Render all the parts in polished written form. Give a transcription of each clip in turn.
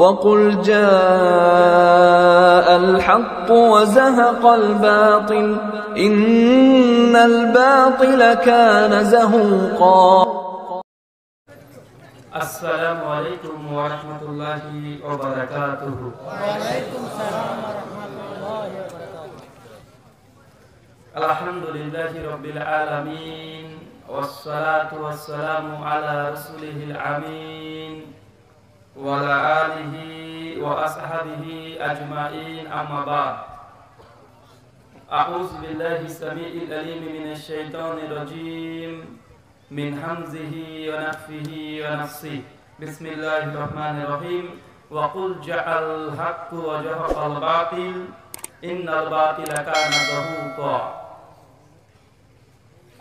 وَقُلْ جَاءَ الْحَقُّ وَزَهَقَ الْبَاطِلُ إِنَّ الْبَاطِلَ كَانَ زَهُوقًا. السلام عليكم ورحمة الله وبركاته. وعليكم السلام ورحمة الله وبركاته. الحمد لله رب العالمين والصلاة والسلام على رسوله الأمين وعلى آله وأصحابه أجمعين. أما بعد أعوذ بالله السميع العليم من الشيطان الرجيم من همزه ونفخه ونفثه. بسم الله الرحمن الرحيم. وقل جاء الحق وزهق الباطل إن الباطل كان زهوقا.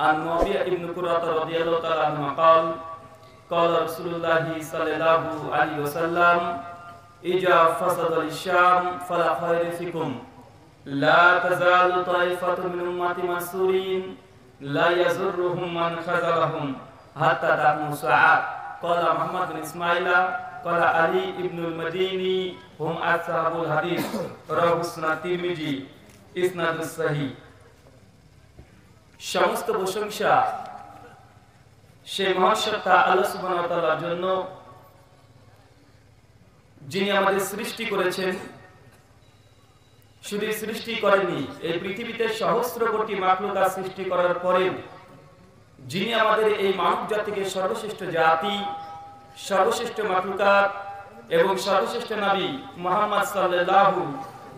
عن ربيعة بن قرة رضي الله تعالى عنه قال قال رسول الله صلى الله عليه وسلم إذا فسد الشام فلا خير فيكم لا تزال طائفة من أمتي منصورين لا يزرهم من خذلهم حتى تقوم الساعة. قال محمد بن إسماعيل قال علي بن المديني هم أصحاب الحديث. رواه الترمذي إسناد صحيح. সমস্ত প্রশংসা সেই মহাসত্তা আল্লাহ সুবহানাহু ওয়া তাআলার জন্য যিনি আমাদের সৃষ্টি করেছেন। শুধু সৃষ্টি করেননি, এই পৃথিবীতে সহস্র কোটি মাখলুকাত সৃষ্টি করার পরেও যিনি আমাদের এই মানব জাতিকে সর্বশ্রেষ্ঠ জাতি, সর্বশ্রেষ্ঠ মাখলুকাত এবং সর্বশ্রেষ্ঠ নবী মুহাম্মদ সাল্লাল্লাহু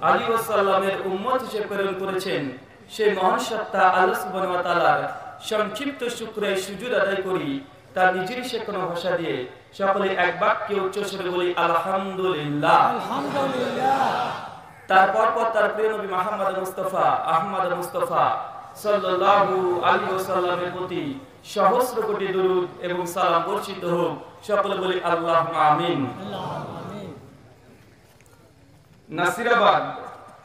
আলাইহি ওয়াসাল্লামের উম্মত হিসেবে প্রেরণ করেছেন, সেই মহাসত্তা আল্লাহ সুবহানাহু ওয়া তাআলার সংক্ষিপ্ত শুক্রে সুযোগ আদায় করি তার নিজের সে কোনো ভাষা দিয়ে। সকলে এক বাক্যে উচ্চস্বরে বলি আলহামদুলিল্লাহ। তারপর পর তার প্রিয় নবী মুহাম্মদ মুস্তাফা আহমদ মুস্তাফা সাল্লাল্লাহু আলাইহি ওয়াসাল্লামের প্রতি সহস্র কোটি দরুদ এবং সালাম বর্ষিত হোক। সকলে বলি আল্লাহুম্মা আমিন। নাসিরাবাদ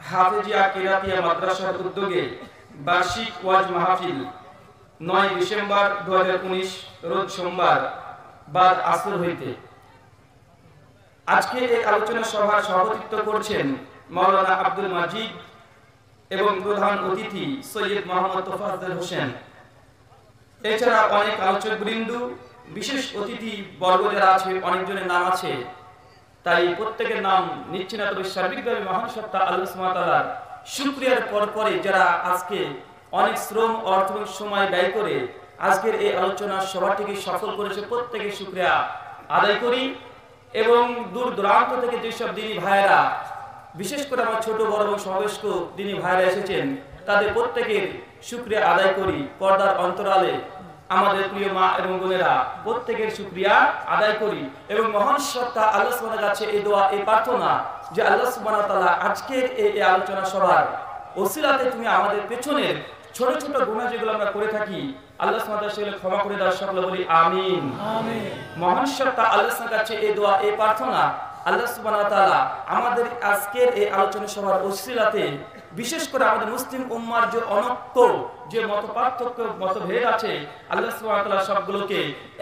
হাফেজিয়া কিরাতিয়া মাদ্রাসার উদ্যোগে বার্ষিক ওয়াজ মাহফিল 9 ডিসেম্বর 2019 রোজ সোমবার বাদ আসর হইতে আজকে এই আলোচনা সভার সভাপতিত্ব করছেন মাওলানা আব্দুল মাজিদ এবং প্রধান অতিথি সৈয়দ মোহাম্মদ তোফাজ্জল হোসেন। এছাড়া অনেক আলোচকবৃন্দ, বিশেষ অতিথি বর্গ যারা আছে অনেকজনের নাম আছে, তাই প্রত্যেকের নাম নিচ্ছি না, তবে সার্বিকভাবে মহান সত্তা আল্লাহ সুবহানাহু ওয়া তাআলার শুকরিয়ার পরপরে যারা আজকে অনেক শ্রম অর্থ সময় ব্যয় করে আজকের এই আলোচনা সভাটিকে সফল করেছে প্রত্যেকের শুকরিয়া আদায় করি। এবং দূর দূরান্ত থেকে যেসব দিনী ভাইয়েরা, বিশেষ করে আমার ছোট বড় এবং সর্বস্ব দিনী ভাইয়েরা এসেছেন, তাদের প্রত্যেকের শুকরিয়া আদায় করি। পর্দার অন্তরালে আমাদের প্রিয় মা এবং বোনেরা প্রত্যেকের শুকরিয়া আদায় করি এবং মহান সত্তা আল্লাহ সুবহানাহু কাছে এই দোয়া, এই প্রার্থনা যে আল্লাহ সুবহানাহু তাআলা আজকের এই আলোচনা সভার ওসিলাতে তুমি আমাদের পেছনের ছোট ছোট গুনাহ যেগুলো আমরা করে থাকি আল্লাহ সুবহানাহু ওয়া তাআলা ক্ষমা করে দাও। সকলে বলি আমিন। মহান সত্তা আল্লাহ সুবহানাহু কাছে এই দোয়া, এই প্রার্থনা আল্লাহ সুবহানাহু ওয়া তাআলা আমাদের আজকের এই আলোচনা সভার ওসিলাতে বিশেষ করে আমাদের মুসলিম উম্মার যে অনক্ত, যে মতপার্থক্য, মতভেদ আছে আল্লাহ সুবহানাহু ওয়া তাআলা সবগুলোকে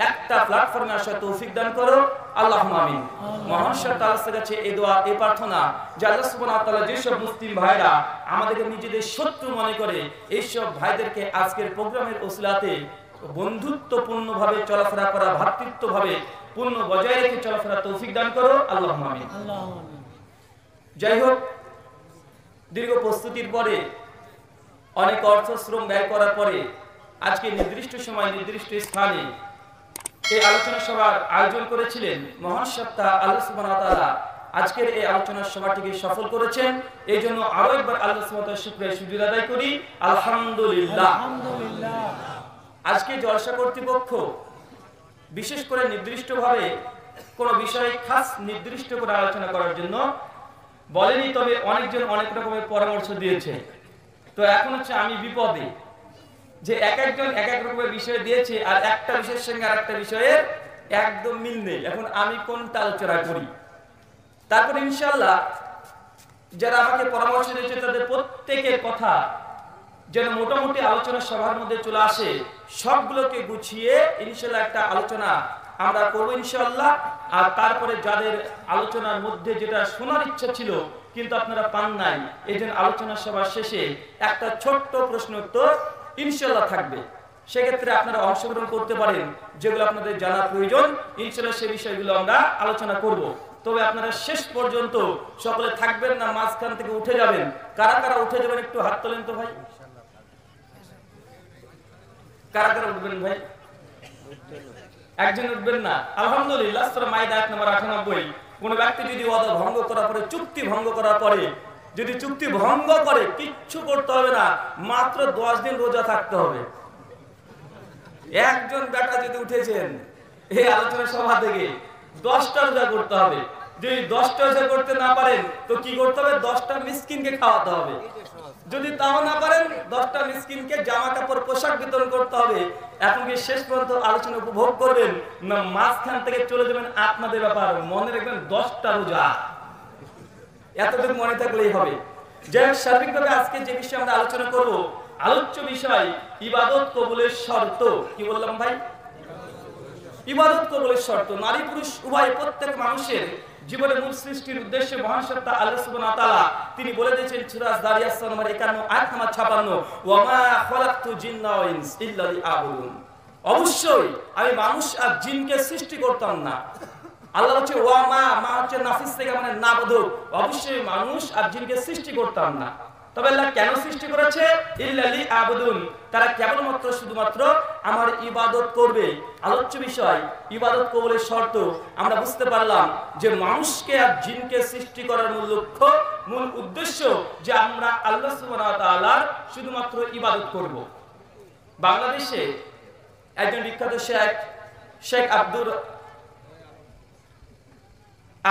একটা প্ল্যাটফর্মে আসার তৌফিক দান করো। আল্লাহুম্মা আমিন। মহান সত্তা আল্লাহর কাছে এই দোয়া, এই প্রার্থনা যে আল্লাহ সুবহানাহু ওয়া তাআলা যেসব মুসলিম ভাইরা আমাদেরকে নিজেদের শত্রু মনে করে এইসব ভাইদেরকে আজকের প্রোগ্রামের ওসিলাতে বন্ধুত্বপূর্ণ ভাবে চলাফেরা করা, ভ্রাতৃত্ব ভাবে পূর্ণ বজায় রেখে চলাফেরা তৌফিক দান করো। আল্লাহুম্মা আমিন। যাই হোক, দীর্ঘ প্রস্তুতির পরে অনেক অর্থ শ্রম ব্যয় করার পরে আজকে নির্দিষ্ট সময় নির্দিষ্ট স্থানে এই আলোচনা সভার আয়োজন করেছিলেন মহান সত্তা আল্লাহ সুবহানাহু ওয়া তাআলা আজকের এই আলোচনা সভাটিকে সফল করেছেন। এই জন্য আরো একবার আল্লাহ সুবহানাহু ওয়া তাআলার শুকরিয়া সুযোগ আদায় করি। আলহামদুলিল্লাহ। আজকে জলসা কর্তৃপক্ষ বিশেষ করে নির্দিষ্টভাবে কোনো বিষয়ে খাস নির্দিষ্ট করে আলোচনা করার জন্য বলেনি, তবে অনেকজন অনেক রকমের পরামর্শ দিয়েছে। তো এখন হচ্ছে আমি বিপদে যে এক একজন এক এক রকমের বিষয় দিয়েছে, আর একটা বিষয়ের সঙ্গে আর একটা বিষয়ের একদম মিল নেই। এখন আমি কোনটা আলোচনা করি? তারপরে ইনশাআল্লাহ যারা আমাকে পরামর্শ দিয়েছে তাদের প্রত্যেকের কথা যেন মোটামুটি আলোচনা সভার মধ্যে চলে আসে, সবগুলোকে গুছিয়ে ইনশাআল্লাহ একটা আলোচনা আমরা করব ইনশাআল্লাহ। আর তারপরে যাদের আলোচনার মধ্যে যেটা শোনার ইচ্ছা ছিল কিন্তু আপনারা পান নাই, এইজন্য আলোচনা সভা শেষে একটা ছোট্ট প্রশ্ন উত্তর ইনশাআল্লাহ থাকবে, সেক্ষেত্রে আপনারা অংশগ্রহণ করতে পারেন। যেগুলো আপনাদের জানা প্রয়োজন ইনশাআল্লাহ সেই বিষয়গুলো আমরা আলোচনা করব। তবে আপনারা শেষ পর্যন্ত সকলে থাকবেন না, মাঝখান থেকে উঠে যাবেন। কারা কারা উঠে যাবেন একটু হাত তোলেন তো ভাই, কারা কারা উঠবেন ভাই? একজন উঠবেন না, আলহামদুলিল্লাহ। সূরা মাইদা আয়াত নম্বর 98। কোন ব্যক্তি যদি ওয়াদা ভঙ্গ করার পরে, চুক্তি ভঙ্গ করার পরে যদি চুক্তি ভঙ্গ করে কিচ্ছু করতে হবে না, মাত্র 10 দিন রোজা থাকতে হবে। একজন বেটা যদি উঠেছেন এই আলোচনা সভা থেকে 10টা রোজা করতে হবে, যদি 10টা রোজা করতে না পারেন তো কি করতে হবে? 10টা মিসকিনকে খাওয়াতে হবে। যদি তাও না পারেন 10টা মিসকিনকে জামা কাপড় পোশাক বিতরণ করতে হবে। এখন কি শেষ পর্যন্ত আলোচনা উপভোগ করবেন না মাঝখান থেকে চলে যাবেন আপনাদের ব্যাপার। মনে রাখবেন 10টা রোজা, এতটুকু মনে থাকলেই হবে। যাই হোক, সার্বিকভাবে আজকে যে বিষয়ে আমরা আলোচনা করব, আলোচ্য বিষয় ইবাদত কবুলের শর্ত। কি বললাম ভাই? ইবাদত কবুলের শর্ত। নারী পুরুষ উভয় প্রত্যেক মানুষের জীবনে মূল সৃষ্টির উদ্দেশ্যে মহান সত্তা আল্লাহ সুবহানাহু ওয়া তাআলা তিনি বলে দিয়েছেন সূরা দারিয়াস নম্বর 51 আয়াত নম্বর 56, ওয়া মা খালাকতু জিন্না ওয়া ইনস ইল্লা লিআবুদুন। অবশ্যই আমি মানুষ আর জিনকে সৃষ্টি করতাম না। আল্লাহ বলছে ওয়া মা, মা হচ্ছে নাফিস থেকে মানে নাবুদুক। অবশ্যই মানুষ আর জিনকে সৃষ্টি করতাম না। তবে আল্লাহ কেন সৃষ্টি করেছে? ইল্লা লিআবুদুন, তারা কেবলমাত্র শুধুমাত্র আমার ইবাদত করবে। আলোচ্য বিষয় ইবাদত কবুলের শর্ত। আমরা বুঝতে পারলাম যে মানুষকে আর জিনকে সৃষ্টি করার মূল লক্ষ্য, মূল উদ্দেশ্য যে আমরা আল্লাহ সুবহানাহু ওয়া তাআলার শুধুমাত্র ইবাদত করব। বাংলাদেশে একজন বিখ্যাত শেখ আব্দুর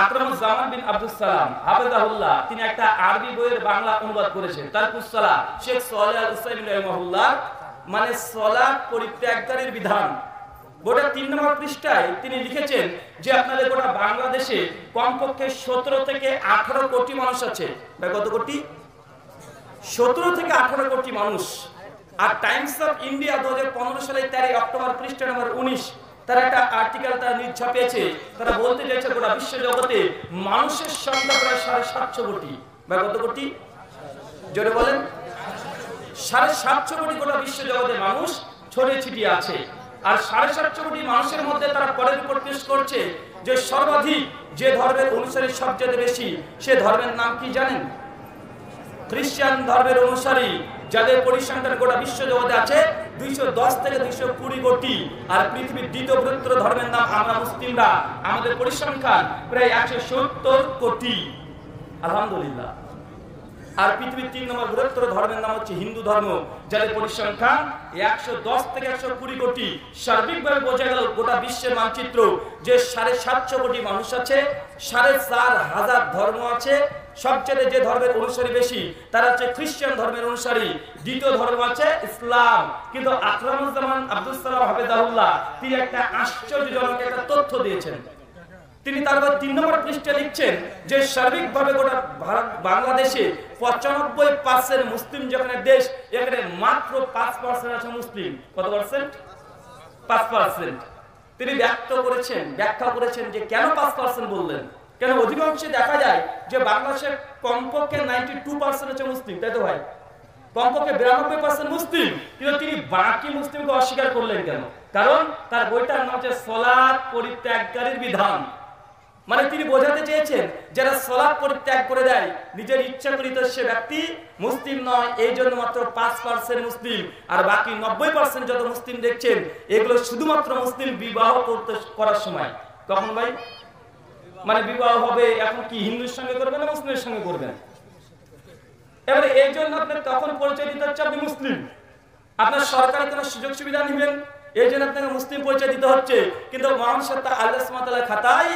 আকরামুজ্জামান বিন আব্দুস সালাম হাফেজাহুল্লাহ তিনি একটা আরবি বইয়ের বাংলা অনুবাদ করেছেন তারকুস সালাহ। শেখ সালেহ আল উসাইমিন রাহিমাহুল্লাহ মানে সালাত পরিত্যাগকারীর বিধান, গোটা 3 নম্বর পৃষ্ঠায় তিনি লিখেছেন যে আপনাদের গোটা বাংলাদেশে কমপক্ষে 17 থেকে 18 কোটি মানুষ আছে। ভাই কত কোটি? 17 থেকে 18 কোটি মানুষ। আর টাইমস অফ ইন্ডিয়া 2015 সালের 13 অক্টোবর পৃষ্ঠা নম্বর 19 তারা একটা আর্টিকেল তারা ছাপিয়েছে। তারা বলতে চাইছে গোটা বিশ্ব জগতে মানুষের সংখ্যা প্রায় 750 কোটি। বা কত কোটি জোরে বলেন? 750 কোটি গোটা বিশ্ব জগতে মানুষ ছড়িয়ে ছিটিয়ে আছে। আর 750 কোটি মানুষের মধ্যে তারা পরের উপর পেশ করছে যে সর্বাধিক যে ধর্মের অনুসারী সবচেয়ে বেশি, সে ধর্মের নাম কি জানেন? খ্রিস্টান ধর্মের অনুসারী যাদের পরিসংখ্যান গোটা বিশ্ব জগতে আছে 210 থেকে 220 কোটি। আর পৃথিবীর দ্বিতীয় বৃহত্তর ধর্মের নাম আমরা মুসলিমরা, আমাদের পরিসংখ্যান প্রায় 170 কোটি। আলহামদুলিল্লাহ। আর পৃথিবীর 3 নম্বর বৃহত্তর ধর্মের নাম হচ্ছে হিন্দু ধর্ম, যাদের পরিসংখ্যান 110 থেকে 120 কোটি। সার্বিকভাবে বোঝা গেল গোটা বিশ্বের মানচিত্র যে 750 কোটি মানুষ আছে, 4,500 ধর্ম আছে। সবচেয়ে যে ধর্মের অনুসারী বেশি তারা হচ্ছে খ্রিস্টান ধর্মের অনুসারী, দ্বিতীয় ধর্ম আছে ইসলাম। কিন্তু আকরামুজ্জামান আব্দুস সালাম হাফেজাহুল্লাহ তিনি একটা আশ্চর্যজনক একটা তথ্য দিয়েছেন। তিনি তারপর 3 নম্বর পৃষ্ঠা লিখছেন যে সার্বিকভাবে গোটা ভারত বাংলাদেশে 95% মুসলিম যেখানে দেশ, এখানে মাত্র 5% আছে মুসলিম। কত পার্সেন্ট? 5%। তিনি ব্যাখ্যা করেছেন যে কেন 5% বললেন, কেন অধিকাংশে দেখা যায় যে বাংলাদেশের কমপক্ষে 92% হচ্ছে মুসলিম, তাই তো ভাই? কমপক্ষে 92% মুসলিম, কিন্তু তিনি বাকি মুসলিমকে অস্বীকার করলেন কেন? কারণ তার বইটার নাম হচ্ছে সালাত পরিত্যাগকারীর বিধান। মানে তিনি বোঝাতে চেয়েছেন যারা সালাত পরিত্যাগ করে দেয় নিজের ইচ্ছা করিত সে ব্যক্তি মুসলিম নয়। এই জন্য মাত্র 5% মুসলিম। আর বাকি 90% যত মুসলিম দেখছেন এগুলো শুধুমাত্র মুসলিম বিবাহ করার সময়। কখন ভাই? মানে বিবাহ হবে এখন কি হিন্দুর সঙ্গে করবেন না মুসলিমের সঙ্গে করবেন? এবারে এই জন্য আপনার তখন পরিচয় দিতে হচ্ছে আপনি মুসলিম। আপনার সরকারি কোনো সুযোগ সুবিধা নেবেন এই জন্য আপনাকে মুসলিম পরিচয় দিতে হচ্ছে। কিন্তু মহান সত্তা আল্লাহ সুবহানাহু ওয়া তাআলা খাতায়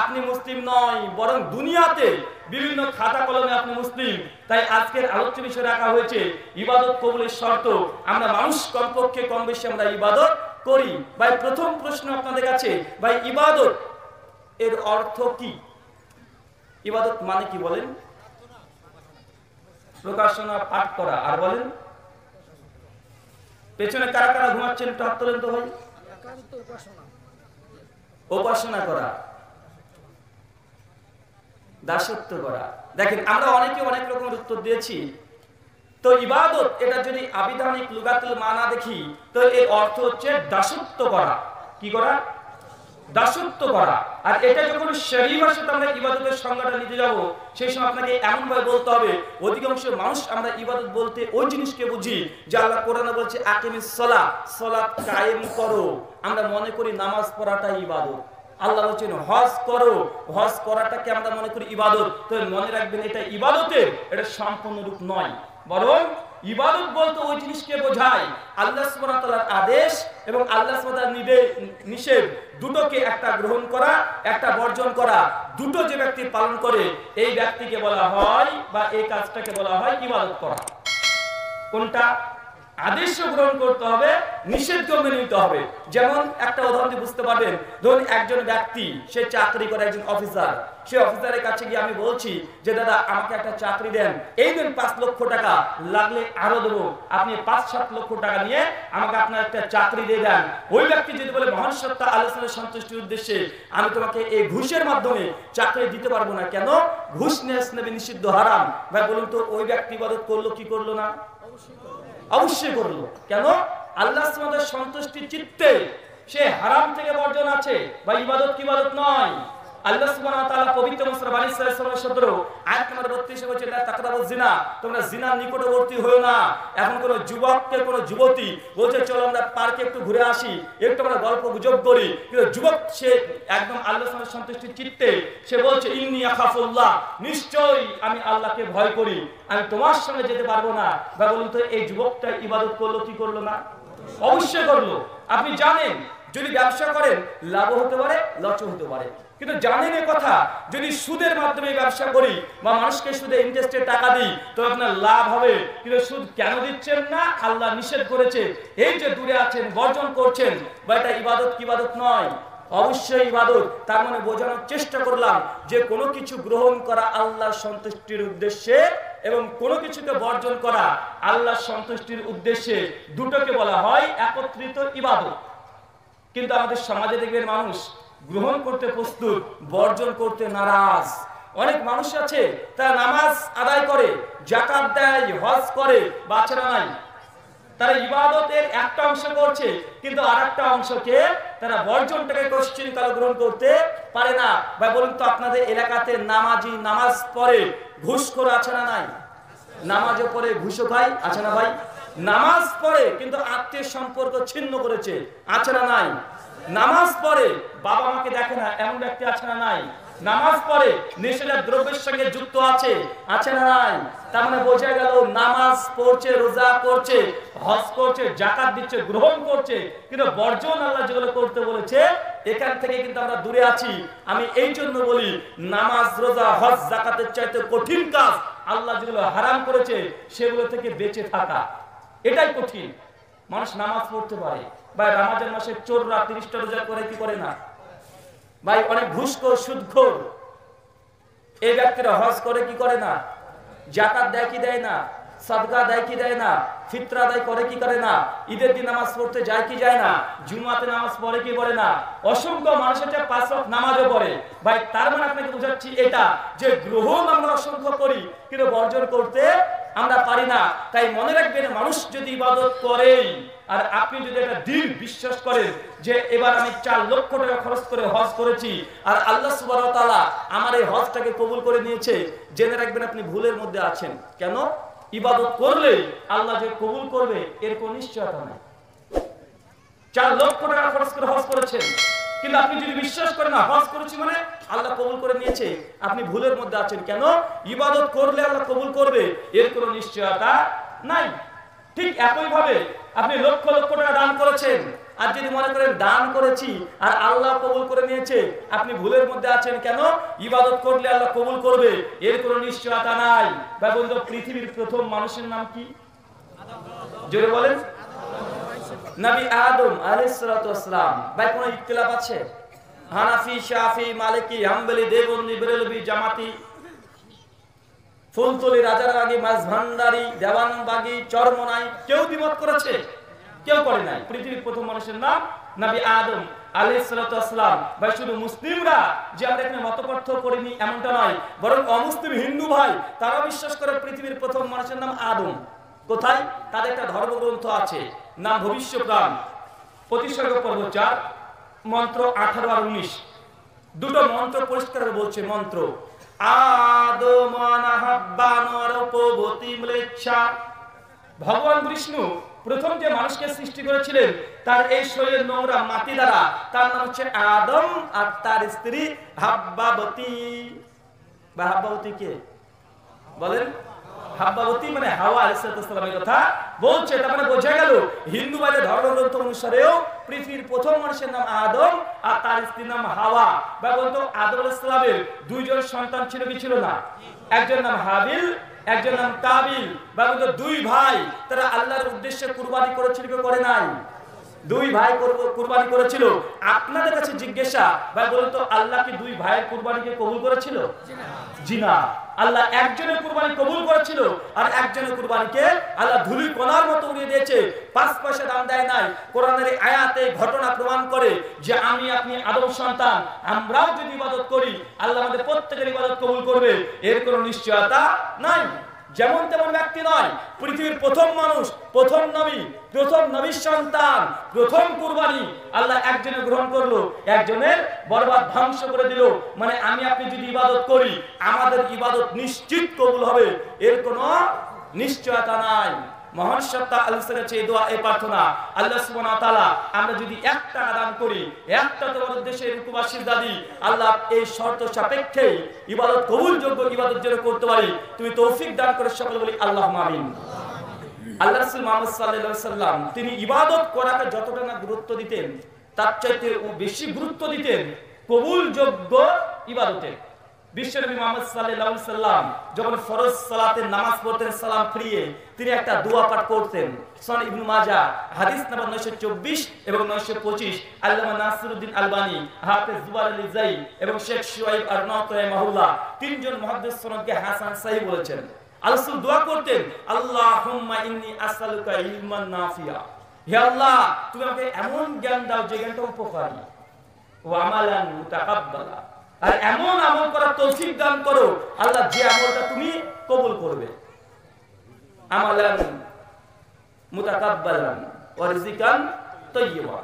আপনি মুসলিম নয়, বরং দুনিয়াতে বিভিন্ন খাতা কলমে আপনি মুসলিম। তাই আজকের আলোচ্য বিষয় রাখা হয়েছে ইবাদত কবুলের শর্ত। আমরা মানুষ কমপক্ষে কম বেশি আমরা ইবাদত করি। ভাই প্রথম প্রশ্ন আপনাদের কাছে, ভাই ইবাদত এর অর্থ কি? ইবাদত মানে কি বলেন? প্রকাশনা, পাঠ করা। আর বলেন পেছনে কারা কারা ঘুমাচ্ছেন একটু হাত তোলেন তো ভাই। उपासना करा दासत्व करा देखें आमरा अनेके अनेक रकम उत्तर दिएছি तो इबादत এটা যদি আবিধানিক লুগাতুল মানা দেখি তো এর অর্থ হচ্ছে দাসত্ব করা কি করা দাসত্ব করা আর এটা যখন শরীয়ী ভাষাতে আমরা ইবাদতের সংজ্ঞাটা নিতে যাব সেই সময় আপনাকে এমন ভাবে বলতে হবে অধিকাংশ মানুষ আমরা ইবাদত বলতে ওই জিনিসকে বুঝি যা আল্লাহ কোরআনে বলেছে আকিমিস সালাহ সালাত কায়েম করো আমরা মনে করি নামাজ পড়াটাই ইবাদত আল্লাহ বলেন হজ করো হজ করাটাকে আমরা মনে করি ইবাদত তো মনে রাখবেন এটা ইবাদতের এটা সম্পূর্ণ রূপ নয় বরং ইবাদত বলতে ওই জিনিসকে বোঝায় আল্লাহ সুবহানাহু ওয়া তাআলার আদেশ এবং আল্লাহ সুবহানাহু ওয়া তাআলার নিষেধ দুটোকে একটা গ্রহণ করা একটা বর্জন করা দুটো যে ব্যক্তি পালন করে এই ব্যক্তিকে বলা হয় বা এই কাজটাকে বলা হয় ইবাদত করা কোনটা आदेश ग्रहण करते निषेध के मेने निते होबे जेमन एक उदाहरण दिये बुझते पारबेन धरुन एकजन व्यक्ति से चाकरी करे एकजन अफिसार से अफिसारेर काछे गिये आमी बोलछि जे दादा आमाके एकटा चाकरी देन एई दिन 5 लक्ष टाका लागले आरो देबो आपनि 5-7 लक्ष टाका निये आमाके आपनार एकटा चाकरी दिये देन ओई व्यक्ति जोदि बोले महान सत्ता आलोचनार सन्तुष्टिर उद्देश्ये आमी तोमाके एई घुषेर माध्यमे चाकरी दिते पारबो ना केन घुष नेस्ने निषिद्ध हराम भाई बोलुन तो ओई व्यक्ति इबादत करलो कि करलो ना अवश्य करलो केन आल्लाह सुब्हानाहु ताआलार सन्तुष्टि चित्ते से हराम थेके बर्जन आछे भाई इबादत की इबादत नय আল্লাহ সুবহানাহু ওয়া তাআলা পবিত্র মুসলিম আলী সাল্লাল্লাহু আলাইহি ওয়াসাল্লাম আয়াত নম্বর 32 এ বলেছেন লা তাকরাবুয জিনা তোমরা জিনার নিকটবর্তী হয়ো না এখন কোন যুবককে কোন যুবতী বলছে চলো আমরা পার্কে একটু ঘুরে আসি একটু আমরা গল্প গুজব করি কিন্তু যুবক সে একদম আল্লাহর সামনে সন্তুষ্টি চিত্তে সে বলছে ইন্নী আখাফুল্লাহ নিশ্চয়ই আমি আল্লাহকে ভয় করি আমি তোমার সঙ্গে যেতে পারবো না বা বলুন তো এই যুবকটা ইবাদত করলো কি করলো না অবশ্যই করলো আপনি জানেন যদি ব্যবসা করেন লাভ হতে পারে লস হতে পারে কিন্তু জানেন এই কথা যদি সুদের মাধ্যমে ব্যবসা করি বা মানুষকে সুদে ইন্টারেস্টে টাকা দেই তো আপনার লাভ হবে কিন্তু সুদ কেন দিচ্ছেন না আল্লাহ নিষেধ করেছে এই যে দূরে আছেন বর্জন করছেন বা এটা ইবাদত কি ইবাদত নয় অবশ্যই ইবাদত তার মানে বোঝানোর চেষ্টা করলাম যে কোনো কিছু গ্রহণ করা আল্লাহর সন্তুষ্টির উদ্দেশ্যে এবং কোনো কিছুকে বর্জন করা আল্লাহর সন্তুষ্টির উদ্দেশ্যে দুটোকে বলা হয় একত্রিত ইবাদত কিন্তু আমাদের সমাজে দেখবেন মানুষ গ্রহণ করতে প্রস্তুত বর্জন করতে নারাজ অনেক মানুষ আছে তারা নামাজ আদায় করে যাকাত দেয় হজ করে বাঁচরা নাই তারা ইবাদতের একটা অংশ করছে কিন্তু আরেকটা অংশকে তারা বর্জনটাকে কোশ্চিন কালো গ্রহণ করতে পারে না ভাই বলুন তো আপনাদের এলাকাতে নামাজি নামাজ পড়ে ঘুষখোর আছে না নাই নামাজে পড়ে ঘুষ খায় আছে না ভাই নামাজ পড়ে কিন্তু আত্মীয় সম্পর্ক ছিন্ন করেছে আছে না নাই নামাজ পড়ে বাবা মাকে দেখে না এমন ব্যক্তি আছে না নাই নামাজ পড়ে নেশাদার দ্রব্যের সঙ্গে যুক্ত আছে আছে না নাই তার মানে বোঝা গেল নামাজ পড়ছে রোজা করছে হজ করছে যাকাত দিচ্ছে গ্রহণ করছে কিন্তু বর্জন আল্লাহ যেগুলো করতে বলেছে এখান থেকে কিন্তু আমরা দূরে আছি আমি এই জন্য বলি নামাজ রোজা হজ যাকাতের চাইতে কঠিন কাজ আল্লাহ যেগুলো হারাম করেছে সেগুলো থেকে বেঁচে থাকা এটাই কঠিন মানুষ নামাজ পড়তে পারে ভাই রমজান মাসে চোররা ৩০টা রোজা করে কি করে না ভাই অনেক ঘুষখোর সুদখোর এই ব্যক্তিরা হজ করে কি করে না যাকাত দেয় কি দেয় না সাদকা দেয় কি দেয় না ফিতরা দেয় করে কি করে না ঈদের দিন নামাজ পড়তে যায় কি যায় না জুমাতে নামাজ পড়ে কি পড়ে না অসংখ্য মানুষের যে পাঁচ ওয়াক্ত নামাজও পড়ে ভাই তার মানে আপনাকে বুঝাচ্ছি এটা যে গ্রহণ আমরা অসংখ্য করি কিন্তু বর্জন করতে আমরা পারি না তাই মনে রাখবেন মানুষ যদি ইবাদত করে আর আপনি যদি এটা দৃঢ় বিশ্বাস করেন যে এবার আমি 4 লক্ষ টাকা খরচ করে হজ করেছি আর আল্লাহ সুবহানাহু ওয়া তাআলা আমার এই হজটাকে কবুল করে নিয়েছে জেনে রাখবেন আপনি ভুলের মধ্যে আছেন কেন ইবাদত করলে আল্লাহ যে কবুল করবে এর কোনো নিশ্চয়তা নাই 4 লক্ষ টাকা খরচ করে হজ করেছেন কিন্তু আপনি যদি বিশ্বাস করেন না হজ করেছি মানে আল্লাহ কবুল করে নিয়েছে আপনি ভুলের মধ্যে আছেন কেন ইবাদত করলে আল্লাহ কবুল করবে এর কোনো নিশ্চয়তা নাই ঠিক একই ভাবে আপনি লক্ষ লক্ষ টাকা দান করেছেন আর যদি মনে করেন দান করেছি আর আল্লাহ কবুল করে নিয়েছে আপনি ভুলের মধ্যে আছেন কেন ইবাদত করলে আল্লাহ কবুল করবে এর কোনো নিশ্চয়তা নাই ভাই বন্ধু পৃথিবীর প্রথম মানুষের নাম কি জোরে বলেন নবী আদম আলাইহিস সালাতু ওয়াস সালাম ভাই কোন ইখতিলাফ আছে হানাফি শাফি মালিকি হাম্বলি দেওবন্দি বেরেলভি জামাতি ফুলতলি রাজারবাগী মাঝভান্ডারি দেওয়ানবাগী চরমনাই কেউ দ্বিমত করেছে কেউ করে নাই পৃথিবীর প্রথম মানুষের নাম নবী আদম मंत्र 18 और 19 दुटो मंत्र परिष्कार बोलছে मंत्र भगवान विष्णु प्रथम जो मानुष के सृष्टि कर नोरा माटी द्वारा तार नाम हे आदम और तार स्त्री हब्बावती के बोलें हब्बावती माने हवा अलैहिस्सलाम कथा बोलছে তার মানে বোঝা গেল হিন্দুবাদে ধর্মগ্রন্থ অনুসারে পৃথিবীর প্রথম মানুষের নাম আদম আর তার স্ত্রীর নাম হাওয়া বা বলতো আদম আলাইহিসসালামের দুইজন সন্তান ছিল কি ছিল না একজন নাম হাবিল একজন নাম কাবিল বা বলতো দুই ভাই তারা আল্লাহর উদ্দেশ্যে কুরবানি করেছিল কি করে নাই দুই ভাই কুরবানি করেছিল আপনাদের কাছে জিজ্ঞাসা বা বলতো আল্লাহ কি দুই ভাইয়ের কুরবানিকে কবুল করেছিল না জি না আল্লাহ একজনের কুরবানি কবুল করেছিল আর একজনের কুরবানিকে আল্লাহ ধূলিকণার মতো উড়িয়ে দিয়েছে পাঁচ পয়সা দাম দেয় নাই কোরআনের এই আয়াতে ঘটনা প্রমাণ করে যে আমি আপনি আদম সন্তান আমরাও যদি ইবাদত করি আল্লাহ আমাদের প্রত্যেকের ইবাদত কবুল করবে এর কোনো নিশ্চয়তা নাই যেমন তেমন ব্যক্তি নয় পৃথিবীর প্রথম মানুষ প্রথম নবীর সন্তান প্রথম কুরবানি আল্লাহ একজনে গ্রহণ করলো একজনের বরবাদ ধ্বংস করে দিল মানে আমি আপনি যদি ইবাদত করি আমাদের ইবাদত নিশ্চিত কবুল হবে এর কোনো নিশ্চয়তা নাই মহান সত্তা আল্লাহর কাছে এই দোয়া এই প্রার্থনা আল্লাহ সুবহানাহু ওয়া তাআলা আমরা যদি একটা আদান করি একটা তোমার উদ্দেশ্যে রুকুবা সিজদা দিই আল্লাহ এই শর্ত সাপেক্ষে ইবাদত কবুলযোগ্য ইবাদত যেন করতে পারি তুমি তৌফিক দান করে সকলে বলি আল্লাহুম্মা আমিন আল্লাহ রাসূল মুহাম্মদ সাল্লাল্লাহু আলাইহি ওয়াসাল্লাম তিনি ইবাদত করাকে যতটা না গুরুত্ব দিতেন তার চাইতে বেশি গুরুত্ব দিতেন কবুলযোগ্য ইবাদতে বিশ্বনবী মুহাম্মদ সাল্লাল্লাহু আলাইহি সাল্লাম যখন ফরজ সালাতের নামাজ পড়তেন সালাম ফিরিয়ে তিনি একটা দোয়া পাঠ করতেন সুনান ইবনে মাজাহ হাদিস নম্বর 924 এবং 925 আল্লামা নাসিরউদ্দিন আলবানী হাফেজ জুবাল আলী জাই এবং শেখ শুআয়ব আরনাউতি রাহিমাহুল্লাহ তিনজন মুহাদ্দিস সনদকে হাসান সহিহ বলেছেন আল্লাহ দোয়া করতেন আল্লাহুম্মা ইন্নী আসআলুকা ইলমান নাফিয়া হে আল্লাহ তুমি আমাকে এমন জ্ঞান দাও যে জ্ঞানটা উপকারী ওয়া আমালান মুতাকাব্বালা আর এমন আমল করার তৌফিক দান করো আল্লাহ যে আমলটা তুমি কবুল করবে আমালান মুতাকাব্বালান ওয়া রিজিকান তাইয়্যিবা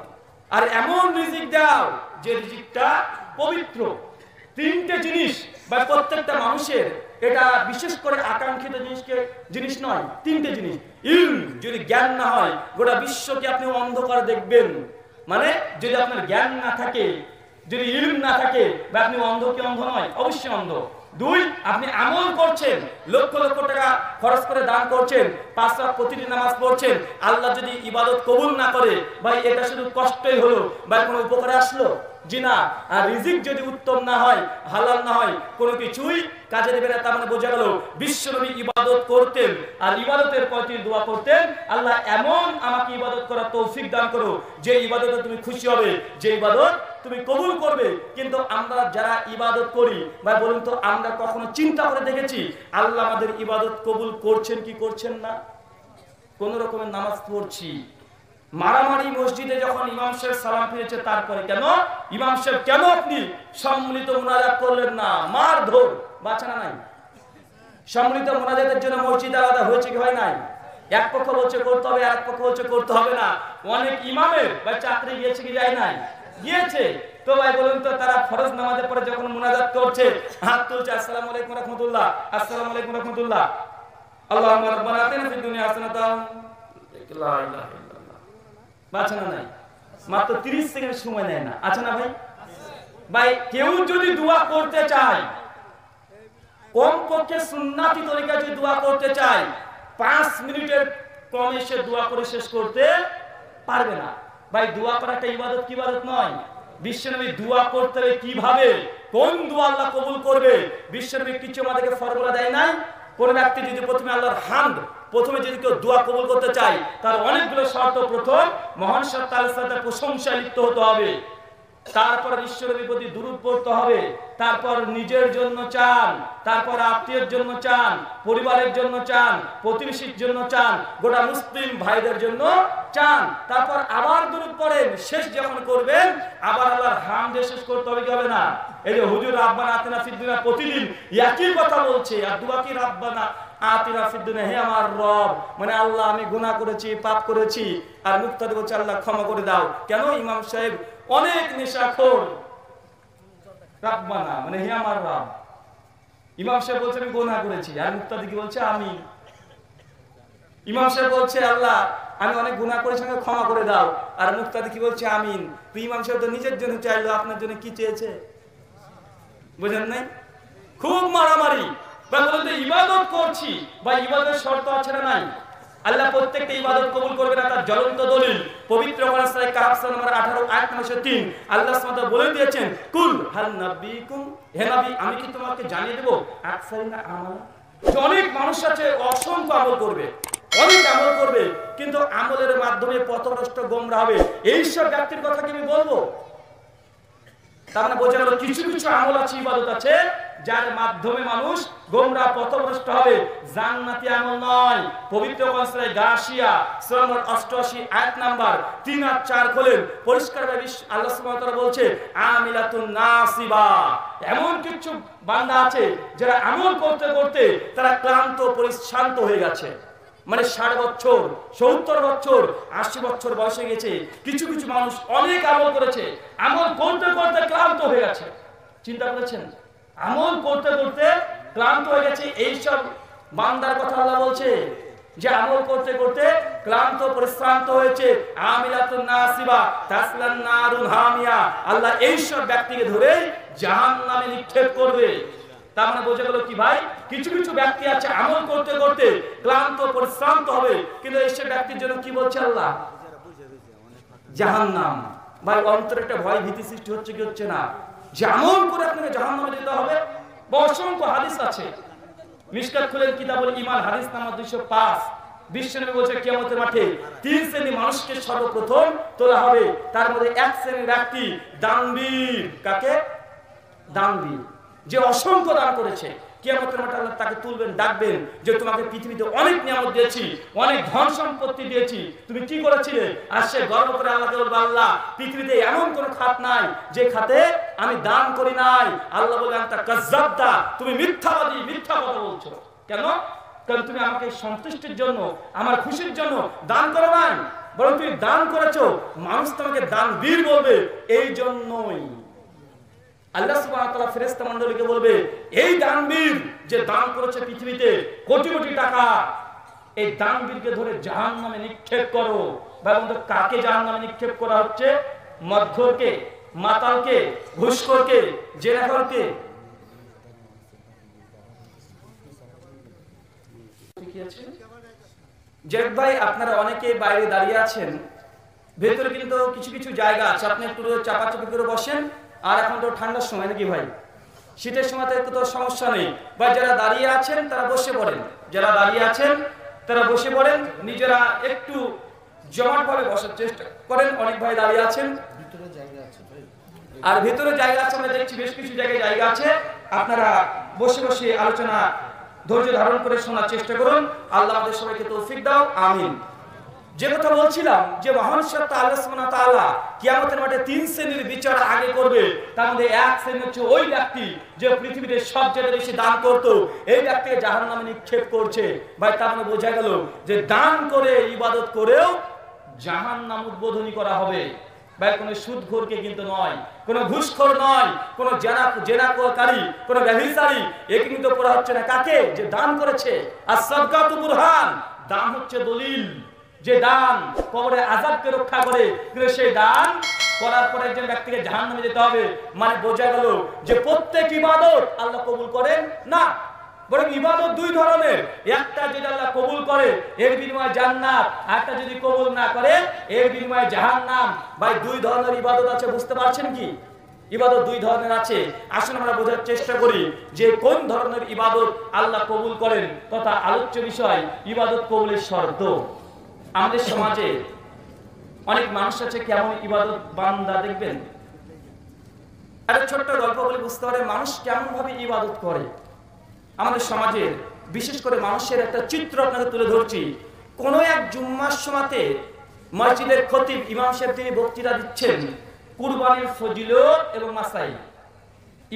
আর এমন রিজিক দাও যে রিজিকটা পবিত্র তিনটে জিনিস বা প্রত্যেকটা মানুষের এটা বিশেষ করে আকাঙ্ক্ষিত জিনিস নয় তিনটে জিনিস ইলম যদি জ্ঞান না হয় গোটা বিশ্বকে আপনি অন্ধকার দেখবেন মানে যদি আপনার জ্ঞান না থাকে যদি ইলম না থাকে বা আপনি অন্ধ কি অন্ধ নয় অবশ্যই অন্ধ দুই আপনি আমল করছেন লক্ষ লক্ষ টাকা খরচ করে দান করছেন পাঁচ ওয়াক্ত প্রতিটি নামাজ পড়ছেন আল্লাহ যদি ইবাদত কবুল না করে ভাই এটা শুধু কষ্টই হলো বা কোনো উপকারে আসলো জি না আর রিজিক যদি উত্তম না হয় হালাল না হয় কোনো কিছুই কাজে দেবে না তার মানে বোঝা গেল বিশ্বনবী ইবাদত করতেন আর ইবাদতের প্রতি দোয়া করতেন আল্লাহ এমন আমাকে ইবাদত করার তৌফিক দান করো যে ইবাদতে তুমি খুশি হবে যে ইবাদত তুমি কবুল করবে কিন্তু আমরা যারা ইবাদত করি ভাই বলুন তো আমরা কখনো চিন্তা করে দেখেছি আল্লাহ আমাদের ইবাদত কবুল করছেন কি করছেন না কোন রকমের নামাজ পড়ছি মারামারি মসজিদে যখন ইমাম সাহেব সালাম ফিরেছে তারপরে কেন ইমাম সাহেব কেন আপনি সম্মিলিত মুনাজাত করলেন না মারধর বাঁচানা নাই সম্মিলিত মুনাজাতের জন্য মসজিদ আলাদা হয়েছে কি হয় নাই এক পক্ষ বলছে করতে হবে আর এক পক্ষ বলছে করতে হবে না অনেক ইমামের বা চাকরি গিয়েছে কি যায় নাই গিয়েছে তো ভাই বলুন তো তারা ফরজ নামাজের পরে যখন মুনাজাত করছে হাত তুলছে আসসালামু আলাইকুম ওয়া রাহমাতুল্লাহ আসসালামু আলাইকুম ওয়া রাহমাতুল্লাহ আল্লাহুম্মা রাব্বানা আতিনা ফিদ দুনিয়া হাসানাতাও লা ইলাহা বাঁচানো নাই মাত্র 30 সেকেন্ড সময় নেয় না আচ্ছা না ভাই ভাই কেউ যদি দোয়া করতে চায় কম পক্ষে সুন্নাতি তরিকায় যদি দোয়া করতে চায় 5 মিনিটের কম এসে দোয়া করে শেষ করতে পারবে না ভাই দোয়া করাটা ইবাদত কি ইবাদত নয় বিশ্বনবী দোয়া করতে কিভাবে কোন দোয়া আল্লাহ কবুল করবে বিশ্বনবী কিছু আমাদেরকে ফর্মুলা দেয় না কোন ব্যক্তি যদি প্রথমে আল্লাহর হামদ প্রথমে যদি কেউ দোয়া কবুল করতে চাই তার অনেকগুলো শর্ত প্রথম মহান সত্তা আল্লাহর প্রশংসায় লিপ্ত হতে হবে तारपर ईश्वर विपदी दुरूद पड़ते होबे, तारपर निजेर जन्य चान, तारपर आत्मीयर जन्य चान, परिवारेर जन्य चान, प्रतिवेशीर जन्य चान, गोटा मुस्लिम भाईदेर जन्य चान, तारपर आबार दुरूद पड़ेन, शेष जखन करबेन आबार आल्लाहर हामदे शेष करते होबे कि होबे ना? এই যে হুজুর রাব্বানা আতিনা ফিদ দুনিয়া প্রতিদিন একই কথা বলছে আর দোয়া কি রাব্বানা আতিনা ফিদ দুনিয়া হে আমার রব মানে আল্লাহ আমি গুনাহ করেছি পাপ করেছি আর মুক্তাদি বলছে আল্লাহ ক্ষমা করে দাও কেন ইমাম সাহেব অনেক নেশাখোর রাব্বানা মানে হে আমার রব ইমাম সাহেব বলছে আমি গুনাহ করেছি আর মুক্তাদি কি বলছে আমি ইমাম সাহেব বলছে আল্লাহ আমি অনেক গুনাহ করেছি আমাকে ক্ষমা করে দাও আর মুক্তাদি কি বলছে আমিন তো ইমাম সাহেব তো নিজের জন্য চাইলো আপনার জন্য কি চেয়েছে বুঝেন নাই খুব মারামারি বলতে ইবাদত করছি বা ইবাদত শর্ত আছে না নাই আল্লাহ প্রত্যেকটা ইবাদত কবুল করবে না তার জ্বলন্ত দলিল পবিত্র কোরআন সূরা কাহফ সূরা নম্বর 18 আয়াত নম্বর 3 আল্লাহ সুবহানাহু ওয়া বলে দিয়েছেন কুল হাল নাবিকুম হে নবী আমি কি তোমাকে জানিয়ে দেব আকসারিনা আমাল অনেক মানুষ আছে অসংখ্য আমল করবে অনেক আমল করবে কিন্তু আমলের মাধ্যমে পথভ্রষ্ট গোমরাহ হবে এই সব ব্যক্তির কথা কি আমি বলবো ক্লান্ত পরিশ্রান্ত হয়ে গেছে মানে 60 বছর 70 বছর 80 বছর বয়সে গেছে কিছু কিছু মানুষ অনেক আমল করেছে আমল করতে করতে ক্লান্ত হয়ে গেছে চিন্তা করেছেন আমল করতে করতে ক্লান্ত হয়ে গেছে এই সব বান্দার কথা আল্লাহ বলছে যে আমল করতে করতে ক্লান্ত পরিশ্রান্ত হয়েছে আমিলাতুন নাসিবা তাসলান নারুন হামিয়া আল্লাহ এই সব ব্যক্তিকে ধরে জাহান্নামে নিক্ষেপ করবে তার মানে বোঝা গেল কি ভাই কিছু কিছু ব্যক্তি আছে আমল করতে করতে ক্লান্ত পরিশ্রান্ত হবে কিন্তু এই সব ব্যক্তির জন্য কি বলছে আল্লাহ জাহান্নাম ভাই অন্তরে একটা ভয় ভীতি সৃষ্টি হচ্ছে কি হচ্ছে না যেমন করে আপনাকে জাহান্নামে যেতে হবে অসংখ্য হাদিস আছে মিশকাত খুলেন কিতাবুল ঈমান হাদিস নাম্বার 205 বিশ্বনবী বলেছে কিয়ামতের মাঠে তিন শ্রেণীর মানুষকে সর্বপ্রথম তোলা হবে তার মধ্যে এক শ্রেণীর ব্যক্তি দানবীর কাকে দানবীর যে অসংখ্য দান করেছে কিয়ামতের মাঠে আল্লাহ তাকে তুলবেন ডাকবেন যে তোমাকে পৃথিবীতে অনেক নিয়ামত দিয়েছি অনেক ধন সম্পত্তি দিয়েছি তুমি কি করেছিলে আর সে গর্ব করে আল্লাহকে বলবে আল্লাহ পৃথিবীতে এমন কোনো খাত নাই যে খাতে আমি দান করি নাই আল্লাহ বলবেন তা কাযযাবতা তুমি মিথ্যাবাদী মিথ্যা কথা বলছো কেন কারণ তুমি আমাকে সন্তুষ্টির জন্য আমার খুশির জন্য দান করো নাই বরং তুমি দান করেছো মানুষ তোমাকে দানবীর বলবে এই জন্যই আল্লাহ সুবহানাহু ওয়া তাআলা ফেরেশতা মণ্ডলীকে বলবে এই দানবীর যে দান করেছে পৃথিবীতে কোটি কোটি টাকা এই দানবীরকে ধরে জাহান্নামে নিক্ষেপ করো ভাই বন্ধু কাকে জাহান্নামে নিক্ষেপ করা হচ্ছে মধ্যকে মাতালকে ঘুষখোরকে জেনাখোরকে কি আছে জেদ ভাই আপনারা অনেকেই বাইরে দাঁড়িয়ে আছেন ভেতরে কিন্তু কিছু কিছু জায়গা আছে আপনি পুরো চাপাচাপি করে বসেন আর এখন তো ঠান্ডার সময় নাকি ভাই শীতের সময় তো সমস্যা নেই বা যারা দাঁড়িয়ে আছেন তারা বসে পড়েন যারা দাঁড়িয়ে আছেন তারা বসে পড়েন নিজেরা একটু জমাটভাবে বসার চেষ্টা করেন অনেক ভাই দাঁড়িয়ে আছেন ভিতরে জায়গা আছে ভাই আর ভিতরে জায়গা আছে আমরা দেখছি বেশ কিছু জায়গায় জায়গা আছে আপনারা বসে বসে আলোচনা ধৈর্য ধারণ করে শোনার চেষ্টা করুন আল্লাহ আমাদের সবাইকে তৌফিক দাও আমিন যে কথা বলছিলাম যে মহান সত্তা আল্লাহ সুবহানাহু ওয়া তাআলা কিয়ামতের মাঠে তিন শ্রেণীর বিচার আগে করবে তার মধ্যে এক শ্রেণী হচ্ছে ওই ব্যক্তি যে পৃথিবীতে সবচেয়ে বেশি দান করত এই ব্যক্তিকে জাহান্নামে নিক্ষেপ করছে ভাই তার মানে বোঝা গেল যে দান করে ইবাদত করেও জাহান্নাম উদ্বোধনী করা হবে ভাই কোন সুদখোরকে কিন্তু নয় কোন ঘুষখোর নয় কোন জেনাখোরকারী কোন ব্যভিচারী একে কিন্তু করা হচ্ছে না কাকে যে দান করেছে আর সাদাকাতু বুরহান দান হচ্ছে দলিল যে দান কবরে আযাবকে রক্ষা করে কিন্তু সেই দান করার পরে যে ব্যক্তিকে জাহান্নামে যেতে হবে মানে বোঝা গেল যে প্রত্যেক ইবাদত আল্লাহ কবুল করেন না বরং ইবাদত দুই ধরনের একটা যদি আল্লাহ কবুল করে এর বিনিময়ে জান্নাত আরেকটা যদি কবুল না করে এর বিনিময়ে জাহান্নাম ভাই দুই ধরনের ইবাদত আছে বুঝতে পারছেন কি ইবাদত দুই ধরনের আছে আসুন আমরা বোঝার চেষ্টা করি যে কোন ধরনের ইবাদত আল্লাহ কবুল করেন তথা আলোচ্য বিষয় ইবাদত কবুলের শর্ত আমাদের সমাজে অনেক মানুষ আছে কেমন ইবাদত বান্দা দেখবেন একটা ছোট্ট গল্প বলে বুঝতে পারে মানুষ কেমন ভাবে ইবাদত করে। আমাদের সমাজে বিশেষ করে মানুষের একটা চিত্র আপনাদের তুলে ধরছি। কোন এক জুম্মার সময়তে মসজিদের খতিব ইমাম সাহেব তিনি বক্তৃতা দিচ্ছেন কুরবানির ফজিলত এবং মাসাই।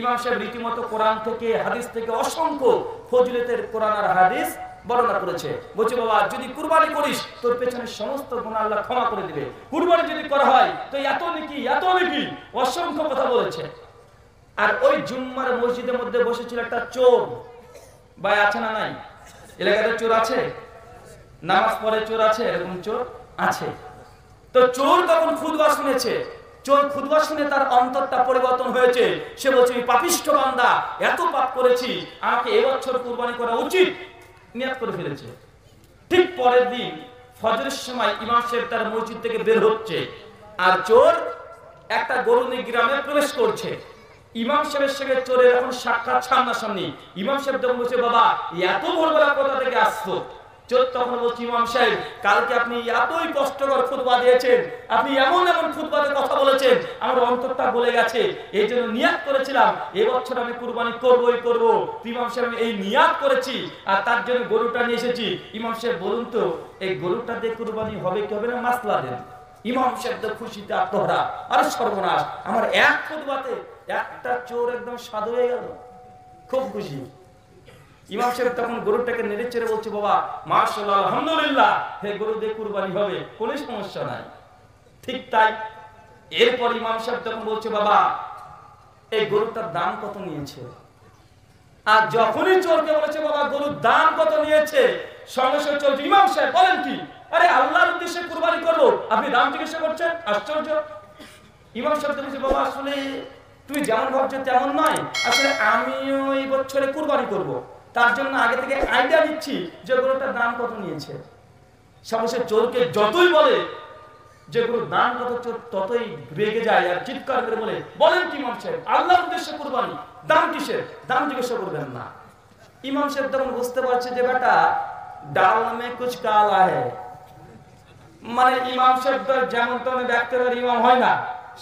ইমাম সাহেব রীতিমতো কোরআন থেকে হাদিস থেকে অসংখ্য ফজিলতের কোরআন আর হাদিস বর্ণনা করেছে। বলছে বাবা যদি কুরবানি করিস তোর পেছনে সমস্ত গুনাহ আল্লাহ ক্ষমা করে দিবে, কুরবানি যদি করা হয় তো এত নেকি, অসংখ্য কথা বলেছে। আর ওই জুম্মার মসজিদের মধ্যে বসেছিল একটা চোর ভাই, আছে না নাই এলাকাতে চোর আছে, নামাজ পড়ে চোর আছে, এরকম চোর আছে। তো চোর তখন খুতবা শুনেছে, চোর খুতবা শুনে তার অন্তরটা পরিবর্তন হয়েছে। সে বলছে আমি পাপিষ্ঠ বান্দা, এত পাপ করেছি, আমাকে এবছর কুরবানি করা উচিত, নিয়াত করে ফেলেছে। ঠিক পরের দিন ফজরের সময় ইমাম সাহেব তার মসজিদ থেকে বের হচ্ছে আর চোর একটা গরুনি গ্রামে প্রবেশ করছে। ইমাম সাহেবের সঙ্গে চোরের এখন সাক্ষাৎ সামনাসামনি। ইমাম সাহেব তখন বলছে বাবা এত ভোরবেলা কোথা থেকে আসছো? চোর তখন বলছে ইমাম সাহেব কালকে আপনি এতই কষ্টকর খুতবা দিয়েছেন, আপনি এমন এমন খুতবাতে কথা বলেছেন আমার অন্তরটা গলে গেছে, এই জন্য নিয়াত করেছিলাম এবছর আমি কুরবানি করবই করব। ইমাম সাহেব এই নিয়াত করেছি আর তার জন্য গরুটা নিয়ে এসেছি। ইমাম সাহেব বলুন তো এই গরুটা দিয়ে কুরবানি হবে কি হবে না? মাসলা দেন। ইমাম সাহেব তো খুশিতে আত্মহারা, আরে সর্বনাশ, আমার এক খুতবাতে একটা চোর একদম সাধু হয়ে গেল, খুব খুশি। ইমাম সাহেব তখন গরুটাকে নেড়ে চেড়ে বলছে বাবা মাশাআল্লাহ আলহামদুলিল্লাহ, হে গরু দিয়ে কুরবানি হবে, কোনো সমস্যা নাই। ঠিক তাই। এরপর ইমাম সাহেব তখন বলছে বাবা এই গরুটার দাম কত নিয়েছে? আর যখনই চোরকে বলেছে বাবা গরুর দাম কত নিয়েছে, সঙ্গে সঙ্গে চোর ইমাম সাহেব বলেন কি, আরে আল্লাহর উদ্দেশ্যে কুরবানি করবো, আপনি দাম জিজ্ঞাসা করছেন, আশ্চর্য। ইমাম সাহেব বলছে বাবা আসলে তুই যেমন ভাবছো তেমন নয়, আসলে আমিও এই বছরে কুরবানি করবো, তার জন্য আগে থেকে আইডিয়া দিচ্ছি যে গরুটার দাম কত নিয়েছে। সমস্যা চোরকে যতই বলে যে গরুর দাম কত, চোর ততই রেগে যায় আর চিৎকার করে বলে বলেন কি ইমাম সাহেব, আল্লাহর উদ্দেশ্যে কুরবানি, দাম কিসের, দাম জিজ্ঞাসা করবেন না। ইমাম সাহেব তখন বুঝতে পারছে যে বেটা ডাল মে কুছ কালা হ্যায়, মানে ইমাম সাহেব যেমন তেমন ব্যক্তিগত ইমাম হয় না,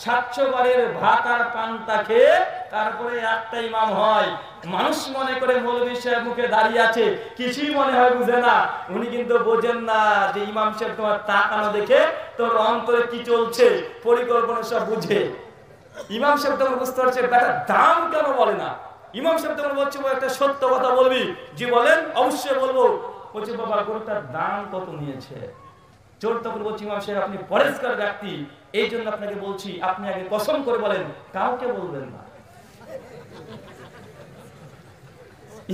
৭০০ বারের ভাত আর পান্তা খেয়ে তারপরে একটা ইমাম হয়। মানুষ মনে করে মৌলভী সাহেব মুখে দাঁড়িয়ে আছে, কিছুই মনে হয় বুঝে না। উনি কিন্তু বোঝেন না যে ইমাম সাহেব তোমার তাকানো দেখে তোর অন্তরে কি চলছে, পরিকল্পনা সব বুঝে। ইমাম সাহেব তোমার বুঝতে পারছে বেটা দাম কেন বলে না। ইমাম সাহেব তোমার বলছে একটা সত্য কথা বলবি? জি বলেন, অবশ্যই বলবো। বলছে বাবা গরুটার দাম কত নিয়েছে? চোর তখন বলছে ইমাম সাহেব আপনি পরেশকার ব্যক্তি, এই জন্য আপনাকে বলছি আপনি আগে কসম করে বলেন কাউকে বলবেন না।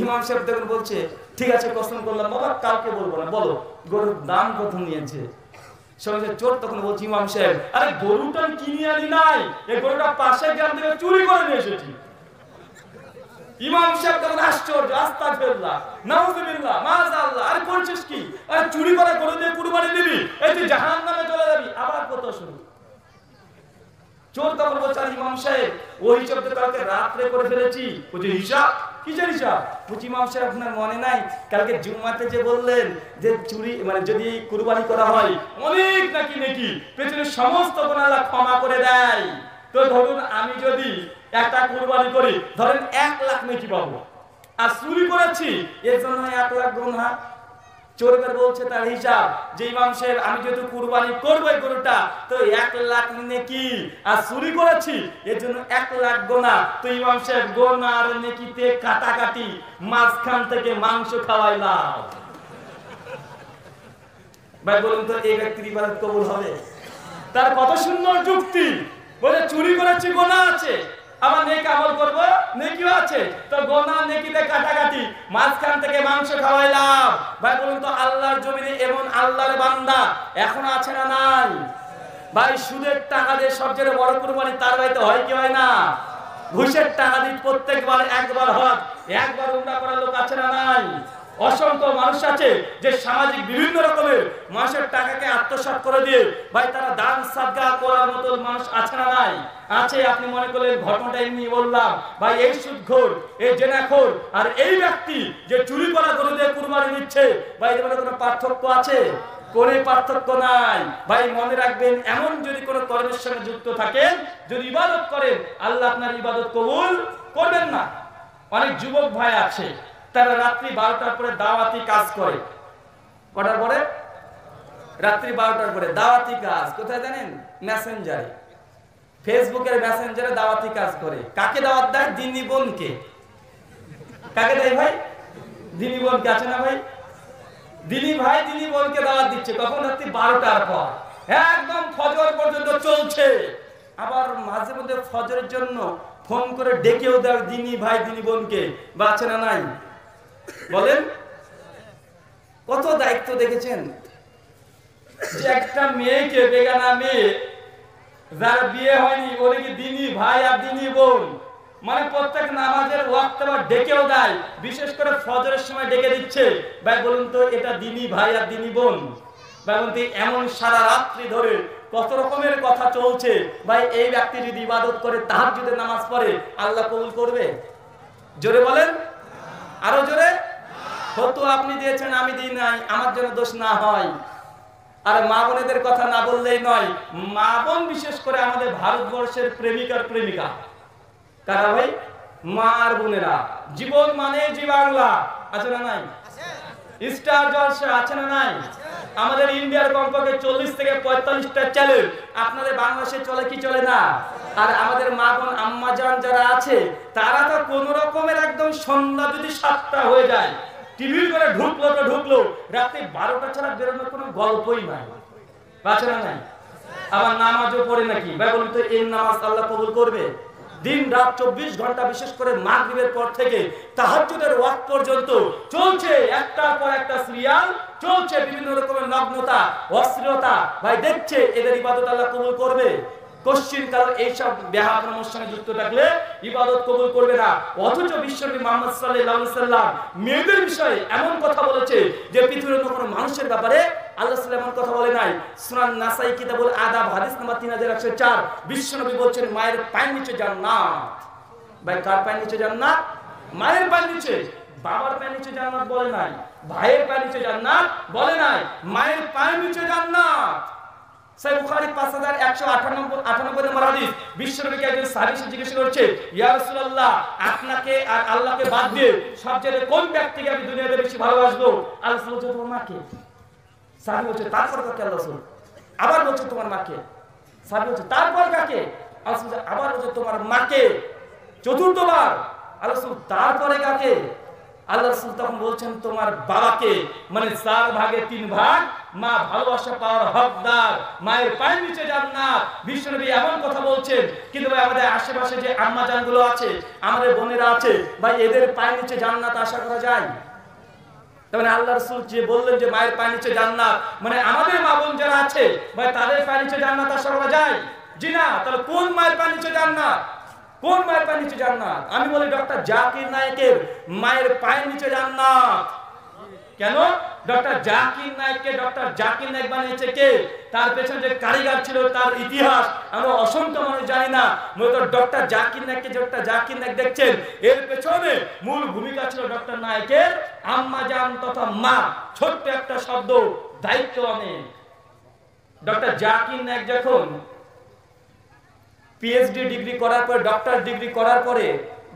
ইমাম সাহেব তখন বলছে ঠিক আছে কসম করলাম বাবা, কাউকে বলবো না, বলো গরুর দাম কত নিয়েছে। চোর তখন বলছে ইমাম সাহেব আরে গরুটা কিনে আনি নাই, এই গরুটা পাশের গ্রাম থেকে চুরি করে নিয়ে এসেছি। ইমাম সাহেব তখন আশ্চর্য, আস্তাগফিরুল্লাহ, নাউযুবিল্লাহ, মাযাল্লাহ, আর করছিস কি, আর চুরি করে গরু দিয়ে কুরবানি দিবি, এই তুই জাহান্নামে চলে যাবি। আবার কত শুরু। চোর তখন বলছে আর ইমাম সাহেব ওই হিসাবটা কালকে রাতে করে ফেলেছি। বলছে হিসাব কিসের হিসাব? বলছি ইমাম সাহেব আপনার মনে নাই কালকে জুম্মাতে যে বললেন যে চুরি মানে যদি কুরবানি করা হয় অনেক নাকি নেকি, পেছনে সমস্ত গুনাহ আল্লাহ ক্ষমা করে দেয়। তো ধরুন আমি যদি একটা কুরবানি করি ধরেন 1 লাখ নেকি পাবো, আর চুরি করেছি এর জন্য 1 লাখ গুনাহ। চোরকার বলছে তার হিসাব যে ইমাম সাহেব আমি যেহেতু কুরবানি করবো এই গরুটা তো 1 লাখ নেকি, আর চুরি করেছি এর জন্য 1 লাখ গোনা। তো ইমাম সাহেব গোনা আর নেকিতে কাটাকাটি, মাঝখান থেকে মাংস খাওয়াইলাম। ভাই বলুন তো এই ব্যক্তির ইবাদত কবুল হবে? তার কত সুন্দর যুক্তি, বলে চুরি করেছি গোনা আছে, আমার নেক আমল করব নেকিও আছে, তো গোনা নেকিতে কাটাকাটি, মাঝখান থেকে মাংস খাওয়াইলাম। ভাই বলুন তো আল্লাহর জমিনে এমন আল্লাহর বান্দা এখন আছে না নাই? ভাই সুদের টাকা দিয়ে সবচেয়ে বড় কুরবানি তার বাড়িতে হয় কি হয় না? ঘুষের টাকা দিয়ে প্রত্যেকবার একবার হজ একবার উমরা করার লোক আছে না নাই? অসংখ্য মানুষ আছে যে সামাজিক বিভিন্ন রকমের মানুষের টাকাকে আত্মসাৎ করে দিয়ে ভাই তারা দান সাদকা করার মতো মানুষ আছে না নাই? আছে। আপনি মনে করলেন ঘটনাটা এমনি বললাম। ভাই এই সুদখোর, এই জেনাখোর আর এই ব্যক্তি যে চুরি করা গরু দিয়ে কুরবানি দিচ্ছে, ভাই এর মধ্যে কোনো পার্থক্য আছে? कोई पार्थक्य नाई भाई मन रखबेन एमन जोदि कोनो कर्मेर संगे जुक्त थाकेन जोदि इबादत करेन आल्लाह आपनार इबादत कबुल करबेन ना। अनेक युवक भाई आछे तारा रात्रि 12টার পরে দাওয়াতি কাজ করে। কটার পরে? রাত্রি 12টার পরে দাওয়াতি কাজ কোথায় জানেন? মেসেঞ্জারে, ফেসবুকের মেসেঞ্জারে দাওয়াতি কাজ করে। কাকে দাওয়াত দেয়? দিনী বোনকে। কাকে দেয় ভাই? দিনী বোনকে আছে না ভাই? দিনী ভাই দিনী বোনকে দাওয়াত দিচ্ছে কখন? রাত্রি 12টার পর, একদম ফজর পর্যন্ত চলছে। আবার মাঝে মধ্যে ফজরের জন্য ফোন করে ডেকেও দেয় দিনী ভাই দিনী বোনকে। বাঁচে না নাই বলেন? কত দায়িত্ব দেখেছেন যে একটা মেয়েকে, বেগানা মেয়ে যার বিয়ে হয়নি, ওরে কি দিনী ভাই আর দিনী বোন মানে প্রত্যেক নামাজের ওয়াক্তে বা ডেকেও দেয়, বিশেষ করে ফজরের সময় ডেকে দিচ্ছে। ভাই বলুন তো এটা দিনী ভাই আর দিনী বোন? ভাই বলতে এমন সারা রাত্রি ধরে কত রকমের কথা চলছে। ভাই এই ব্যক্তি যদি ইবাদত করে, তাহাজ্জুদে নামাজ পড়ে, আল্লাহ কবুল করবে? জোরে বলেন, আরো জোরে। হতো আপনি দিয়েছেন, আমি দিই নাই, আমার জন্য দোষ না হয়। আর মা বোনেদের কথা না বললেই নয়। মা বোন বিশেষ করে আমাদের ভারতবর্ষের প্রেমিকার প্রেমিকা কারা ভাই? মার বোনেরা। জীবন মানে জি বাংলা আছে না নাই? স্টার জলসা আছে না নাই? আমাদের ইন্ডিয়ার কমপক্ষে 40 থেকে 45টা চ্যানেল। আপনাদের বাংলাদেশে চলে কি চলে না? আর আমাদের মা বোন আম্মা জান যারা আছে তারা তো কোনো রকমের একদম সন্ধ্যা যদি 7টা হয়ে যায় টিভি করে ঢুকলো তো ঢুকলো, রাতে 12টা ছাড়া বেরোনোর কোনো গল্পই নাই। বাঁচে না নাই? আবার নামাজও পড়ে নাকি? ভাই বলুন তো এই নামাজ আল্লাহ কবুল করবে? দিন রাত 24 ঘন্টা বিশেষ করে মাগরিবের পর থেকে তাহাজ্জুদের ওয়াক্ত পর্যন্ত চলছে, একটার পর একটা সিরিয়াল চলছে, বিভিন্ন রকমের নগ্নতা, অশ্লীলতা। ভাই দেখছে, এদের ইবাদত আল্লাহ কবুল করবে? কোশ্চিন কারণ এইসব বেহায়াপনার সঙ্গে যুক্ত থাকলে ইবাদত কবুল করবে না। অথচ বিশ্বনবী মুহাম্মদ সাল্লাল্লাহু আলাইহি সাল্লাম মেয়েদের বিষয়ে এমন কথা বলেছে যে পৃথিবীর অন্য কোনো মানুষের ব্যাপারে আল্লাহ সাল্লাল্লাহু আলাইহি কথা বলে নাই। সুনান নাসাই কিতাবুল আদাব হাদিস নম্বর 3104 বিশ্বনবী বলছেন মায়ের পায়ের নিচে জান্নাত। ভাই কার পায়ের নিচে জান্নাত? মায়ের পায়ের নিচে। বাবার পায়ের নিচে জান্নাত বলে নাই, ভাইয়ের পায়ের নিচে জান্নাত বলে নাই, মায়ের পায়ের নিচে জান্নাত। সহিহ বুখারী 5198 নম্বর হাদিস। বিশ্বনবীকে একজন সাহাবী জিজ্ঞেস করছে, ইয়া রাসূলুল্লাহ আপনাকে আর আল্লাহকে বাদ দিয়ে সবচেয়ে কোন ব্যক্তিকে আমি দুনিয়াতে বেশি ভালোবাসবো? আল্লাহ বলছে তোমার মাকে। সাহাবী বলছে তারপর কাকে? আল্লাহ রাসূল আবার বলছে তোমার মাকে। সাহাবী বলছে তারপর কাকে? আল্লাহ রাসূল আবার বলছে তোমার মাকে। চতুর্থবার আল্লাহ রাসূল তারপরে কাকে? আল্লাহ রাসূল তখন বলছেন তোমার বাবাকে। মানে 3/4 মা ভালোবাসা পাওয়ার হকদার, মায়ের পায়ের নিচে জান্নাত। বিশ্বনবী এমন কথা বলছেন। কিন্তু ভাই আমাদের আশেপাশে যে আম্মা জানগুলো আছে, আমাদের বোনেরা আছে, ভাই এদের পায়ের নিচে জান্নাত আশা করা যায়? তবে আল্লাহ রাসূল যে বললেন যে মায়ের পায়ের নিচে জান্নাত, মানে আমাদের মা বোন যারা আছে ভাই তাদের পায়ের নিচে জান্নাত আশা করা যায়? জি না। তাহলে কোন মায়ের পায়ের নিচে জান্নাত? কোন মায়ের পায়ের নিচে জান্নাত? আমি বলি ডক্টর জাকির নায়েকের মায়ের পায়ের নিচে জান্নাত। কেন? ডক্টর জাকির নায়েককে ডক্টর জাকির নায়েক বানিয়েছে কে? তার পেছনে যে কারিগর ছিল, তার ইতিহাস আমরা অসংখ্য মানুষ জানি না। মূলত ডক্টর জাকির নায়েককে ডক্টর জাকির নায়েক দেখছেন, এর পেছনে মূল ভূমিকা ছিল ডক্টর নায়েকের আম্মা জান তথা মা। ছোট্ট একটা শব্দ, দায়িত্ব। অনেক ডক্টর জাকির নায়েক যখন পিএইচডি ডিগ্রি করার পরে, ডক্টর ডিগ্রি করার পরে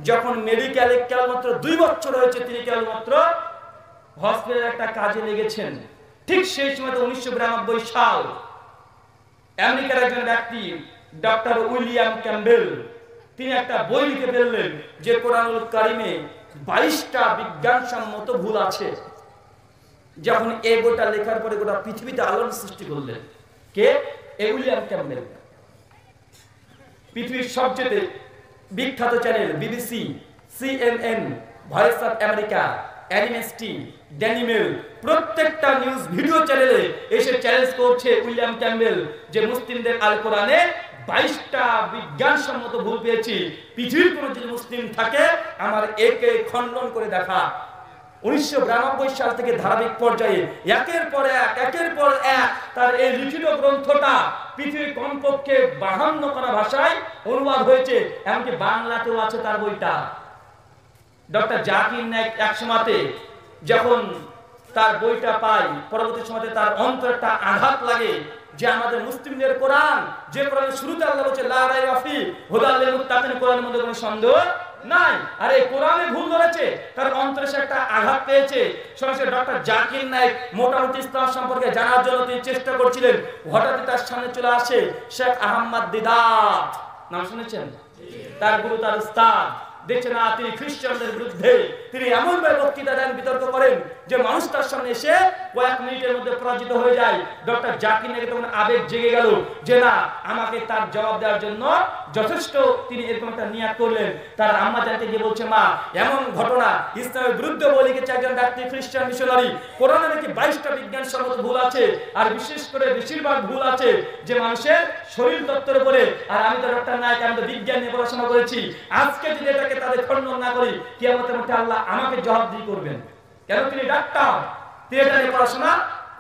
যখন মেডিকেলে কেবলমাত্র 2 বছর হয়েছে তিনি কেবলমাত্র হসপিটালে একটা কাজে লেগেছেন। ঠিক সেই সময় 1992 সাল আমেরিকার একজন ব্যক্তি ডক্টর উইলিয়াম ক্যাম্পবেল তিনি একটা বই লিখে ফেললেন যে কোরআনুল কারিমে 22টা বিজ্ঞানসম্মত ভুল আছে। যখন এই বইটা লেখার পরে গোটা পৃথিবীতে আলোড়ন সৃষ্টি করলেন কে? William Campbell. পৃথিবীর সবচেয়ে বিখ্যাত channel BBC, CNN, voice of America, NMST, ড্যানি মেল, প্রত্যেকটা নিউজ ভিডিও চ্যানেলে এসে চ্যালেঞ্জ করছে উইলিয়াম ক্যাম্পবেল যে মুসলিমদের আল কোরআনে 22টা বিজ্ঞানসম্মত ভুল পেয়েছি, পৃথিবীর কোনো যদি মুসলিম থাকে আমার একে খণ্ডন করে দেখা। 1992 সাল থেকে ধারাবাহিক পর্যায়ে একের পর এক তার এই লিখিত গ্রন্থটা পৃথিবীর কমপক্ষে 52 ভাষায় অনুবাদ হয়েছে, এমনকি বাংলাতেও আছে তার বইটা। ডক্টর জাকির নায়েক এক সময়তে যখন তার বইটা পাই পরবর্তী সময়তে তার অন্তরটা আঘাত লাগে যে আমাদের মুসলিমদের কোরআন যে কোরআন শুরুতে আল্লাহ বলেছে লা রাইবা ফি হুদাল লিল মুত্তাকিন কোরআনের মধ্যে কোনো সন্দেহ নাই আরে কোরআনে ভুল ধরেছে তার অন্তরে একটা আঘাত পেয়েছে সরাসরি ডক্টর জাকির নায়েক মোটামুটি ইসলাম সম্পর্কে জানার জন্য তিনি চেষ্টা করছিলেন হঠাৎ তার সামনে চলে আসে শেখ আহমদ দিদাত নাম শুনেছেন তার গুরু তার উস্তাদ দেখছেন না তিনি খ্রিস্টানদের বিরুদ্ধে তিনি এমন বক্তৃতা দেন বিতর্ক করেন যে মানুষ তার সামনে এসে কয়েক মিনিটের মধ্যে পরাজিত হয়ে যায় ডক্টর জাকির নায়েক তখন আবেগ জেগে গেল যে না আমাকে তার জবাব দেওয়ার জন্য যথেষ্ট তিনি এরকম একটা নিয়াত করলেন তার আম্মা জানতে গিয়ে বলছে মা এমন ঘটনা ইসলামের বিরুদ্ধে বলে গেছে একজন ডাক্তার খ্রিস্টান মিশনারি কোরআনে নাকি 22টা বিজ্ঞানসম্মত ভুল আছে আর বিশেষ করে বেশিরভাগ ভুল আছে যে মানুষের শরীর তত্ত্বের উপরে আর আমি তো ডক্টর নায়েক আমি তো বিজ্ঞান নিয়ে পড়াশোনা করেছি আজকে যদি এটাকে তাদের খণ্ডন না করি কিয়ামতের মধ্যে আল্লাহ আমাকে জবাবদিহি করবেন কেন তিনি ডাক্তার তিনি এটা নিয়ে পড়াশোনা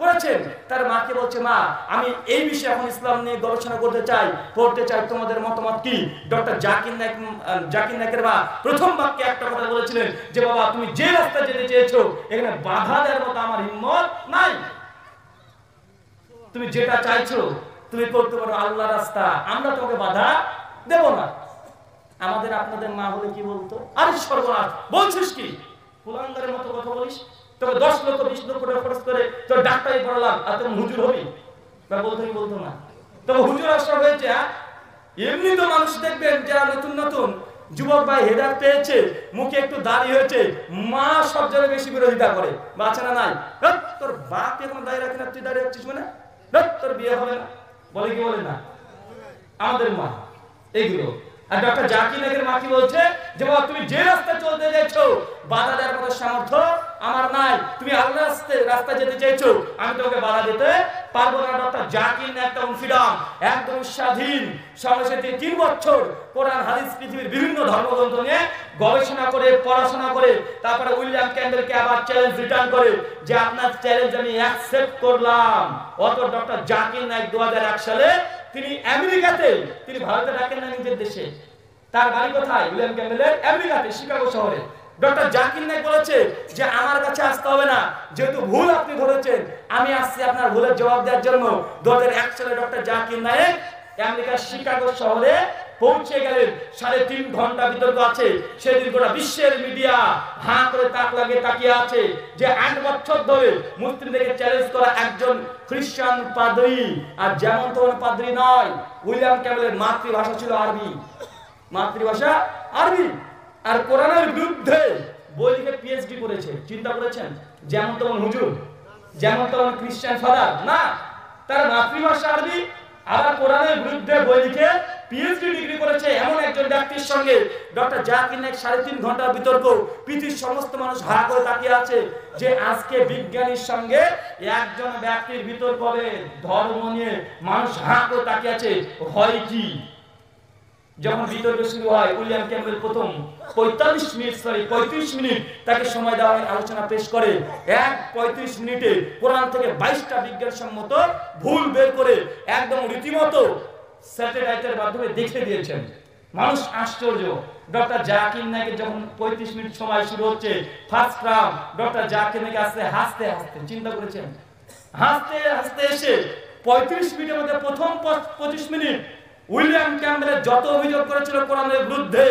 করেছেন তার মাকে বলছে মা আমি এই বিষয়ে এখন ইসলাম নিয়ে গবেষণা করতে চাই পড়তে চাই তোমাদের মতামত কি ডক্টর জাকির নায়েকের মা প্রথম বাক্যে একটা কথা বলেছিলেন যে বাবা তুমি যে রাস্তা যেতে চেয়েছো এখানে বাধা দেওয়ার মতো আমার হিম্মত নাই তুমি যেটা চাইছো তুমি করতে পারো আল্লাহর রাস্তা আমরা তোমাকে বাধা দেব না আমাদের আপনাদের মা হলে কি বলতো আরে সর্বনাশ বলছিস কি কুলাঙ্গারের মতো কথা বলিস তবে 10 লক্ষ 20 লক্ষ টাকা খরচ করে তো ডাক্তারই পড়লাম আর তুমি হুজুর হবি বা বলতো না তবে হুজুর আশা হয়েছে এমনি তো মানুষ দেখবেন যারা নতুন যুবক ভাই হেদায়েত পেয়েছে মুখে একটু দাড়ি হয়েছে মা সব জনে বেশি বিরোধিতা করে বাচ্চারা নাই তোর বাপ এখন দাঁড়িয়ে রাখে না তুই দাঁড়িয়ে আছিস মানে তোর বিয়ে হবে না বলে কি বলে না আমাদের মা এগুলো আর ডক্টর জাকির নায়েকের মা কি বলছে যে বাবা তুমি যে রাস্তা চলতে যাচ্ছো বাধা দেওয়ার মতো সামর্থ্য আমার নাই তুমি আল্লাহর রাস্তা যেতে চাইছো আমি তোমাকে বাধা দিতে পারবো না ডক্টর জাকির নায়েক একটা ফ্রিডম একদম স্বাধীন সমাজেতে 3 বছর কোরআন হাদিস পৃথিবীর বিভিন্ন ধর্মগ্রন্থ নিয়ে গবেষণা করে পড়াশোনা করে তারপরে উইলিয়াম ক্যান্ডেলকে আবার চ্যালেঞ্জ রিটার্ন করে যে আপনার চ্যালেঞ্জ আমি অ্যাকসেপ্ট করলাম অত ডক্টর জাকির নায়েক 2001 সালে তিনি আমেরিকাতে তিনি ভারতে ডাকেন না নিজের দেশে তার বাড়ি কোথায় উইলিয়াম ক্যান্ডেলের আমেরিকাতে শিকাগো শহরে ডক্টর জাকির নায়েক বলেছে যে আমার কাছে আসতে হবে না যেহেতু ভুল আপনি ধরেছেন আমি আসছি আপনার ভুলের জবাব দেওয়ার জন্য 2001 সালে ডক্টর জাকির নায়েক আমেরিকার শিকাগো শহরে পৌঁছে গেলেন 3.5 ঘন্টা বিতর্ক আছে সেদিন গোটা বিশ্বের মিডিয়া হাঁ করে তাকিয়ে আছে যে 8 বছর ধরে মুসলিমদেরকে চ্যালেঞ্জ করা একজন খ্রিস্টান পাদ্রী আর যেমন তেমন পাদ্রী নয় উইলিয়াম ক্যাম্পবেলের মাতৃভাষা ছিল আরবি আর কোরআনের বিরুদ্ধে বই লিখে পিএইচডি করেছে চিন্তা করেছেন যেমন তেমন হুজুর যেমন তেমন খ্রিস্টান ফাদার না তার মাতৃভাষা আরবি আবার কোরআনের বিরুদ্ধে বই লিখে পিএইচডি ডিগ্রি করেছে এমন একজন ব্যক্তির সঙ্গে ডক্টর জাকির নায়েক 3.5 ঘন্টার বিতর্ক পৃথিবীর সমস্ত মানুষ হাঁ করে তাকিয়ে আছে যে আজকে বিজ্ঞানীর সঙ্গে একজন ব্যক্তির বিতর্ক হবে ধর্ম নিয়ে মানুষ হাঁ করে তাকিয়ে আছে হয় কি যখন বিতর্ক শুরু হয় উইলিয়াম ক্যাম্পবেল প্রথম 35 মিনিট তাকে সময় দেওয়া হয় আলোচনা পেশ করে 35 মিনিটে কোরআন থেকে 22টা বিজ্ঞানসম্মত ভুল বের করে একদম রীতিমতো স্যাটেলাইটের মাধ্যমে দেখিয়ে দিয়েছেন মানুষ আশ্চর্য ডক্টর জাকির নায়েকের যখন 35 মিনিট সময় শুরু হচ্ছে first round doctor Zakir Naik হাসতে হাসতে চিন্তা করেছেন এসে 35 মিনিটের মধ্যে প্রথম 25 মিনিট উইলিয়াম ক্যাম্পবেল যত অভিযোগ করেছিল কোরআনের বিরুদ্ধে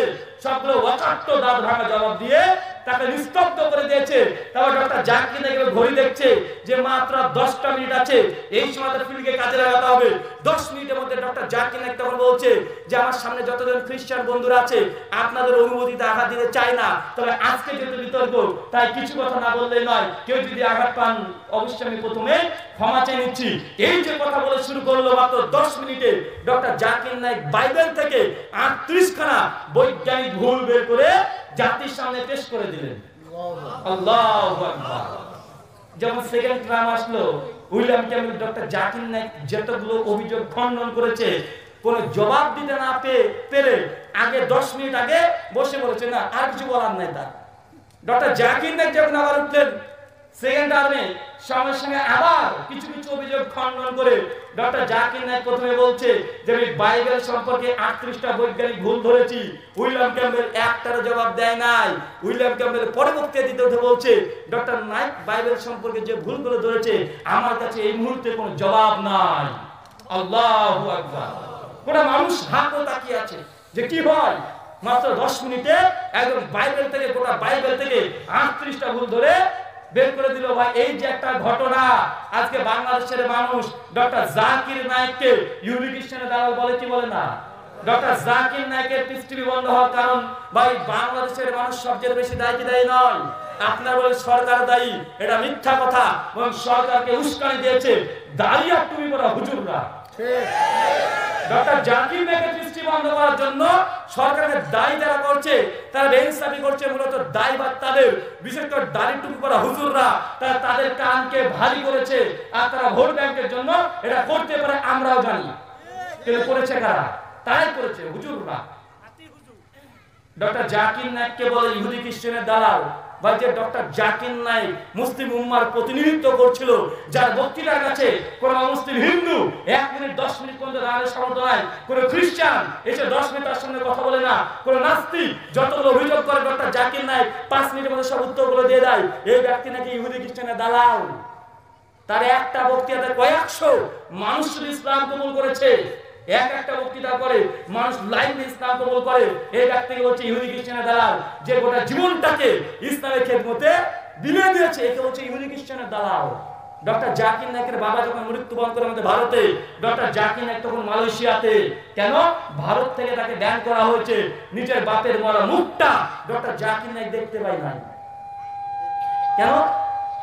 সবগুলো ওয়াকাত্ত দাঁত ভাঙা জবাব দিয়ে তাকে নিস্তব্ধ করে দিয়েছে তারপর ডক্টর জাকির নায়েক ঘড়ি দেখছে যে মাত্র 10টা মিনিট আছে এই সময় তার ফিল্ডকে কাজে লাগাতে হবে 10 মিনিটের মধ্যে ডক্টর জাকির নায়েক তখন বলছে যে আমার সামনে যতজন খ্রিস্টান বন্ধুরা আছে আপনাদের অনুমতিতে আঘাত দিতে চাই না তবে আজকে যেহেতু বিতর্ক তাই কিছু কথা না বললে নয় কেউ যদি আঘাত পান অবশ্যই আমি প্রথমে ক্ষমা চেয়ে নিচ্ছি এই যে কথা বলে শুরু করলো মাত্র 10 মিনিটে ডক্টর জাকির নায়েক বাইবেল থেকে 38খানা বৈজ্ঞানিক ভুল বের করে জাতির সামনে পেশ করে দিলেন আল্লাহু আকবার যখন সেকেন্ড রাউন্ড আসলো William Campbell doctor Zakir Naik যতগুলো অভিযোগ খণ্ডন করেছে কোন জবাব দিতে না পেরে আগে 10 মিনিট আগে বসে বলেছে না আর কিছু বলার নাই তার ডক্টর জাকির নায়েক যখন আবার উঠলেন সেকেন্ড রাউন্ডে संगे संगे आबार किछु किछु अभियोग खंडन करे डॉक्टर जाकिर नायक प्रथमे बोलছে যে আমি বাইবেল সম্পর্কে 38 টা বৈজ্ঞানিক ভুল ধরেছি উইলিয়াম ক্যাম্পবেল একটার জবাব দেয় নাই উইলিয়াম ক্যাম্পবেল পরবর্তীতে দিতে বলছে ডক্টর নাইক বাইবেল সম্পর্কে যে ভুলগুলো ধরেছে আমার কাছে এই মুহূর্তে কোনো জবাব নাই আল্লাহু আকবার কোটা মানুষ হাকো তাকিয়ে আছে যে কি হয় মাত্র 10 মিনিটে একদম বাইবেল থেকে গোটা বাইবেল থেকে 38 টা ভুল ধরে बेर करे दिलो भाई এই যে একটা ঘটনা আজকে বাংলাদেশের মানুষ ডক্টর জাকির নায়েককে ইউনিকিশনের দালাল বলে কি বলে না ডক্টর জাকির নায়েকের টিভি বন্ধ হওয়ার কারণ ভাই বাংলাদেশের মানুষ সবচেয়ে বেশি দায়ী নয় আপনারা বলে সরকার দায়ী এটা মিথ্যা কথা এবং সরকারকে উস্কানি দিয়েছে দাঁড়িয়ে তুমি বড় হুজুররা ঠিক ডক্টর জাকির নায়েকের টিভি বন্ধ করার জন্য সরকারকে দায়ী যারা করছে তারা বেইনসাফি করছে মূলত দায়বাদ তাদের বিশেষ করে দাড়িটুকু করা হুজুররা তারা তাদের কানকে ভারী করেছে আর তারা ভোট ব্যাংকের জন্য এটা করতে পারে আমরাও জানি কিন্তু করেছে কারা তাই করেছে হুজুররা ডক্টর জাকির নায়েককে বলে ইহুদি খ্রিস্টানের দালাল ভাই যে ডক্টর জাকির নায়েক মুসলিম উম্মার প্রতিনিধিত্ব করছিল যার বক্তৃতার কাছে কোন মুসলিম হিন্দু 1 মিনিট 10 মিনিট পর্যন্ত দাঁড়ানোর সামর্থ্য নাই কোন খ্রিস্টান এসে 10 মিনিট তার সামনে কথা বলে না কোন নাস্তিক যতগুলো অভিযোগ করে ডক্টর জাকির নায়েক 5 মিনিটের মধ্যে সব উত্তরগুলো দিয়ে দেয় এই ব্যক্তি নাকি ইহুদি খ্রিস্টানের দালাল তার একটা বক্তৃতাতে কয়েকশো মানুষ ইসলাম কবুল করেছে এক একটা বক্তৃতা করে মানুষ লাইন ইসলাম কবুল করে এই ব্যক্তিকে বলছে ইহুদি খ্রিস্টানের দালাল যে গোটা জীবনটাকে ইসলামের খেদমতে বিলিয়ে দিয়েছে একে বলছে ইহুদি খ্রিস্টানের দালাল ডক্টর জাকির নায়েকের বাবা যখন মৃত্যুবরণ করে আমাদের ভারতে ডক্টর জাকির নায়েক তখন মালয়েশিয়াতে কেন ভারত থেকে তাকে ব্যান করা হয়েছে নিজের বাপের মরা মুখটা ডক্টর জাকির নায়েক দেখতে পাই নাই কেন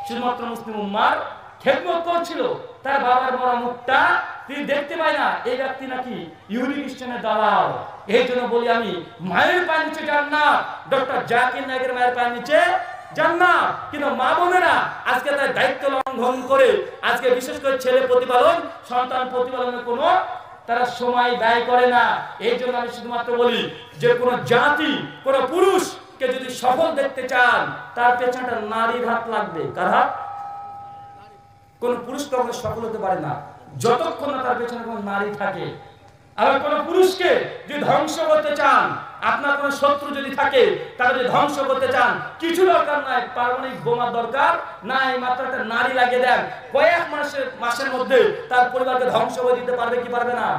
শুধুমাত্র মুসলিম উম্মার খেদমত করছিল তার বাবার মরা মুখটা তিনি দেখতে পায় না এই ব্যক্তি নাকি ইহুদি খ্রিস্টানের দালাল এই জন্য বলি আমি মায়ের পায়ের নিচে জান্নাত ডক্টর জাকির নায়েকের মায়ের পায়ের নিচে জান্নাত কিন্তু মা বোনেরা আজকে তার দায়িত্ব লঙ্ঘন করে আজকে বিশেষ করে ছেলে প্রতিপালন সন্তান প্রতিপালনের কোনো তারা সময় ব্যয় করে না এই জন্য আমি শুধুমাত্র বলি যে কোনো জাতি কোনো পুরুষকে যদি সফল দেখতে চান তার পেছনে নারীর হাত লাগবে কার হাত কোন পুরুষ কখনো সফল হতে পারে না যতক্ষণ না তার পেছনে কোন নারী থাকে আর কোন পুরুষকে যদি ধ্বংস করতে চান আপনার কোন শত্রু যদি থাকে তাকে যদি ধ্বংস করতে চান কিছু দরকার নাই পারমাণবিক বোমা দরকার নাই মাত্র একটা নারী লাগিয়ে দেন কয়েক মাসের মধ্যে তার পরিবারকে ধ্বংস করে দিতে পারবে কি পারবে না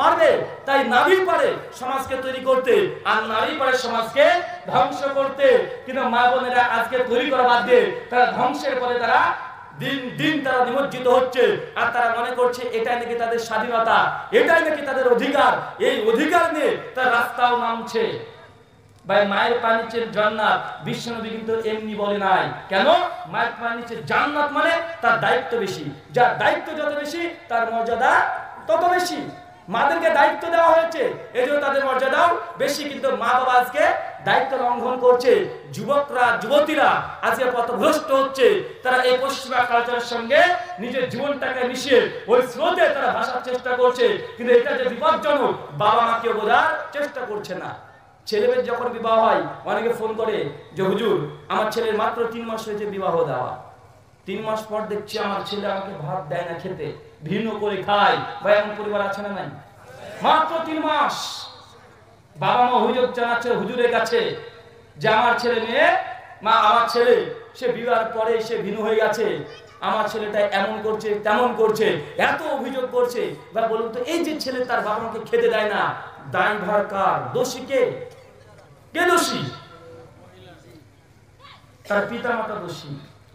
পারবে তাই নারী পারে সমাজকে তৈরি করতে আর নারী পারে সমাজকে ধ্বংস করতে কিন্তু মা বোনেরা আজকে তৈরি করা বাদ দিয়ে তারা ধ্বংসের পরে তারা দিন দিন তারা নিমজ্জিত হচ্ছে আর তারা মনে করছে এটাই নাকি তাদের স্বাধীনতা এটাই নাকি তাদের অধিকার এই অধিকার নিয়ে তার রাস্তাও নামছে ভাই মায়ের পায়ের নিচে জান্নাত বিশ্বনবী কিন্তু এমনি বলে নাই কেন মায়ের পায়ের নিচে জান্নাত মানে তার দায়িত্ব বেশি যার দায়িত্ব যত বেশি তার মর্যাদা তত বেশি মাদেরকে দায়িত্ব দেওয়া হয়েছে এজন্য তাদের মর্যাদাও বেশি কিন্তু মা বাবা আজকে দায়িত্ব লঙ্ঘন করছে যুবকরা যুবতীরা আজকে পথভ্রষ্ট হচ্ছে তারা এই পশ্চিমা কালচারের সঙ্গে নিজের জীবনটাকে মিশিয়ে ওই স্রোতে তারা ভাসার চেষ্টা করছে কিন্তু এটা যে বিপজ্জনক বাবা মা কেউ বোঝার চেষ্টা করছে না ছেলেমেয়ের যখন বিবাহ হয় অনেকে ফোন করে যে হুজুর আমার ছেলের মাত্র 3 মাস হয়েছে বিবাহ দেওয়া 3 মাস পর দেখছি আমার ছেলে আমাকে ভাত দেয় না খেতে ভিন্ন করে খায় ভাই এমন পরিবার আছে না নাই মাত্র 3 মাস বাবা মা অভিযোগ জানাচ্ছে হুজুরের কাছে যে আমার ছেলে মেয়ে মা আমার ছেলে সে বিবাহের পরে সে ভিন্ন হয়ে গেছে আমার ছেলেটা এমন করছে তেমন করছে এত অভিযোগ করছে বা বলুন তো এই যে ছেলে তার বাবা মাকে খেতে দেয় না দায় ভার কার দোষী কে কে দোষী তার পিতা মাতা দোষী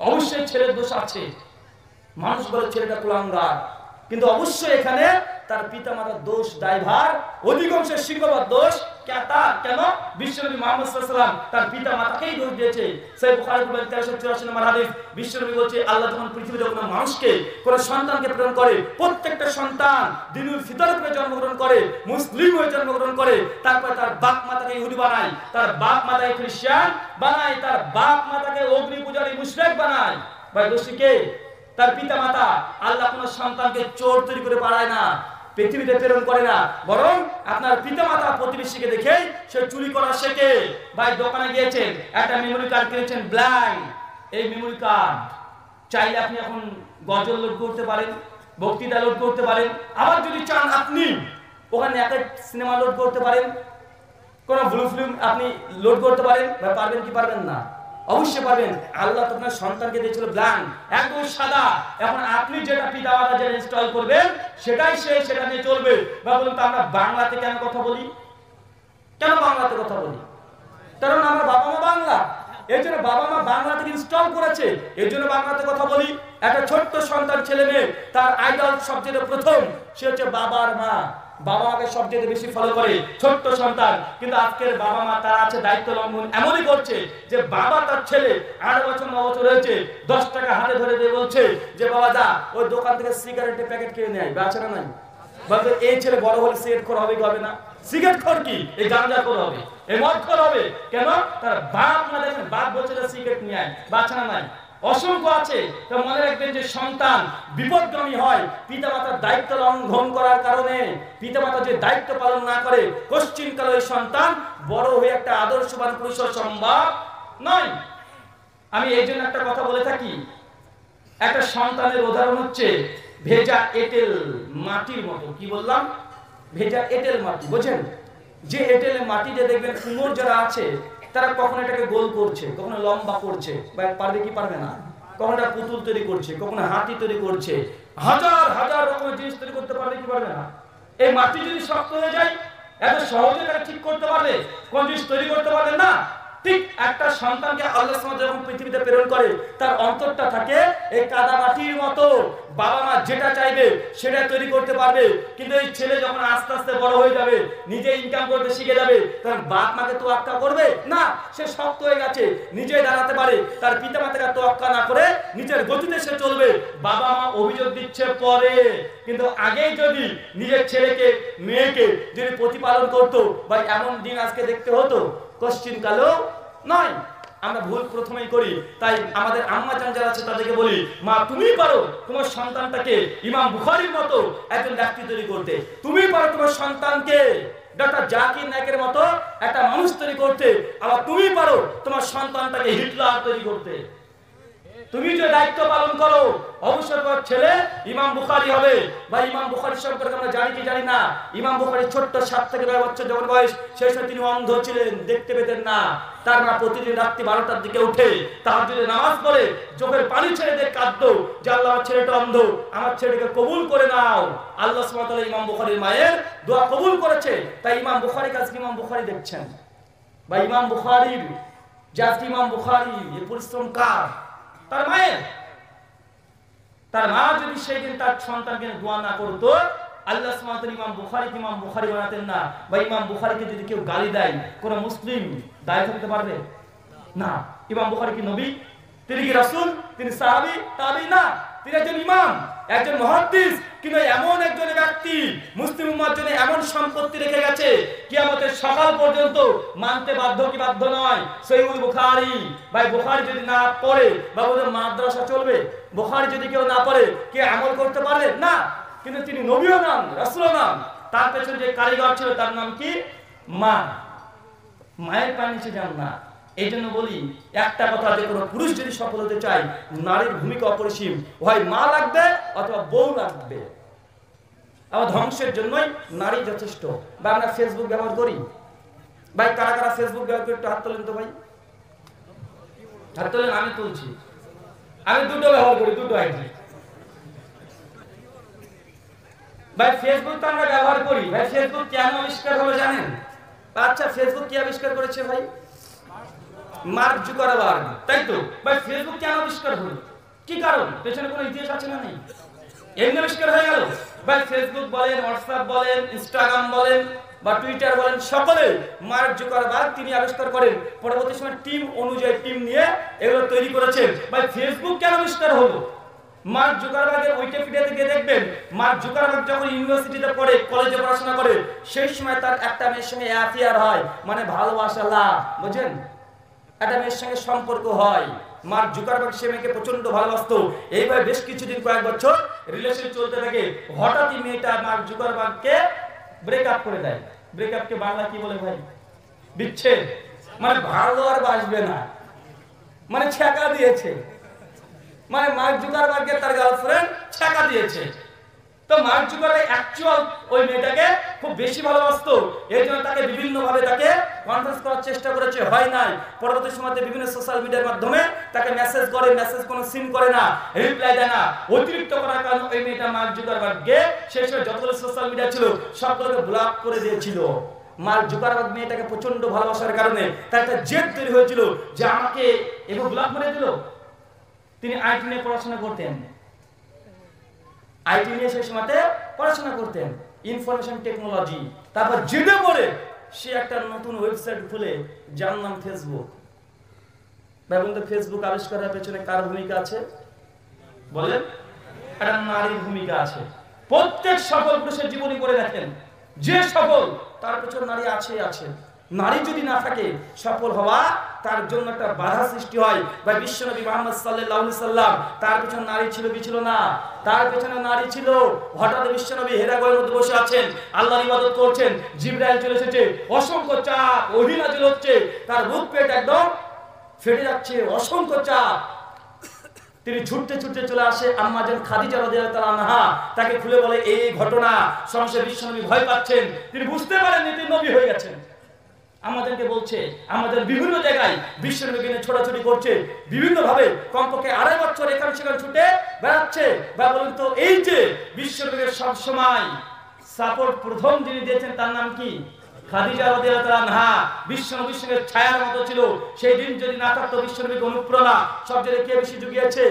অবশ্যই ছেলের দোষ আছে মানুষ বলে ছেলেটা কুলাঙ্গার কিন্তু অবশ্যই এখানে তার পিতামাতার দোষ দায়ভার অধিকাংশ শিক্ষকতার দোষ কেন বিশ্বনবী মুহাম্মদ সাল্লাল্লাহু আলাইহি ওয়াসাল্লাম তার পিতামাতাকেই দোষ দিয়েছে সহিহ বুখারী 1384 নম্বর হাদিস বিশ্বনবী বলছে আল্লাহ যখন পৃথিবীতে কোনো মানুষকে কোনো সন্তানকে প্রেরণ করে প্রত্যেকটা সন্তান দিনুল ফিতর করে জন্মগ্রহণ করে মুসলিম হয়ে জন্মগ্রহণ করে তারপর তার বাপ মাতাকে ইহুদি বানায় তার বাপ মাতাকে খ্রিস্টান বানায় তার বাপ মাতাকে অগ্নি পূজারী মুশরিক বানায় ভাই দোষী কে তার পিতামাতা আল্লাহ কোন সন্তানকে চোর তৈরি করে পাড়ায় না পৃথিবীতে প্রেরণ করে না বরং আপনার পিতামাতা প্রতিবেশীকে দেখে সে চুরি করা শেখে ভাই দোকানে গিয়েছেন একটা মেমোরি কার্ড কিনেছেন ব্ল্যাঙ্ক এই মেমোরি কার্ড চাইলে আপনি এখন গজল লোড করতে পারেন, বক্তৃতা লোড করতে পারেন। আবার যদি চান আপনি ওখানে একটা সিনেমা লোড করতে পারেন, কোনো ব্লু ফিল্ম আপনি লোড করতে পারেন। ভাই পারবেন কি পারবেন না? অবশ্যই পারবেন। আল্লাহ তো আপনার সন্তানকে দিয়েছিল ব্ল্যাঙ্ক, একদম সাদা। এখন আপনি যেটা পিতামাতা যেটা ইনস্টল করবেন সেটাই সে সেটা নিয়ে চলবে। বা বলুন তো আমরা বাংলাতে কেন কথা বলি? কেন বাংলাতে কথা বলি? কারণ আমরা বাবা মা বাংলা, এই জন্য বাবা মা বাংলা থেকে ইনস্টল করেছে, এই জন্য বাংলাতে কথা বলি। একটা ছোট্ট সন্তান ছেলে মেয়ে তার আইডল সবচেয়ে প্রথম সে হচ্ছে বাবার মা। বাবা মাকে সবচেয়ে বেশি ফলো করে ছোট্ট সন্তান। কিন্তু আজকের বাবা মা তারা আছে দায়িত্ব লঙ্ঘন এমনই করছে যে বাবা তার ছেলে 8 বছর 9 বছর হয়েছে 10 টাকা হাতে ধরে দিয়ে বলছে যে বাবা যা ওই দোকান থেকে সিগারেটের প্যাকেট কিনে নেয়। বাচ্চারা নাই বলতো এই ছেলে বড় হলে সিগারেট খোর হবে কি হবে না? সিগারেট খোর কি এই গাঁজা খোর হবে, এই মদ খোর হবে। কেন? তার বাপ না দেখেন, বাপ বলছে সিগারেট নিয়ে আয়। বাচ্চারা নাই, অসংখ্য আছে। তো মনে রাখবেন যে সন্তান বিপদগামী হয় পিতামাতার দায়িত্ব লঙ্ঘন করার কারণে। পিতামাতা যে দায়িত্ব পালন না করে কোশ্চিনকালে ওই সন্তান বড় হয়ে একটা আদর্শবান পুরুষ সম্ভব নয়। আমি এই জন্য একটা কথা বলে থাকি, একটা সন্তানের উদাহরণ হচ্ছে ভেজা এঁটেল মাটির মতো। কি বললাম? ভেজা এঁটেল মাটি। বোঝেন? যে এঁটেলে মাটিতে দেখবেন কুমোর যারা আছে তারা কখনো এটাকে গোল করছে, কখনো লম্বা করছে। পারবে কি পারবে না? কখনো একটা পুতুল তৈরি করছে, কখনো হাতি তৈরি করছে, হাজার হাজার রকমের জিনিস তৈরি করতে পারবে কি পারবে না? এই মাটি যদি শক্ত হয়ে যায় এত সহজে তারা ঠিক করতে পারবে, কোন জিনিস তৈরি করতে পারবে না। ঠিক একটা সন্তানকে আল্লাহ সুবহানাহু ওয়া তাআলা পৃথিবীতে প্রেরণ করে তার অন্তরটা থাকে এই কাদা মাটির মতো। বাবা মা যেটা চাইবে সেটা তৈরি করতে পারবে। কিন্তু এই ছেলে যখন আস্তে আস্তে বড় হয়ে যাবে, নিজে ইনকাম করতে শিখে যাবে, তার বাপ মাকে তোয়াক্কা করবে না। সে শক্ত হয়ে গেছে, নিজে দাঁড়াতে পারে, তার পিতা মাতাকে তোয়াক্কা না করে নিজের গতিতে সে চলবে। বাবা মা অভিযোগ দিচ্ছে পরে, কিন্তু আগেই যদি নিজের ছেলেকে মেয়েকে যদি প্রতিপালন করতো বা এমন দিন আজকে দেখতে হতো কোশ্চিন কালো নয়। আমরা ভুল প্রথমেই করি। তাই আমাদের আম্মা জান যারা আছে তাদেরকে বলি, মা তুমি পারো তোমার সন্তানটাকে ইমাম বুখারীর মতো একজন ব্যক্তি তৈরি করতে। তুমি পারো তোমার সন্তানকে ডক্টর জাকির নায়কের মতো একটা মানুষ তৈরি করতে। আবার তুমি পারো তোমার সন্তানটাকে হিটলার তৈরি করতে। তুমি যে দায়িত্ব পালন করো অবশ্যই ছেলে ইমাম বুখারী হবে। বা ইমাম বুখারী সম্পর্কে আমরা জানি কি জানি না? ইমাম বুখারী ছোট্ট 7 থেকে 9 বছর যখন বয়স, সেই সময় তিনি অন্ধ ছিলেন, দেখতে পেতেন না। তার মা প্রতিদিন রাত্রি 12টার দিকে উঠে তাহাজ্জুদে নামাজ পড়ে চোখের পানি ছেড়ে দিয়ে কাঁদতো যে আল্লাহ আমার ছেলেটা অন্ধ, আমার ছেলেকে কবুল করে নাও। আল্লাহ সুবহানাহু ওয়া তাআলা ইমাম বুখারীর মায়ের দোয়া কবুল করেছে। তাই ইমাম বুখারী কাছে ইমাম বুখারী দেখছেন। বা ইমাম বুখারীর জাতি ইমাম বুখারী এই পরিশ্রম কার? তার মায়ের। তার মা যদি সেই দিন তার সন্তানকে দোয়া না করতো, আল্লাহ সুবহানাহু ওয়া তাআলা ইমাম বুখারী বানাতেন না। বা ইমাম বুখারীকে যদি কেউ গালি দেয় কোন মুসলিম দায় থাকতে পারবে না। ইমাম বুখারী কি নবী? তিনি কি রাসূল? তিনি সাহাবী? তাবেঈ না। তিনি একজন ইমাম, একজন মুহাদ্দিস। কিন্তু এমন একজন ব্যক্তি মুসলিম উম্মাহর জন্য এমন সম্পত্তি রেখে গেছে কিয়ামতের সকাল পর্যন্ত মানতে বাধ্য কি বাধ্য নয়? সহিহ বুখারী। ভাই বুখারী যদি না পড়ে বা মাদ্রাসা চলবে, বুখারী যদি কেউ না পড়ে কে আমল করতে পারে না। কিন্তু তিনি নবীও নাম, রাসূলও নাম। তার পেছনে যে কারিগর ছিল তার নাম কি? মা। মায়ের পানি সে জান্নাত। এই জন্য বলি একটা কথা, যে কোনো পুরুষ যদি সফল হতে চায় নারীর ভূমিকা অপরিসীম। হয় মা লাগবে অথবা বউ লাগবে। আবার ধ্বংসের জন্যই নারী যথেষ্ট। বা আমরা ফেসবুক ব্যবহার করি। ভাই কারা কারা ফেসবুক ব্যবহার করে একটু হাত তোলেন তো। ভাই হাত তোলেন। আমি তুলছি। আমি দুটো ব্যবহার করি, দুটো আইডি। ভাই ফেসবুক তো আমরা ব্যবহার করি। ভাই ফেসবুক কেন আবিষ্কার হলো জানেন? আচ্ছা ফেসবুক কি আবিষ্কার করেছে? ভাই মার্ক জুকারবার্গ, তাই তো। ভাই ফেসবুক কেন আবিষ্কার হলো? কি কারণ? পেছনে কোনো ইতিহাস আছে না? নেই, এমনি আবিষ্কার হয়ে গেল। ভাই ফেসবুক বলেন, হোয়াটসঅ্যাপ বলেন, ইনস্টাগ্রাম বলেন বা টুইটার বলেন, সকলে মার্ক জুকারবার্গ তিনি আবিষ্কার করেন। পরবর্তী সময় টিম অনুযায়ী টিম নিয়ে এগুলো তৈরি করেছেন। ভাই ফেসবুক কেন আবিষ্কার হলো? মার্ক জুকারবার্গের উইকিপিডিয়াতে গিয়ে দেখবেন, মার্ক জুকারবার্গ যখন ইউনিভার্সিটিতে পড়ে, কলেজে পড়াশোনা করে, সেই সময় তার একটা মেয়ের সঙ্গে অ্যাফেয়ার হয়, মানে ভালোবাসা লাভ। বুঝেন? একটা মেয়ের সঙ্গে সম্পর্ক হয়। মার্ক জুকারবার্গ সে মেয়েকে প্রচন্ড ভালোবাসতো। এইভাবে বেশ কিছুদিন, কয়েক বছর রিলেশন চলতে থাকে। হঠাৎই মেয়েটা মার্ক জুকারবার্গকে ব্রেকআপ করে দেয়। ব্রেকআপকে বাংলা কি বলে ভাই? বিচ্ছেদ। মানে ভালো আর বাসবে না, মানে ছ্যাঁকা দিয়েছে। মানে মার্ক জুকারবার্গের তার গার্লফ্রেন্ড টাকা দিয়েছে। তো মার্ক জুকারবার্গ অ্যাকচুয়াল ওই মেয়েটাকে খুব বেশি ভালোবাসতো, এইজন্য তাকে বিভিন্ন ভাবে তাকে কনভিন্স করার চেষ্টা করেছে, হয় নাই। পরবর্তী সময়তে বিভিন্ন সোশ্যাল মিডিয়ার মাধ্যমে তাকে মেসেজ করে, মেসেজ কোনো সিন করে না, রিপ্লাই দেয় না। অতিরিক্ত করার কারণে ওই মেয়েটা মার্ক জুকারবার্গকে শেষ হয়ে যতগুলো সোশ্যাল মিডিয়া ছিল সবগুলোকে ব্লক করে দিয়েছিল। মার্ক জুকারবার্গ মেয়েটাকে প্রচন্ড ভালোবাসার কারণে তার একটা জেদ তৈরি হয়েছিল যে আমাকে এভাবে ব্লক করে দিল। তিনি আইটি নিয়ে পড়াশোনা করতেন, আইটি নিয়ে সেই সময়তে পড়াশোনা করতেন, ইনফরমেশন টেকনোলজি। তারপর জেনে পড়ে সে একটা নতুন ওয়েবসাইট খুলে, যার নাম ফেসবুক। ভাবুন তো ফেসবুক আবিষ্কারের পেছনে কার ভূমিকা আছে বলেন? একটা নারীর ভূমিকা আছে। প্রত্যেক সফল পুরুষের জীবনী পড়ে দেখেন, যে সফল তার পেছনে নারী আছে আছে। নারী যদি না থাকে সফল হওয়া তার জন্য একটা বাধা সৃষ্টি হয়। বা বিশ্বনবী মুহাম্মদ সাল্লাল্লাহু আলাইহি সাল্লাম তার পেছনে নারী ছিল কি ছিল না? তার পেছনে নারী ছিল। হঠাৎ বিশ্বনবী হেরা গুহার মধ্যে বসে আছেন, আল্লাহর ইবাদত করছেন, জিবরাইল চলে এসেছে, অসংখ্য চাপ ওহী নাযিল হচ্ছে, তার বুক পেট একদম ফেটে যাচ্ছে, অসংখ্য চাপ। তিনি ছুটতে ছুটতে চলে আসে আম্মা জান খাদিজা রাদিয়াল্লাহু তাআলা আনহা, তাকে খুলে বলে এই ঘটনা। সংসারে বিশ্বনবী ভয় পাচ্ছেন, তিনি বুঝতে পারেন তিনি নবী হয়ে গেছেন। আমাদেরকে বলছে আমাদের বিভিন্ন জায়গায় বিশ্বনবীকে নিয়ে ছোটাছুটি করছে, বিভিন্ন ভাবে কমপক্ষে আড়াই বছর এখানে সেখানে ছুটে বেড়াচ্ছে। বা বলুন তো এই যে বিশ্বনবীকে সব সময় সাপোর্ট প্রথম যিনি দিয়েছেন তার নাম কি? খাদিজা রাদিয়াল্লাহু আনহা। বিশ্বনবীর সঙ্গে ছায়ার মতো ছিল। সেই দিন যদি না থাকতো বিশ্বনবীকে অনুপ্রেরণা সব জায়গায় কে বেশি জুগিয়েছে?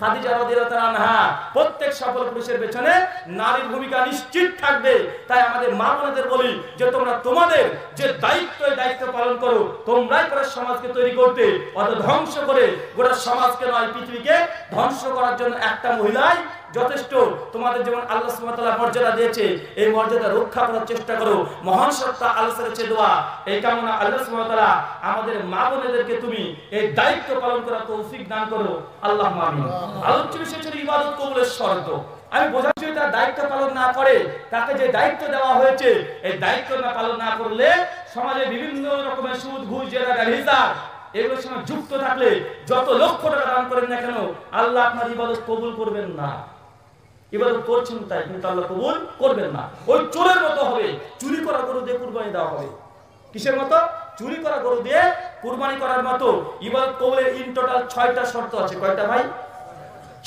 খাদিজা রাদিয়াল্লাহু আনহা। প্রত্যেক সফল পুরুষের পেছনে নারীর ভূমিকা নিশ্চিত থাকবে। তাই আমাদের মা বোনদের বলি যে তোমরা তোমাদের যে দায়িত্ব, এই দায়িত্ব পালন করো। তোমরাই পুরো সমাজকে তৈরি করতে, অত ধ্বংস করে গোটা সমাজকে নয় পৃথিবীকে ধ্বংস করার জন্য একটা মহিলাই যথেষ্ট। তোমাদের যেমন আল্লাহ সুবহানাহু ওয়া তাআলা মর্যাদা দিয়েছে, এই মর্যাদা রক্ষা করার চেষ্টা করো। মহান সত্তা আল্লাহর কাছে দোয়া, এই কামনা আল্লাহ সুবহানাহু ওয়া তাআলা আমাদের মা বোনদেরকে তুমি এই দায়িত্ব পালন করার তৌফিক দান করো। আল্লাহুম্মা আমিন। আলোচ্য বিষয় ছিল ইবাদত কবুলের শর্ত। আমি বোঝাচ্ছি তার দায়িত্ব পালন না করে, তাকে যে দায়িত্ব দেওয়া হয়েছে এই দায়িত্ব না পালন না করলে সমাজে বিভিন্ন রকমের সুদ, ঘুষ, জেনা, গালিগালাজ এগুলোর সঙ্গে যুক্ত থাকলে যত লক্ষ টাকা দান করেন না কেন আল্লাহ আপনার ইবাদত কবুল করবেন না। ইবাদত করছেন তাই, কিন্তু আল্লাহ কবুল করবেন না। ওই চোরের মতো হবে, চুরি করা গরু দিয়ে কুরবানি দেওয়া হবে। কিসের মতো? চুরি করা গরু দিয়ে কুরবানি করার মতো। ইবাদত কবুলের ইন টোটাল ৬টা শর্ত আছে। কয়টা ভাই?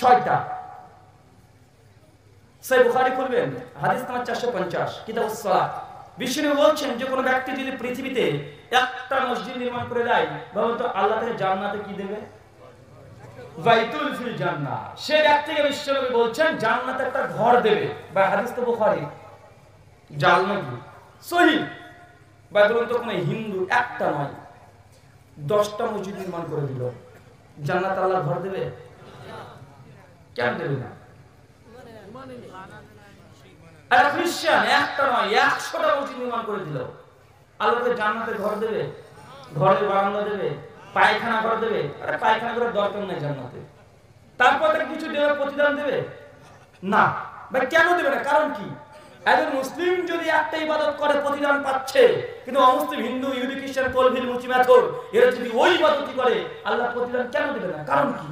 ৬টা। সহিহ বুখারী খুলবেন, হাদিস নম্বর ৪৫০, কিতাব সালাত। বিষ্ণু বলছেন যে কোনো ব্যক্তি যদি পৃথিবীতে একটা মসজিদ নির্মাণ করে দেয়, বলুন তো আল্লাহ তাকে জান্নাতে কি দেবে? বাইতুল ফিল জান্নাহ। সে ব্যক্তিকে বিশ্বনবী বলছেন জান্নাতে একটা ঘর দেবে। বা হাদিস তো বুখারী, জান্নাত সহিহ। বা বলুন তো কোনো হিন্দু একটা নয় 10টা মসজিদ নির্মাণ করে দিল, জান্নাতে আল্লাহ ঘর দেবে? কেন দেবে না? আর খ্রিস্টান একটা নয় ১০০টা মসজিদ নির্মাণ করে দিল, আল্লাহকে জান্নাতে ঘর দেবে? ঘরের বারান্দা দেবে? পায়খানা ঘর দেবে? আরে পায়খানা ঘরের দরকার নাই জান্নাতে। তারপর তাকে কিছু দেওয়ার প্রতিদান দেবে না। ভাই কেন দেবে না? কারণ কি? একজন মুসলিম যদি একটা ইবাদত করে প্রতিদান পাচ্ছে, কিন্তু অমুসলিম, হিন্দু, ইহুদি, খ্রিস্টান, কলভিল, মুচি, ম্যাথর এরা যদি ওই ইবাদতই করে আল্লাহ প্রতিদান কেন দেবে না? কারণ কি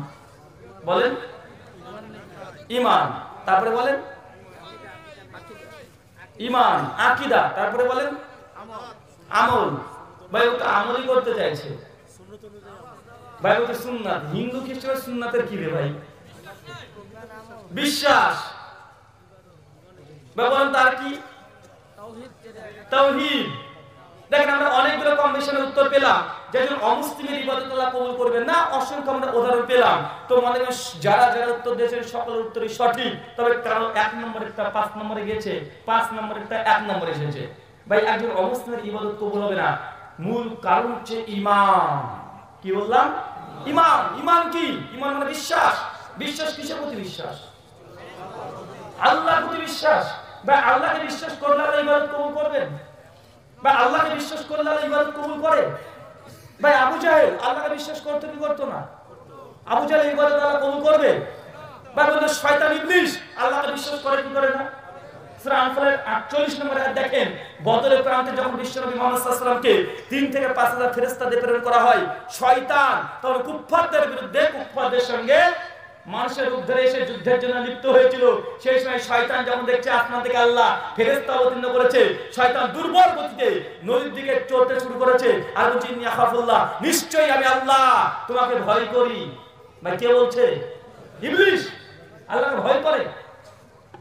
বলেন? ইমান, তারপরে বলেন ইমান, আকীদা, তারপরে বলেন আমল। ভাই ও তো আমলই করতে চাইছে, ভাই ও তো সুন্নাত। হিন্দু খ্রিস্টান সুন্নাতের কি রে ভাই? বিশ্বাস। ভাই বলেন তার কি? তাওহীদ। দেখেন আমরা অনেকগুলো কমিশনের উত্তর পেলাম, যেমন অমুসলিমের ইবাদত আল্লাহ কবুল করবেন না। অসংখ্য আমরা উদাহরণ পেলাম। তো মনে করেন যারা যারা উত্তর দিয়েছেন সকলের উত্তরই সঠিক। তবে কারো ১ নম্বরেরটা ৫ নম্বরে গেছে, ৫ নম্বরেরটা ১ নম্বরে এসেছে। ভাই একজন অমুসলিমের ইবাদত কবুল হবে না, মূল কারণ হচ্ছে ঈমান। কি বললাম? ঈমান। ঈমান কি? ঈমান মানে বিশ্বাস। বিশ্বাস কিসের প্রতি? বিশ্বাস আল্লাহর প্রতি বিশ্বাস। ভাই আল্লাহকে বিশ্বাস করলে আল্লাহ ইবাদত কবুল করবেন? ভাই আল্লাহকে বিশ্বাস করলে আল্লাহ ইবাদত কবুল করে? ভাই আবু জাহেল আল্লাহকে বিশ্বাস করতে কি করতো না? আবু জাহেল ইবাদত আল্লাহ কবুল করবে? ভাই বলতো শয়তান ইবলিস আল্লাহকে বিশ্বাস করে কি করে না? সূরা আনফালের 48 নম্বর আয়াত দেখেন। বদরের প্রান্তে যখন বিশ্বনবী মুহাম্মদ সাল্লাল্লাহু আলাইহি ওয়াসাল্লামকে ৩ থেকে ৫ হাজার ফেরেশতা দিয়ে প্রেরণ করা হয়, শয়তান তখন কুফফারদের বিরুদ্ধে, কুফফারদের সঙ্গে मानुषेर रूप धरे से युद्धेर जोन्नो लिप्त हयेछिल सेई समय शयतान जेमन देखछे आसमान थेके आल्लाह फेरेश्ता अवतीर्ण करेछे शयतान दुर्बल गतिते नदीर दिके चलते शुरू करेछे आर बोलछे इन्नी आखाफुल्लाह निश्चयই आमी आल्लाह तुम्हें भय करी भाई के बोलछे इब्लिस आल्लाहर भय करे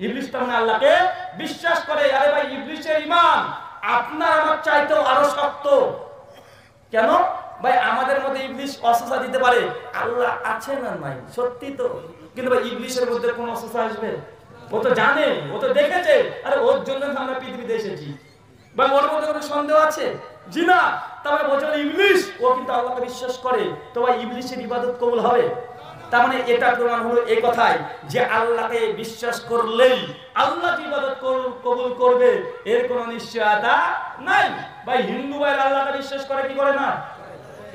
इब्लिस तार माने आल्लाहके विश्वास करे अरे भाई इब्लिसेर ईमान आपनार आमार चाइतेও आरो शक्त केन भाई आमादेर मধ্যে ইবলিশ অসুস্থতা দিতে পারে আল্লাহ আছে না নাই সত্যি তো কিন্তু ভাই ইবলিশের মধ্যে কোন অসুস্থতা আসবে ও তো জানে ও তো দেখেছে আরে ওর জন্য আমরা পৃথিবীতে এসেছি ভাই ওর মধ্যে কোনো সন্দেহ আছে জি না তবে বচন ইবলিশ ও কিন্তু আল্লাহকে বিশ্বাস করে তো ভাই ইবলিশের ইবাদত কবুল হবে তার মানে এটা প্রমাণ হলো এই কথাই যে আল্লাহকে বিশ্বাস করলেই আল্লাহ ইবাদত কবুল করবে এর কোনো নিশ্চয়তা নাই ভাই হিন্দু ভাই আল্লাহকে বিশ্বাস করে কি করে না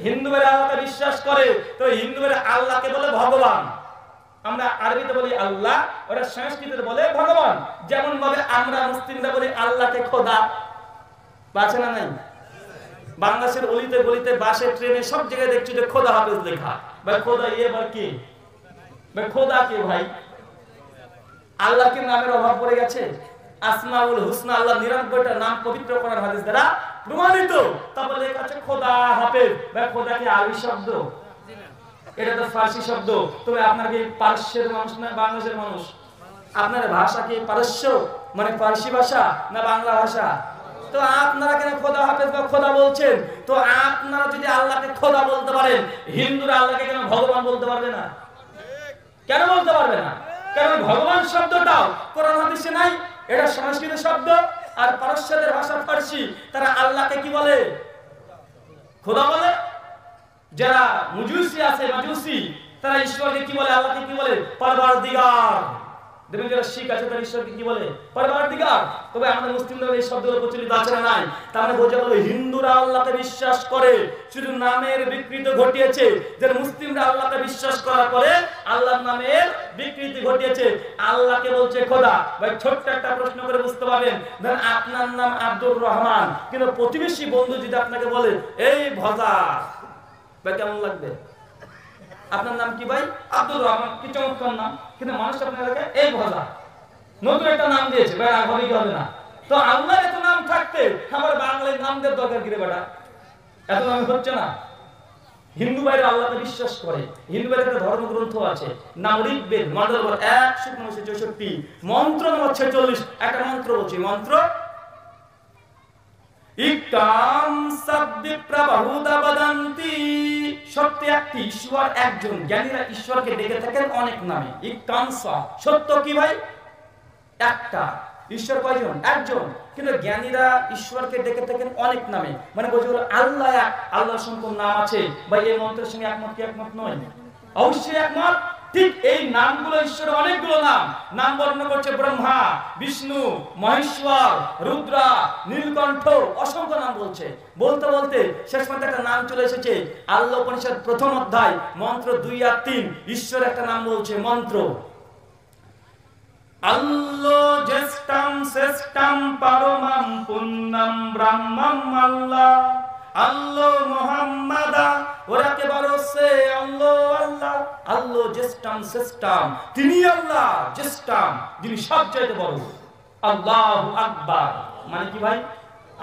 हिंदू आल्ला विश्वास करे तो हिंदू आल्ला के बोले भगवान आरबीते बोली आल्ला और संस्कृत बोले भगवान जेमन भावे मुस्लिमरा बोली आल्ला के खोदा बाछे ना नहीं बांग्लादेशेर गलिते गलिते बासे ट्रेने सब जगह देखछि जे खोदा हाफेज लेखा भाई खोदा ये बार की भाई खोदा के भाई आल्ला के नामेर अभाव पड़े गेछे আসমাউল হুসনা আল্লাহ ৯৯টা নাম পবিত্র কোরআন হাদিস দ্বারা প্রমাণিত তাহলে লেখা আছে খোদা হাফেজ ভাই খোদা কি আরবি শব্দ এটা তো ফারসি শব্দ তবে আপনারা কি পারস্যের মানুষ না বাংলাদেশের মানুষ আপনার ভাষা কি পারস্য মানে ফারসি ভাষা না বাংলা ভাষা তো আপনারা কেন খোদা হাফেজ বা খোদা বলছেন তো আপনারা যদি আল্লাহকে খোদা বলতে পারেন হিন্দুরা আল্লাহকে কেন ভগবান বলতে পারবে না কেন বলতে পারবে না কারণ ভগবান শব্দটা কোরআন হাদিসে নাই এটা সংস্কৃত শব্দ আর পারস্যের ভাষা ফারসি তারা আল্লাহকে কি বলে খোদা বলে যারা মুজুসি আছে মাজুসি তারা ঈশ্বরকে কি বলে আল্লাহকে কি বলে পরওয়ারদিগার দেখুন যারা শিখ আছে তারা ঈশ্বরকে কি বলে পরওয়ারদিগার তবে আমাদের মুসলিমরা এই শব্দগুলো প্রচলিত আছে না নাই তার মানে বোঝা গেল হিন্দুরা আল্লাহকে বিশ্বাস করে শুধু নামের বিকৃতি ঘটিয়েছে যারা মুসলিমরা আল্লাহকে বিশ্বাস করার পরে আল্লাহর নামের বিকৃতি ঘটিয়েছে আল্লাহকে বলছে খোদা ভাই ছোট একটা প্রশ্ন করে বুঝতে পারবেন ধরেন আপনার নাম আব্দুর রহমান কিন্তু প্রতিবেশী বন্ধু যদি আপনাকে বলে এই ভজা ভাই কেমন লাগবে আপনার নাম কি ভাই আব্দুর রহমান কি চমৎকার নাম কিন্তু মানুষ আপনাকে এই ভজা নতুন একটা নাম দিয়েছে ভাই আগে কি হবে না তো আল্লাহর এত নাম থাকতে আমার বাংলায় নাম দেওয়ার দরকার কি রে বেটা এত নাম হচ্ছে না हिंदू भाई आल्ला के विश्वास करे हिंदू भाई एक धर्म ग्रंथ आछे नामरिक वेद मंडल नंबर 169 मंत्र नंबर 46 एक मंत्र बोलछे मंत्र इकाम शब्दे प्रभुदा वदन्ति सत्य एक ईश्वर एकजन ज्ञानीरा ईश्वर के डेके थाकेन अनेक नामे इकाम सत्य की भाई एकटा ईश्वर কয়জন একজন কিন্তু জ্ঞানীরা ঈশ্বরকে ডেকে থাকেন অনেক নামে মানে বলতে হলো আল্লাহ এক আল্লাহর সম্পূর্ণ নাম আছে ভাই এই মন্ত্রের সঙ্গে একমত কি একমত নয় অবশ্যই একমত ঠিক এই নামগুলো ঈশ্বরের অনেকগুলো নাম নাম বর্ণনা করছে ব্রহ্মা বিষ্ণু মহেশ্বর রুদ্র নীলকণ্ঠ অসংখ্য নাম বলছে বলতে বলতে শেষ পর্যন্ত একটা নাম চলে এসেছে আল্লাহ উপনিষদ প্রথম অধ্যায় মন্ত্র 2 আর 3 ঈশ্বরের একটা নাম বলছে মন্ত্র अल्लो जस्टम सेस्टम परमं पुन्नम ब्रह्मम अल्लाह अल्लो मुहम्मदा ওরা কে বলছে আল্লাহ আল্লাহ আল্লাহ জস্টম সেস্টম তিনি আল্লাহ জস্টম যিনি সবচেয়ে বড় আল্লাহু আকবার মানে কি ভাই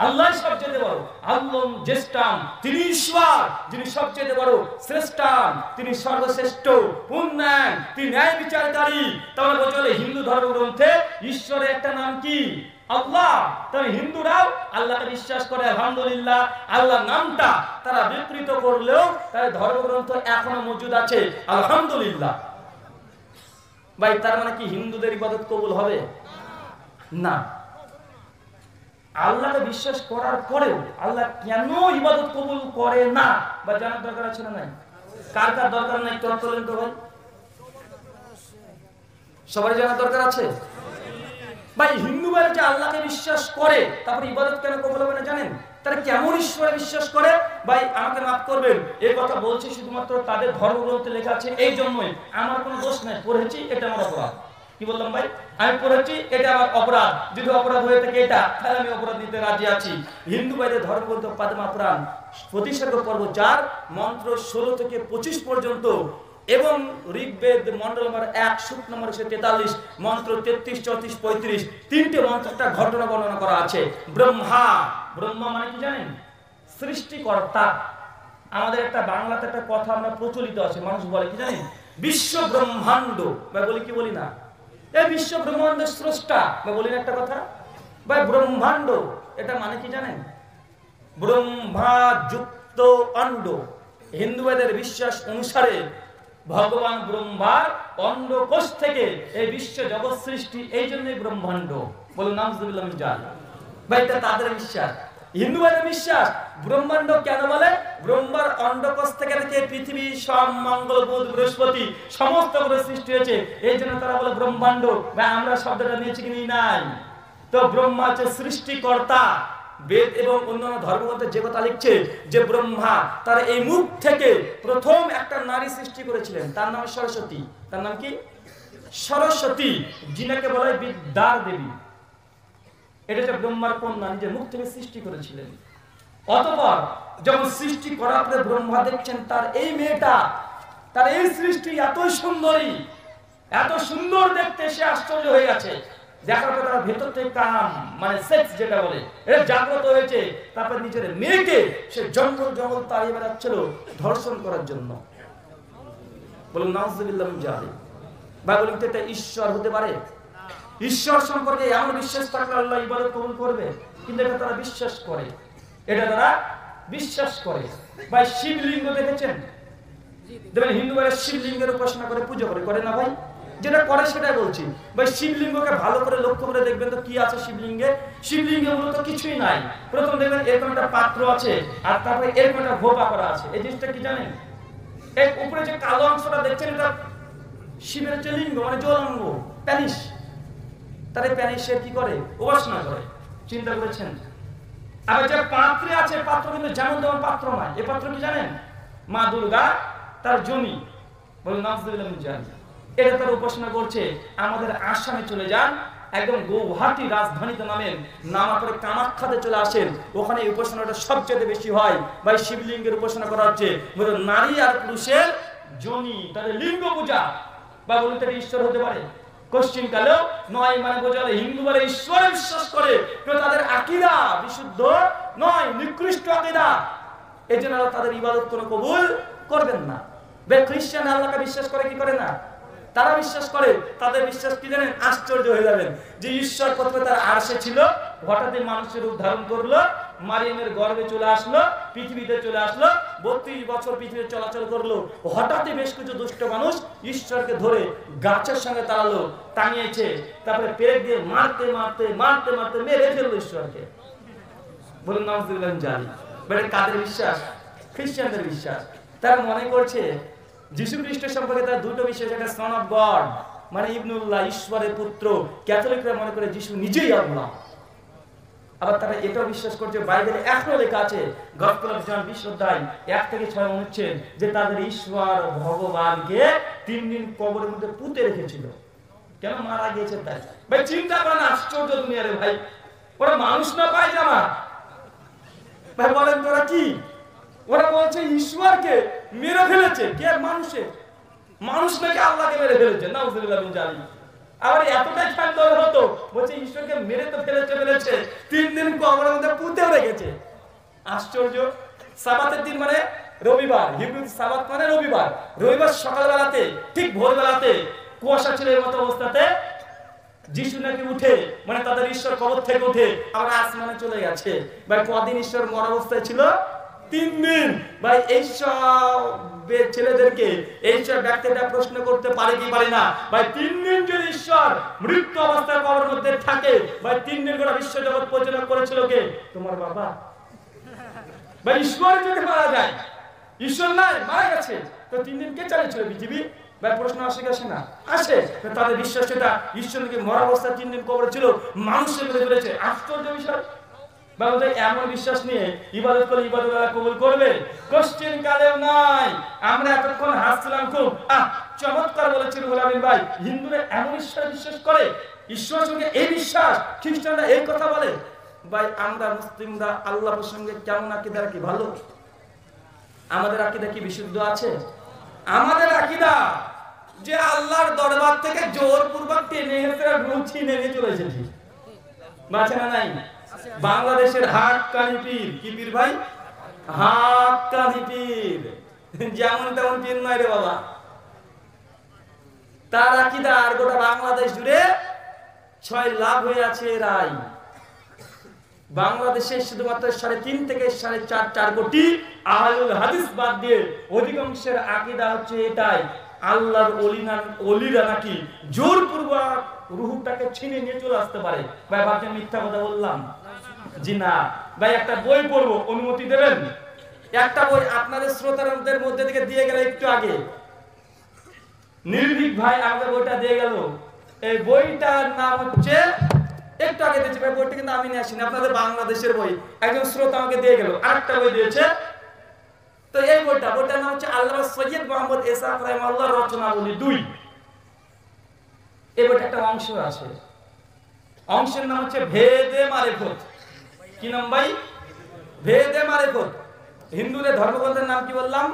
আল্লাহ সবচেয়ে বড় আল্লাহ জস্টম তিনি ঈশ্বর যিনি সবচেয়ে বড় শ্রেষ্ঠম তিনি সর্বশ্রেষ্ঠ পূর্ণান তিনি ন্যায় বিচারকারী তাহলে বলে হিন্দু ধর্ম গ্রন্থে ঈশ্বরের একটা নাম কি আল্লাহ তাই হিন্দুরাও আল্লাহকে বিশ্বাস করে আলহামদুলিল্লাহ আল্লাহ নামটা তারা বিকৃত করলেও তার ধর্মগ্রন্থ এখনো মজুদ আছে আলহামদুলিল্লাহ ভাই তার মানে কি হিন্দুদের ইবাদত কবুল হবে না আল্লাহকে বিশ্বাস করার পরেও আল্লাহ কেন ইবাদত কবুল করে না বা জানার দরকার আছে না নাই কার কার দরকার নাই একটু বলেন তো ভাই সবার জানার দরকার আছে ভাই হিন্দুরা যে আল্লাহকে বিশ্বাস করে তারপর ইবাদত কেন কবুল হবে না জানেন তারা কেমন ঈশ্বরে বিশ্বাস করে ভাই আমাকে maaf করবেন এই কথা বলছি শুধুমাত্র তাদের ধর্মগ্রন্থে লেখা আছে এই জন্যই আমার কোনো দোষ নাই পড়েছি এটা আমার অপরাধ কি বললাম ভাই আমি পড়েছি এটা আমার অপরাধ যদি অপরাধ হয়ে থাকে এটা তাহলে আমি অপরাধ নিতে রাজি আছি হিন্দু ভাইদের ধর্মগ্রন্থ পদ্মা পুরাণ ২৫ পর্ব ৪ মন্ত্র ১৬ থেকে ২৫ পর্যন্ত एवं ऋग्वेद मंडल नम्बर 1 श्लोक नम्बर 43 मंत्र 33, 34, 35 तीनटे मंत्रটা ঘটনা বর্ণনা করা আছে। ব্রহ্মা, ব্রহ্মা মানে কি জানেন? সৃষ্টিকর্তা। আমাদের একটা বাংলাতে একটা কথা আমরা প্রচলিত আছে, মানুষ বলে কি জানেন? বিশ্ব ব্রহ্মাণ্ড। ভাই বলি কি বলি না? এই বিশ্ব ব্রহ্মাণ্ড স্রষ্টা। ভাই বলি না একটা কথা? ভাই ব্রহ্মাণ্ড এটা মানে কি জানেন? ব্রহ্মা যুক্ত অণ্ড। হিন্দুদের বিশ্বাস অনুসারে ভগবান ব্রহ্মার অন্ডকোষ থেকে এই বিশ্ব জগৎ সৃষ্টি, এই জন্যই ব্রহ্মাণ্ড। বলুন নাউজুবিল্লাহ মিন যালিক। ভাই এটা তাদের বিশ্বাস। হিন্দুদের বিশ্বাস ব্রহ্মাণ্ড কেন বলে? ব্রহ্মার অন্ডকোষ থেকে পৃথিবী, সব মঙ্গল, বুধ, বৃহস্পতি সমস্ত গ্রহ সৃষ্টি হয়েছে, এই জন্য তারা বলে ব্রহ্মাণ্ড। ভাই আমরা শব্দটা নিয়েছি কি নাই? তো ব্রহ্মা হচ্ছে সৃষ্টিকর্তা। বেদ এবং অন্যান্য ধর্মগ্রন্থে যে কথা লিখছে যে ব্রহ্মা তার এই মুখ থেকে প্রথম একটা নারী সৃষ্টি করেছিলেন, তার নাম সরস্বতী। তার নাম কি? সরস্বতী, যিনাকে বলা হয় বিদ্যার দেবী। এটা হচ্ছে ব্রহ্মার কন্যা, নিজের মুখ থেকে সৃষ্টি করেছিলেন। অতঃপর যখন সৃষ্টি করার পরে ব্রহ্মা দেখছেন তার এই মেয়েটা, তার এই সৃষ্টি এত সুন্দরী, এত সুন্দর দেখতে, সে আশ্চর্য হয়ে গেছে। দেখার পর তার ভেতর থেকে কাম মানে সেক্স যেটা বলে এটা জাগ্রত হয়েছে। তারপর নিজের মেয়েকে সে জঙ্গল জঙ্গল তাড়িয়ে বেড়াচ্ছিল ধর্ষণ করার জন্য। বলুন নাউজুবিল্লাহ মিন যালিক। ভাই বলুন তো এটা ঈশ্বর হতে পারে? ঈশ্বর সম্পর্কে এমন বিশ্বাস থাকলে আল্লাহ ইবাদত কবুল করবে, কিন্তু এটা তারা বিশ্বাস করে, এটা তারা বিশ্বাস করে। ভাই শিবলিঙ্গ দেখেছেন? দেখবেন হিন্দুরা শিবলিঙ্গের উপাসনা করে, পুজো করে, করে না? ভাই যেটা করে সেটাই বলছি। ভাই শিবলিঙ্গকে ভালো করে লক্ষ্য করে দেখবেন তো কি আছে শিবলিঙ্গে। শিবলিঙ্গে মূলত কিছুই নাই। প্রথম দেখবেন এরকম একটা পাত্র আছে, আর তারপরে এরকম একটা ভোপা করা আছে। এই জিনিসটা কি জানেন? এর উপরে যে কালো অংশটা দেখছেন এটা শিবের যে লিঙ্গ মানে জলাঙ্গ, প্যানিশ। তার এই প্যানিশের কি করে? উপাসনা করে। চিন্তা করেছেন? আবার যে পাত্রে আছে, পাত্র কিন্তু যেমন তেমন পাত্র নয়। এই পাত্র কি জানেন? মা দুর্গা তার জমি। বলুন নাউজুবিল্লাহ মিন যালিক। এটা তারা উপাসনা করছে। আমাদের আসামে চলে যান, একদম গৌহাটি রাজধানীতে নামেন, নামার পরে কামাখ্যাতে চলে আসেন, ওখানে এই উপাসনাটা সবচেয়ে বেশি হয়। ভাই শিবলিঙ্গের উপাসনা করা হচ্ছে নারী আর পুরুষের যোনি, তাদের লিঙ্গ পূজা। বা বলুন তারা ঈশ্বর হতে পারে? কোশ্চিন কালেও নয়। মানে বোঝালে হিন্দু বলে ঈশ্বরে বিশ্বাস করে, কেউ তাদের আকীদা বিশুদ্ধ নয়, নিকৃষ্ট আকীদা। এই জন্য তাদের ইবাদত কোনো কবুল করবেন না। বে খ্রিস্টান আল্লাহকে বিশ্বাস করে, কি করে না? তারা বিশ্বাস করে। তাদের বিশ্বাস কি জানেন? আশ্চর্য হয়ে যাবেন যে ঈশ্বর প্রথমে তার আরশে ছিল, হঠাৎ মানুষের রূপ ধারণ করলো, মারিয়ামের গর্ভে চলে আসলো, পৃথিবীতে চলে আসলো, 32 বছর পৃথিবীতে চলাচল করলো। হঠাৎই বেশ কিছু দুষ্ট মানুষ ঈশ্বরকে ধরে গাছের সঙ্গে তাড়ালো, টাঙিয়েছে, তারপরে পেরেক দিয়ে মারতে মারতে মারতে মারতে মেরে ফেললো ঈশ্বরকে। বলুন নাউজুবিল্লাহ মিন যালিক। মানে কাদের বিশ্বাস? খ্রিস্টানদের বিশ্বাস। তারা মনে করছে যিশু খ্রিস্টের সম্পর্কে তার দুটো বিষয়, একটা সন অফ গড মানে ইবনুল্লাহ, ঈশ্বরের পুত্র। ক্যাথলিকরা মনে করে যিশু নিজেই আল্লাহ। আবার তারা এটাও বিশ্বাস করছে, বাইবেলে এখনো লেখা আছে গসপেল অফ জন 20 অধ্যায় 1 থেকে 6 অনুচ্ছেদ, যে তাদের ঈশ্বর ভগবানকে 3 দিন কবরের মধ্যে পুঁতে রেখেছিল, কেন মারা গিয়েছে তাই। ভাই চিন্তা করেন, আশ্চর্য দুনিয়া রে ভাই। ওরা মানুষ না পায় জামা। ভাই বলেন তোরা কি? ওরা বলছে ঈশ্বরকে মেরে ফেলেছে। কে? মানুষে। মানুষ নাকি আল্লাহকে মেরে ফেলেছে। নাউজুবিল্লাহ মিন যালিক। আবার এতটাই খানদার হতো, বলছে ঈশ্বরকে মেরে তো ফেলেছে, 3 দিন কবরের মধ্যে পুঁতে রেখেছে। আশ্চর্য। সাবাতের দিন মানে রবিবার, হিব্রু সাবাত মানে রবিবার। রবিবার সকালবেলাতে, ঠিক ভোরবেলাতে কুয়াশা ছিল এর মতো অবস্থাতে, যিশু নাকি উঠে, মানে তাদের ঈশ্বর কবর থেকে উঠে আবার আসমানে চলে গেছে। ভাই কদিন ঈশ্বর মরা অবস্থায় ছিল? 3 দিন। ভাই এইসব ছেলেদেরকে এইসব ব্যক্তিরা প্রশ্ন করতে পারে কি পারে না? ভাই 3 দিন যদি ঈশ্বর মৃত্যু অবস্থায় কবরের মধ্যে থাকে, ভাই 3 দিন গোটা বিশ্ব জগৎ পরিচালনা করেছিল কে? তোমার বাবা। ভাই ঈশ্বর যদি মারা যায়, ঈশ্বর নাই, মারা গেছে, তো 3 দিন কে চালিয়েছিল পৃথিবী? ভাই প্রশ্ন আসে কি আসে না? আসে। তাদের বিশ্বাস সেটা ঈশ্বরকে মরা অবস্থায় 3 দিন কবরে ছিল, মানুষের মধ্যে চলেছে। আশ্চর্য বিষয়। এমন বিশ্বাস নিয়ে ইবাদত করলে ইবাদত কবুল করবে? কোশ্চেন কালেও নাই। আমরা এতক্ষণ হাসছিলাম খুব, চমৎকার বলেছিল গোলামিন ভাই। হিন্দুরা এমন ঈশ্বর বিশ্বাস করে, ঈশ্বরের সঙ্গে এই বিশ্বাস। খ্রিস্টানরা এই কথা বলে। ভাই আমরা মুসলিমরা আল্লাহর সঙ্গে কেমন আকিদা রাখি? ভালো। আমাদের আকিদা কি বিশুদ্ধ আছে? शुधुमात्र साढ़े तीन थेके साढ़े चार चार कोटी आहलुल हादिस बाद दिए अधिकांशेर आकीदा हच्छे एटाई আল্লাহর ওলিরা নাকি জোরপূর্বক রূহটাকে ছিনে নিয়ে চলে আসতে পারে। ভাই ভাবছেন মিথ্যা কথা বললাম? জি না ভাই, একটা বই পড়বো, অনুমতি দেবেন? একটা বই আপনাদের শ্রোতাদের মধ্যে থেকে দিয়ে গেল একটু আগে, নির্ভীক ভাই আমাদের বইটা দিয়ে গেল। এই বইটার নাম হচ্ছে, একটু আগে দিয়েছে ভাই বইটা, কিন্তু আমি নিয়ে আসিনি, আপনাদের বাংলাদেশের বই, একজন শ্রোতা আমাকে দিয়ে গেল। আরেকটা বই দিয়েছে, তো এই বইটা, বইটার নাম হচ্ছে আল্লামা সৈয়দ মোহাম্মদ ইসহাক রাহিমাহুল্লাহর রচনাবলী ২। এই বইটা একটা অংশ আছে, অংশের নাম হচ্ছে ভেদে মারিফত। কি নাম ভাই? ভেদে মারিফত। হিন্দুদের ধর্মগ্রন্থের নাম কি বললাম?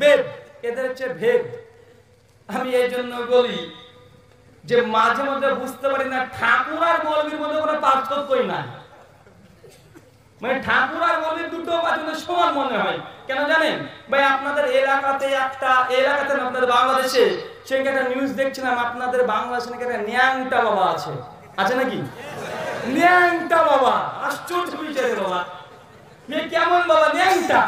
বেদ। এদের হচ্ছে ভেদ। আমি এই জন্য বলি যে মাঝে মাঝে বুঝতে পারি না ঠাকুর আর মৌলবীর মধ্যে কোনো পার্থক্যই নাই। মানে ঠাকুর আর মৌলবীর দুটো মাঝে সমান মনে হয়। কেন জানেন ভাই? আপনাদের এলাকাতে একটা, এলাকাতে আপনাদের বাংলাদেশে সেখানে একটা নিউজ দেখছিলাম, আপনাদের বাংলাদেশে নাকি একটা ন্যাংটা বাবা আছে, আছে নাকি? ন্যাংটা বাবা, আশ্চর্য বিচারে বাবা, মেয়ে কেমন বাবা ন্যাংটা।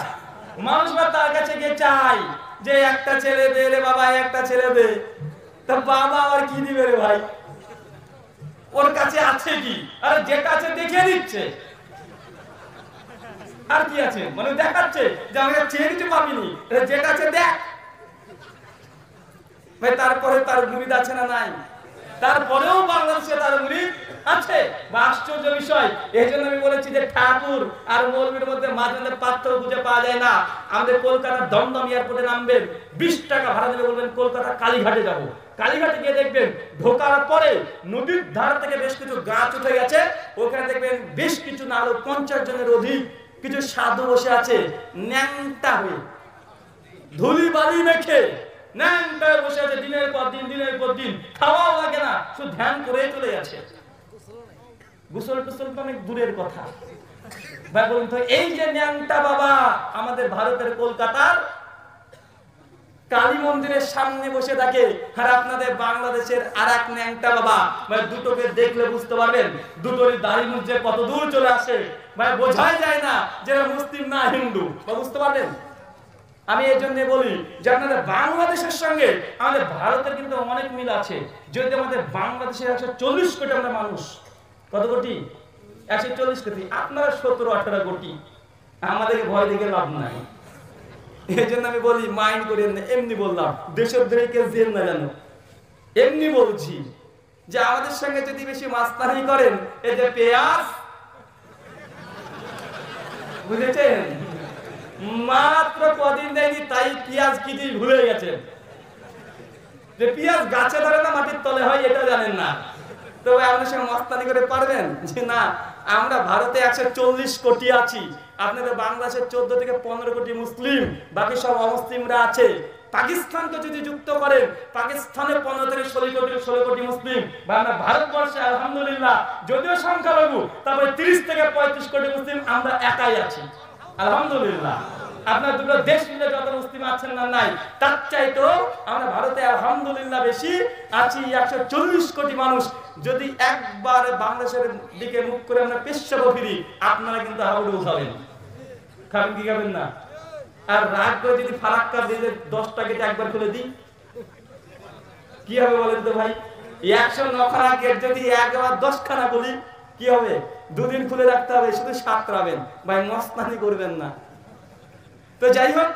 মানুষরা তার কাছে গিয়ে চাই যে একটা ছেলে দে রে বাবা, একটা ছেলে দে। তা বাবা আর কি দিবে রে ভাই? ওর কাছে আছে কি? আরে যেটা আছে দেখিয়ে দিচ্ছে, আর কি আছে মানে দেখাচ্ছে যে আমরা চেয়ে কিছু পাবিনি, যেটা আছে দেখ ভাই। তারপরে তার মুরিদ আছে না নাই? তারপরেও বাংলাদেশে তার মুরিদ আছে। আশ্চর্য বিষয়। এই জন্য আমি বলেছি যে ঠাকুর আর মৌলবীর মধ্যে মাঝে মাঝে পার্থক্য খুঁজে পাওয়া যায় না। আমাদের কলকাতার দমদম এয়ারপোর্টে নামবেন, 20 টাকা ভাড়া দিলে বলবেন কলকাতা কালীঘাটে যাবো। কালীঘাটে গিয়ে দেখবেন ঢোকার পরে নদীর ধার থেকে বেশ কিছু গাছ উঠে গেছে, ওখানে দেখবেন বেশ কিছু না হলেও 50 জনের অধিক কিছু সাধু বসে আছে, ন্যাংটা হয়ে ধুলি বালি মেখে ন্যাংটা বসে আছে। দিনের পর দিন, দিনের পর দিন, খাওয়া লাগে না, শুধু ধ্যান করে চলে যাচ্ছে। গোসল টোসল তো অনেক দূরের কথা ভাই। বলুন তো, এই যে ন্যাংটা বাবা আমাদের ভারতের কলকাতার কালী মন্দিরের সামনে বসে থাকে, আর আপনাদের বাংলাদেশের আর এক ন্যাংটা বাবা, মানে দুটোকে দেখলে বুঝতে পারবেন দুটোরই দাড়ি মুজে কত দূর চলে আসে। ভাই বোঝাই যায় না যারা মুসলিম না হিন্দু, বা বুঝতে পারবেন? আমি এই জন্য বলি যে আপনাদের বাংলাদেশের সঙ্গে আমাদের ভারতের কিন্তু অনেক মিল আছে। যদি আমাদের বাংলাদেশের 140 কোটি আমরা মানুষ, কত কোটি? 140 কোটি, আপনারা 17-18 কোটি। আমাদেরকে ভয় দেখে লাভ নাই। এই জন্য আমি বলি মাইন্ড করেন না, এমনি বললাম, দেশদ্রোহীকে জেল না জানো, এমনি বলছি যে আমাদের সঙ্গে যদি বেশি মাস্তানি করেন, এই যে পেঁয়াজ বুঝেছেন, মাত্র কদিন দেয়নি তাই পেঁয়াজ কি দিয়ে ভুলে গেছেন। যে পেঁয়াজ গাছে ধরে না, মাটির তলে হয়, এটা জানেন না। তবে আপনার সঙ্গে মস্তানি করে পারবেন যে না, আমরা ভারতে 140 কোটি আছি, আপনাদের বাংলাদেশের 14 থেকে 15 কোটি মুসলিম, বাকি সব অমুসলিমরা আছে। পাকিস্তানকে যদি যুক্ত করেন, পাকিস্তানে 15 থেকে 16 কোটি মুসলিম। বা আমরা ভারতবর্ষে আলহামদুলিল্লাহ যদিও সংখ্যালঘু, তারপরে 30 থেকে 35 কোটি মুসলিম আমরা একাই আছি আলহামদুলিল্লাহ। আপনার দুটো দেশ মিলে যত মুসলিম আছেন না নাই, তার চাইতো আমরা ভারতে আলহামদুলিল্লাহ বেশি আছি, 140 কোটি মানুষ। যদি একবার বাংলাদেশের দিকে মুখ করে আমরা পেশাব ফিরি, আপনারা কিন্তু হাউডু খাবেন। খাবেন কি খাবেন না? আর রাগ করে যদি ফারাক্কা দিয়ে 10 টাকে একবার খুলে দিই, কি হবে বলেন তো ভাই? 109 খানা গেট যদি একবার 10 খানা বলি, কি হবে? 2 দিন খুলে রাখতে হবে, শুধু সাঁতরাবেন ভাই, মস্তানি করবেন না। তো যাই হোক,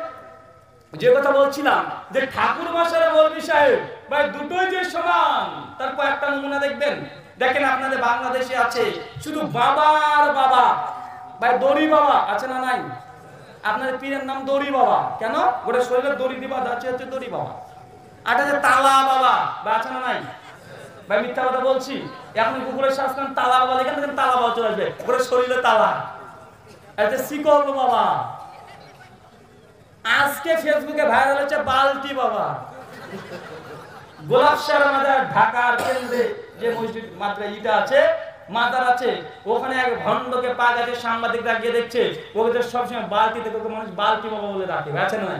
যে কথা বলছিলাম যে ঠাকুর মশাইরা মৌলভী সাহেব ভাই দুটোই যে সমান, তার কয়েকটা নমুনা দেখবেন। দেখেন আপনাদের বাংলাদেশে আছে শুধু বাবার বাবা, ভাই দড়ি বাবা আছে না নাই? আপনাদের পীরের নাম দড়ি বাবা। কেন? গোটা শরীরের দড়ি দিবা আছে, হচ্ছে দড়ি বাবা। আর আছে তালা বাবা, বা আছে না নাই? ভাই মিথ্যা কথা বলছি? এখন কুকুরের শাসন তালা বাবা লেখেন, তালা বাবা চলে আসবে, গোটা শরীরে তালা। আছে শিকল বাবা, आज के फेसबुके भाइराल হচ্ছে বালতি বাবা গোলাপশার মাজার ঢাকার কেন্দ্রে যে মসজিদ মাত্রা ইটা আছে মাজার আছে ওখানে এক ভন্ডকে পাগাতে সাংবাদিকরা গিয়ে দেখছে ওদের সব সময় বালতি থেকে তো মানুষ বালতি বাবা বলে ডাকে আছেন না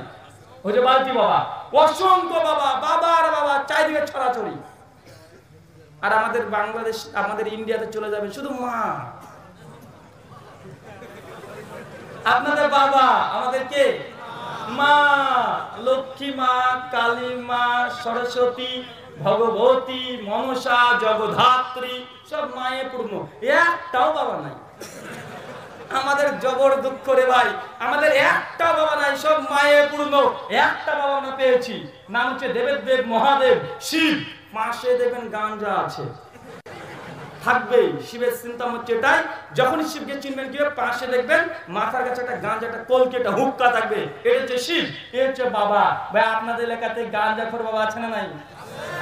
ওই যে বালতি বাবা অসংখ্য বাবা বাবার বাবা চারিদিকে ছড়াছড়ি আর আমাদের বাংলাদেশ আমাদের ইন্ডিয়াতে চলে যাবে শুধু মা আপনাদের বাবা আমাদের কে মা লক্ষ্মী মা কালী মা সরস্বতী ভগবতী মনসা জগদ্ধাত্রী সব মায়ে পূর্ণ একটাও বাবা নাই আমাদের জগর দুঃখ রে ভাই আমাদের একটা বাবা নাই সব মায়ে পূর্ণ একটা বাবা আমরা পেয়েছি নাম হচ্ছে দেবদেব মহাদেব শিব মাসে দেখবেন গাঞ্জা আছে থাকবে শিবের চিন্তা হচ্ছে এটাই যখন শিবকে চিনবেন কি পাশে দেখবেন মাথার কাছে একটা গাঁজা একটা কলকেটা হুক্কা থাকবে এটা যে শিব এটা হচ্ছে বাবা ভাই আপনাদের এলাকাতে গাঁজাখোর বাবা আছে না নাই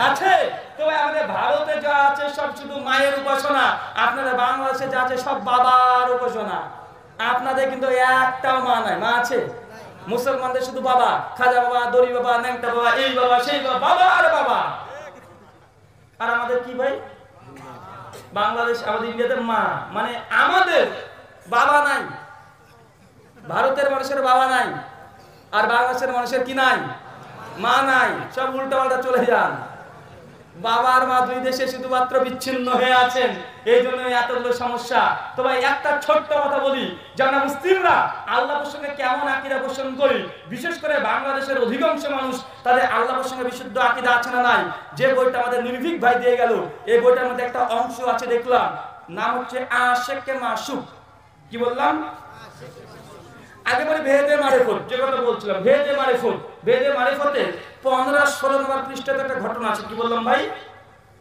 আছে তো ভাই আমাদের ভারতে যা আছে সব শুধু মায়ের উপাসনা আপনাদের বাংলাদেশে যা আছে সব বাবার উপাসনা আপনাদের কিন্তু একটাও মা নাই মা আছে মুসলমানদের শুধু বাবা খাজা বাবা দড়ি বাবা ন্যাংটা বাবা এই বাবা সেই বাবা বাবা আর বাবা আর আমাদের কি ভাই বাংলাদেশ আমাদের ইন্ডিয়াতে মা মানে আমাদের বাবা নাই ভারতের মানুষের বাবা নাই আর বাংলাদেশের মানুষের কি নাই মা নাই সব উল্টাপাল্টা চলে যান বাবার মা দুই দেশে শুধুমাত্র বিচ্ছিন্ন হয়ে আছেন এই জন্য এত বড় সমস্যা তো ভাই একটা ছোট্ট কথা বলি যারা মুসলিমরা আল্লাহর সঙ্গে কেমন আকীদা পোষণ করি বিশেষ করে বাংলাদেশের অধিকাংশ মানুষ তাদের আল্লাহর সঙ্গে বিশুদ্ধ আকীদা আছে না নাই যে বইটা আমাদের নির্ভীক ভাই দিয়ে গেল এই বইটার মধ্যে একটা অংশ আছে দেখলাম নাম হচ্ছে আশিকে মাশুক কি বললাম আগে বলি ভেদে মারিফত যে কথা বলছিলাম ভেদে মারিফত ভেদে মারিফতে 15-16 নম্বর পৃষ্ঠাতে একটা ঘটনা আছে কি বললাম ভাই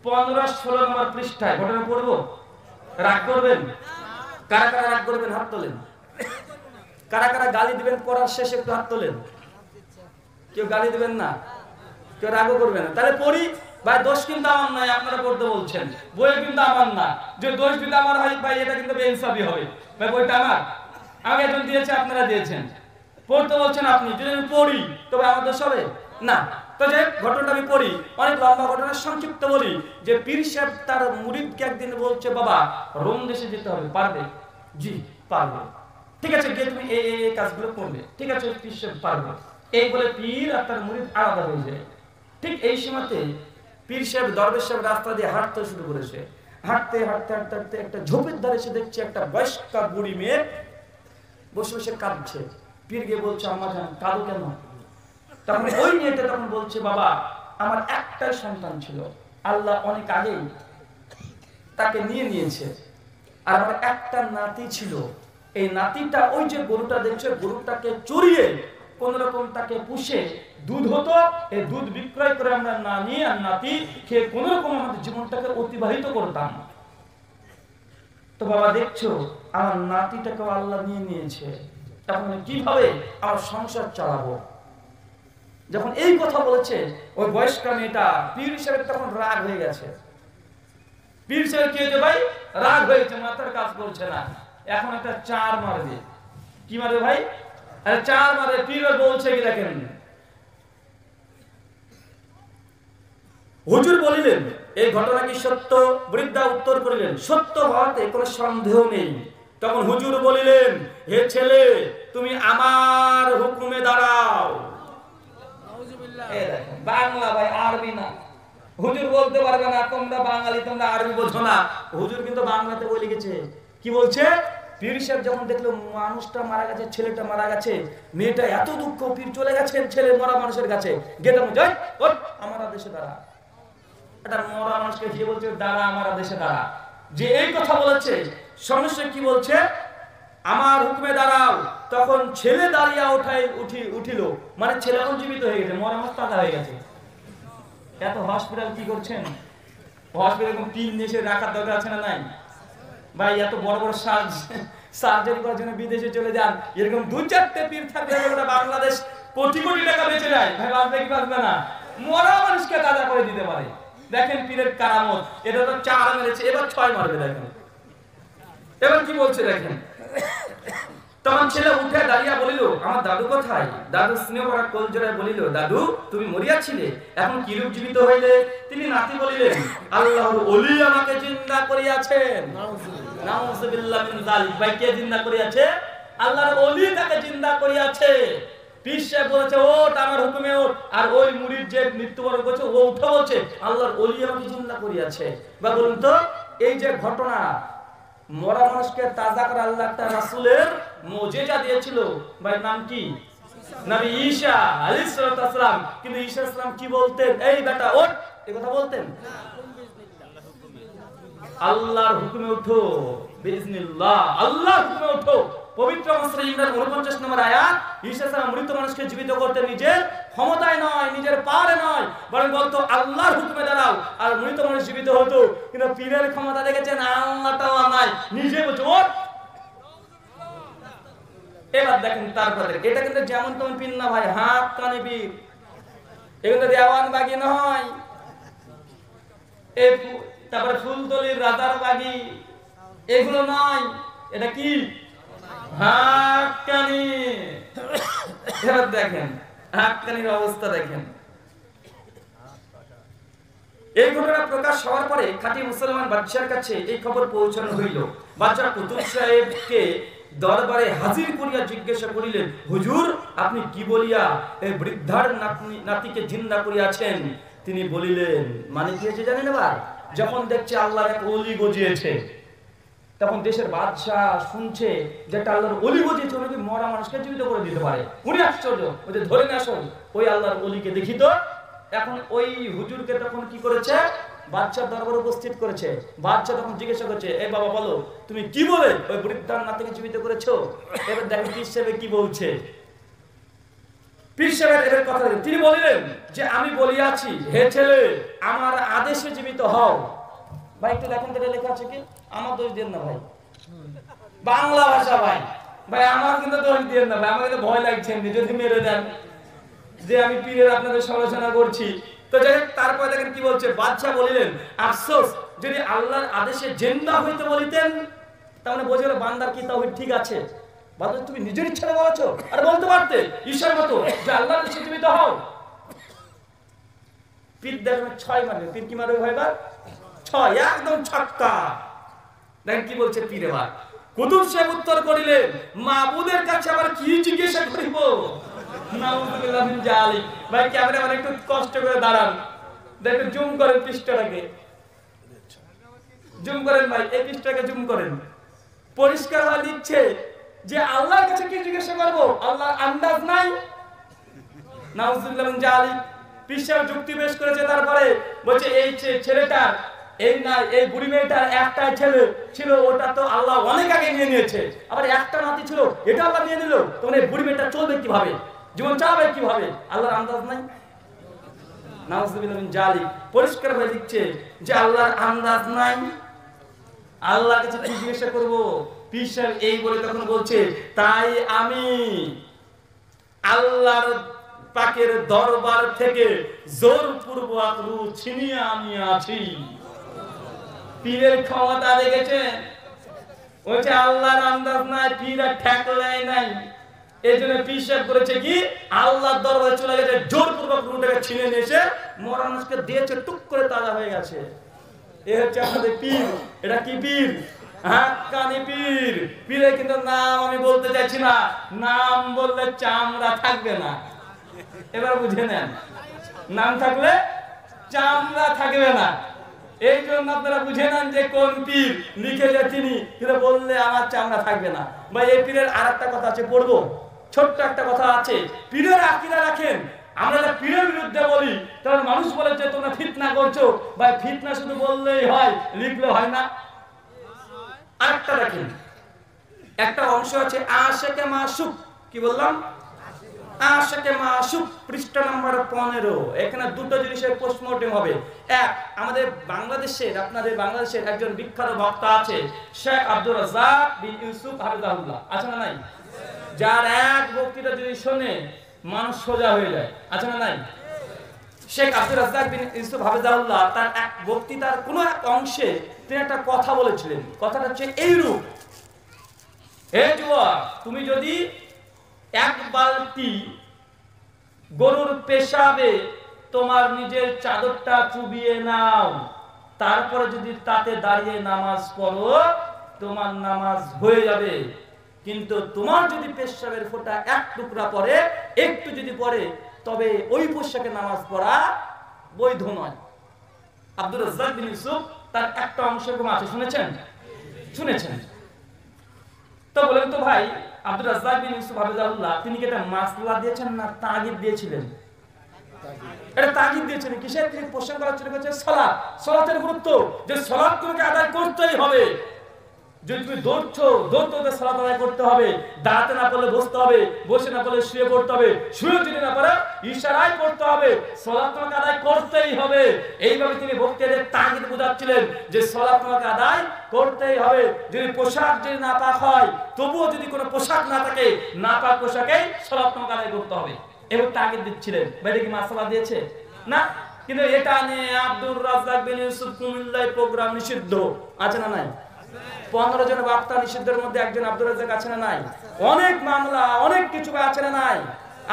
15-16 নম্বর পৃষ্ঠায় ঘটনা পড়ব রাগ করবেন কারা কারা রাগ করবেন হাত তোলেন কারা কারা গালি দিবেন পড়ার শেষে একটু হাত তোলেন কেউ গালি দিবেন না কেউ রাগও করবেন না তাহলে পড়ি ভাই দোষ কিন্তু আমার নয় আপনারা পড়তে বলছেন বই কিন্তু আমার না যে দোষ কিন্তু আমার হয় ভাই এটা কিন্তু বেইনসাফি হবে ভাই বইটা আমার আগে যখন দিয়েছে আপনারা দিয়েছেন পড়তে বলছেন আপনি যদি আমি পড়ি তবে আমার দোষ হবে না তো যে ঘটনাটা আমি পড়ি অনেক লম্বা ঘটনা সংক্ষিপ্ত বলি যে পীর সাহেব তার মুরিদকে একদিন বলছে বাবা রোম দেশে যেতে হবে পারবে জি পারবে ঠিক আছে গিয়ে তুমি এই কাজগুলো করবে ঠিক আছে পীর সাহেব পারবে এই বলে পীর আর তার মুরিদ আলাদা হয়ে যায় ঠিক এই সময়তে পীর সাহেব দরবেশ সাহেব রাস্তা দিয়ে হাঁটতে শুরু করেছে হাঁটতে হাঁটতে হাঁটতে হাঁটতে একটা ঝোপের ধারে এসে দেখছে একটা বয়স্ক বুড়ি মেয়ে বসে বসে কাঁদছে পীর গিয়ে বলছে আম্মা জান কাঁদো কেন তখন ওই মেয়েটা তখন বলছে বাবা আমার একটাই সন্তান ছিল আল্লাহ অনেক আগেই তাকে নিয়ে নিয়েছে আর আমার একটা নাতি ছিল এই নাতিটা ওই যে গরুটা দেখছে গরুটাকে চড়িয়ে কোন রকম তাকে পুষে দুধ হতো এই দুধ বিক্রয় করে আমরা নানি আর নাতি খেয়ে কোন রকম আমাদের জীবনটাকে অতিবাহিত করতাম তো বাবা দেখছো আমার নাতিটাকে আল্লাহ নিয়ে নিয়েছে তখন কিভাবে আমার সংসার চালাবো যখন এই কথা বলেছে ওই বয়স্ক মেয়েটা পীর সাহেব তখন রাগ হয়ে গেছে পীর সাহেব কি হয়েছে ভাই রাগ হয়েছে মাথার কাজ করছে না এখন একটা চার মারবে কি মারবে ভাই আরে চার মারবে পীর বলছে কি দেখেন হুজুর বলিলেন এই ঘটনা কি সত্য বৃদ্ধা উত্তর করিলেন সত্য হওয়াতে কোনো সন্দেহ নেই তখন হুজুর বলিলেন হে ছেলে তুমি আমার হুকুমে দাঁড়াও বাংলা ভাই আরবি না হুজুর বলতে পারবে না তোমরা বাঙালি তোমরা আরবি বোঝো না হুজুর কিন্তু বাংলাতে বলে গেছে কি বলছে পীর সাহেব যখন দেখলো মানুষটা মারা গেছে ছেলেটা মারা গেছে মেয়েটা এত দুঃখ পীর চলে গেছে ছেলে মরা মানুষের কাছে গেতে যাই ওই আমার দেশে দাঁড়া এটা মরা মানুষকে গিয়ে বলছে দাঁড়া আমার দেশে দাঁড়া যে এই কথা বলেছে সমস্যা কি বলছে আমার হুকুমে দাঁড়াও তখন ছেলে দাঁড়িয়ে উঠিল মানে ছেলে জীবিত হয়ে গেছে মরা অবস্থা হয়ে গেছে এত হসপিটাল কি করছেন হসপিটাল তিন দেশে রাখার দরকার আছে না নাই ভাই এত বড় বড় সার্জারি করার জন্য বিদেশে চলে যান এরকম দু চারটে পীর থাকলে বাংলাদেশ কোটি কোটি টাকা বেঁচে যায় ভাই বাঁচবে কি পারবে না মরা মানুষকে তাজা করে দিতে পারে দেখেন পীরের কারামত এটা তো চার মেরেছে এবার ছয় মারবে দেখেন এবার কি বলছে দেখেন তখন ছেলে উঠে দাঁড়িয়া বলিল, আমার দাদু কোথায়? দাদু স্নেহ ভরা কোল জোড়ায় বলিল, দাদু তুমি মরিয়াছিলে, এখন কিরূপ জীবিত হইলে? তিনি নাতি বলিলেন, আল্লাহর ওলি আমাকে জিন্দা করিয়াছেন। নাউযুবিল্লাহ মিন যালিক। ভাই কে জিন্দা করিয়াছে? আল্লাহর ওলি তাকে জিন্দা করিয়াছে। পীর সাহেব বলেছে ওঠ, আমার হুকুমে ওঠ। আর ওই মুরিদ যে মৃত্যুবরণ করছে ও উঠে বলছে আল্লাহর ওলি আমাকে জিন্দা করিয়াছে। বা বলুন তো এই যে ঘটনা, মরা মানুষকে তাজা করে আল্লাহ তাআলা রাসূলের মুজিজা দিয়েছিল। ভাই নাম কি? নবী ঈসা আলাইহিস সালাম। কিন্তু ঈসা আলাইহিস সালাম কি বলতেন? এই বেটা ওঠ, এই কথা বলতেন না। আল্লাহর হুকুমে উঠো, বিইজনিল্লাহ, আল্লাহর হুকুমে উঠো। পবিত্র সূরা ইমরান 49 নম্বর আয়াত, ঈসা সালাম মৃত মানুষকে জীবিত করতে নিজের ক্ষমতায় নয়, নিজের পারে নয়, বরং বলতো আল্লাহর হুকুমে দাঁড়াও, আর মৃত মানুষ জীবিত হতো। কিন্তু পীরের ক্ষমতা দেখেছেন, আল্লাহ তাআলা নাই, নিজে বচন। এবার দেখেন তারপরে এটা কিন্তু যেমন তেমন পীর না ভাই, হাত কানে পীর, এগুলো দেওয়ান বাগি নয়, এ তারপরে ফুলতলির রাজার বাগি, এগুলো নয়। এটা কি? হাক্কানি। এবার দেখেন হাক্কানির অবস্থা দেখেন। এই ঘটনা প্রকাশ হওয়ার পরে খাঁটি মুসলমান বাদশার কাছে এই খবর পৌঁছানো হইল। বাদশা কুতুব সাহেবকে দরবারে হাজির করিয়া জিজ্ঞাসা করিলেন, হুজুর আপনি কি বলিয়া এই বৃদ্ধার নাতিকে জিন্দা করিয়াছেন? তিনি বলিলেন, মানে কি হয়েছে জানেন, এবার যখন দেখছে আল্লাহর এক ওলি গজিয়েছে, তখন দেশের বাদশা শুনছে যে একটা আল্লাহর ওলি গজিয়েছে, উনি মরা মানুষকে জীবিত করে দিতে পারে। উনি আশ্চর্য, ওই যে ধরে নিয়ে আসুন ওই আল্লাহর ওলিকে দেখিত। এখন ওই হুজুরকে তখন কি করেছে, বাদশার দরবারে উপস্থিত করেছে। বাদশা তখন জিজ্ঞাসা করছে, এই বাবা বলো তুমি কি বলে ওই বৃদ্ধার নাতিকে জীবিত করেছো? এবার দেখো পীর সাহেব কি বলছে। পীর সাহেব এর কথা তিনি বলিলেন যে আমি বলিয়াছি, হে ছেলে আমার আদেশে জীবিত হও। ভাই একটু দেখেন তো লেখা আছে কি, আমার দোষ দেন না ভাই, বাংলা ভাষা ভাই, ভাই আমার কিন্তু দোষ দেন না ভাই, আমার কিন্তু ভয় লাগছে যদি মেরে দেন যে আমি পীরের আপনাদের সমালোচনা করছি। তো যাই হোক, তারপরে দেখেন কি বলছে। বাদশা বলিলেন, আফসোস যদি আল্লাহর আদেশে জিন্দা হইতে বলিতেন, তাহলে বোঝা গেল বান্দার কি তাওহীদ ঠিক আছে। বাদশা তুমি নিজের ইচ্ছা বলছো, আর বলতে পারতে ঈশ্বর মতো যে আল্লাহর আদেশে তুমি তো হও। পীর দেখেন ছয় মারবে, পীর কি মারবে ভাইবার? ছয়, একদম ছক্কা। দেখেন কি বলছে পীর এবার। কুতুব সাহেব উত্তর করিলেন, মাবুদের কাছে আবার কি জিজ্ঞাসা করিব? ভাই ক্যামেরাম্যান একটু কষ্ট করে দাঁড়ান, দেখেন জুম করেন পৃষ্ঠাটাকে, জুম করেন ভাই, এই পৃষ্ঠাটাকে জুম করেন। পরিষ্কার হয়ে দিচ্ছে যে আল্লাহর কাছে কি জিজ্ঞাসা করব, আল্লাহর আন্দাজ নাই। নাউজুবিল্লাহ মিন যালিক। পৃষ্ঠার যুক্তি পেশ করেছে, তারপরে বলছে এই ছেলেটার, এই না এই বুড়ি মেয়েটার একটা ছেলে ছিল, ওটা তো আল্লাহ অনেক আগে নিয়ে নিয়েছে, আবার একটা নাতি ছিল এটা আল্লাহ নিয়ে নিল, তখন এই বুড়ি মেয়েটা চলবে কিভাবে, জীবন চালাবে কিভাবে? আল্লাহর আন্দাজ নাই। নাউযুবিল্লাহ মিন যালিক। পরিষ্কার হয়ে দিচ্ছে যে আল্লাহর আন্দাজ নাই, আল্লাহর কাছে কি জিজ্ঞাসা করব? পীর সাহেব এই বলে তখন বলছে, তাই আমি আল্লাহর পাকের দরবার থেকে জোরপূর্বক রু ছিনিয়ে আনিয়াছি। পীরের ক্ষমতা দেখেছেন, বলছে আল্লাহর আন্দাজ নাই, পীর আর ঠেকলাই নাই। এই জন্য পীর সাহেব করেছে কি, আল্লাহর দরবারে চলে গেছে, জোরপূর্বক রুটাকে ছিনে নিয়েছে, মরা মানুষকে দিয়েছে, টুক করে তাজা হয়ে গেছে। এ হচ্ছে আমাদের পীর। এটা কি পীর? হাক্কানি পীর। পীরের কিন্তু নাম আমি বলতে চাইছি না, নাম বললে চামড়া থাকবে না। এবার বুঝে নেন, নাম থাকলে চামড়া থাকবে না। এই জন্য আপনারা বুঝে নেন যে কোন পীর, লিখে যে তিনি, কিন্তু বললে আমার চামড়া থাকবে না। বা এই পীরের আর একটা কথা আছে, পড়বো, ছোট্ট একটা কথা আছে। পীরের আকীদা রাখেন, আমরা যারা পীরের বিরুদ্ধে বলি, তখন মানুষ বলে যে তোমরা ফিতনা করছো। ভাই ফিতনা শুধু বললেই হয়, লিখলে হয় না। আরেকটা দেখেন, একটা অংশ আছে আশিকে মাসুক, কি বললাম, আশিকে মাসুক, পৃষ্ঠা নাম্বার 15। এখানে দুটো জিনিসের পোস্টমর্টেম হবে। এক, আমাদের বাংলাদেশের, আপনাদের বাংলাদেশের একজন বিখ্যাত বক্তা আছে শেখ আব্দুর রাজ্জাক বিন ইউসুফ হাফিজাহুল্লাহ, আছে না নাই? যার এক বক্তৃতা যদি শোনে মানুষ সোজা হয়ে যায়, আছে না নাই? শেখ আব্দুর রাজ্জাক বিন ইউসুফ হাফিজাহুল্লাহ তার এক বক্তৃতার কোন এক অংশে তিনি একটা কথা বলেছিলেন। কথাটা হচ্ছে এইরূপ, हे जुआर तुम्हें जो दी एक बाल्टी गोरुर पेशाबे तुम्हार निजेर चादरटा चुबिए नाओ तारपर जदि ताते दाड़िये नामाज पढ़ो तुम्हार नामाज हो जाबे किन्तु तुम्हार जदि पेशाबेर फोटा एक टुकड़ा पड़े एकटू जदि पड़े तबे ओई पोशाके नामाज पढ़ा वैध नय। আব্দুর রাজ্জাক বিন ইউসুফ তার একটা অংশ এরকম আছে শুনেছেন শুনেছেন তো বলেন তো ভাই আব্দুর রাজ্জাক বিন ইউসুফ হাফেজাহুল্লাহ তিনি কি এটা মাসলা দিয়েছেন না তাগিদ দিয়েছিলেন? এটা তাগিদ দিয়েছেন কিসের তিনি প্রশ্ন করার চেষ্টা করেছেন সালাত সালাতের গুরুত্ব যে সালাত তোমাকে আদায় করতেই হবে যদি তুমি দৌড়ছো দৌড়তে সালাত আদায় করতে হবে দাঁড়াতে না পারলে বসতে হবে বসে না পারলে শুয়ে পড়তে হবে শুয়ে যদি না পারো ইশারায় পড়তে হবে সালাত তোমাকে আদায় করতেই হবে। এইভাবে তিনি ভক্তদের তাগিদ বুঝাচ্ছিলেন যে সালাত তোমাকে আদায় করতেই হবে যদি পোশাক যদি না পাক হয় তবুও যদি কোনো পোশাক না থাকে না পাক পোশাকেই সালাত তোমাকে আদায় করতে হবে এবং তাগিদ দিচ্ছিলেন। বাইরে কি মাসালা দিয়েছে না কিন্তু এটা নিয়ে আব্দুর রাজ্জাক বিন ইউসুফ কুমিল্লায় প্রোগ্রাম নিষিদ্ধ আছে না নাই 15 জন বক্তা নিষিদ্ধের মধ্যে একজন আব্দুর রাজ্জাক আছে না নাই অনেক মামলা অনেক কিছু আছে না নাই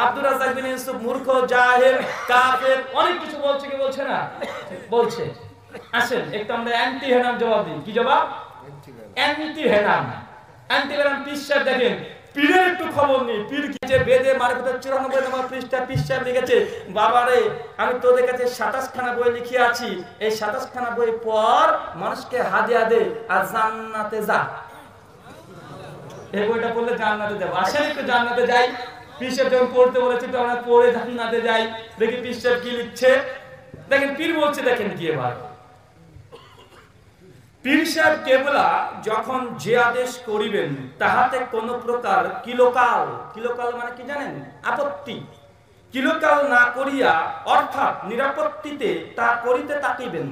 আব্দুর রাজ্জাক বিন ইউসুফ মূর্খ জাহেল কাফের অনেক কিছু বলছে কি বলছে না বলছে। আসেন একটা আমরা অ্যান্টি হেনাম জবাব দিন কি জবাব অ্যান্টি হেনাম অ্যান্টি হেনাম পিশাব দেখেন পীরের একটু খবর নেই পীর কি যে বেদে মারফতের 94 নম্বর পৃষ্ঠা পিশাব লিখেছে বাবারে আমি তোদের কাছে 27 খানা বই লিখে আছি এই 27 খানা বই পর মানুষকে হাদিয়া দে আর জান্নাতে যা এই বইটা পড়লে জান্নাতে যাব আসলে একটু জান্নাতে যাই পিশাব যখন পড়তে বলেছে তো আমরা পড়ে জান্নাতে যাই দেখি পিশাব কি লিখছে দেখেন পীর বলছে দেখেন কি এবার পীর সাহেব কেবলা যখন যে আদেশ করিবেন তাহাতে কোন প্রকার কিলোকাল কিলোকাল মানে কি জানেন আপত্তি কিলোকাল না করিয়া অর্থাৎ নিরাপত্তিতে তা করিতে তাকিবেন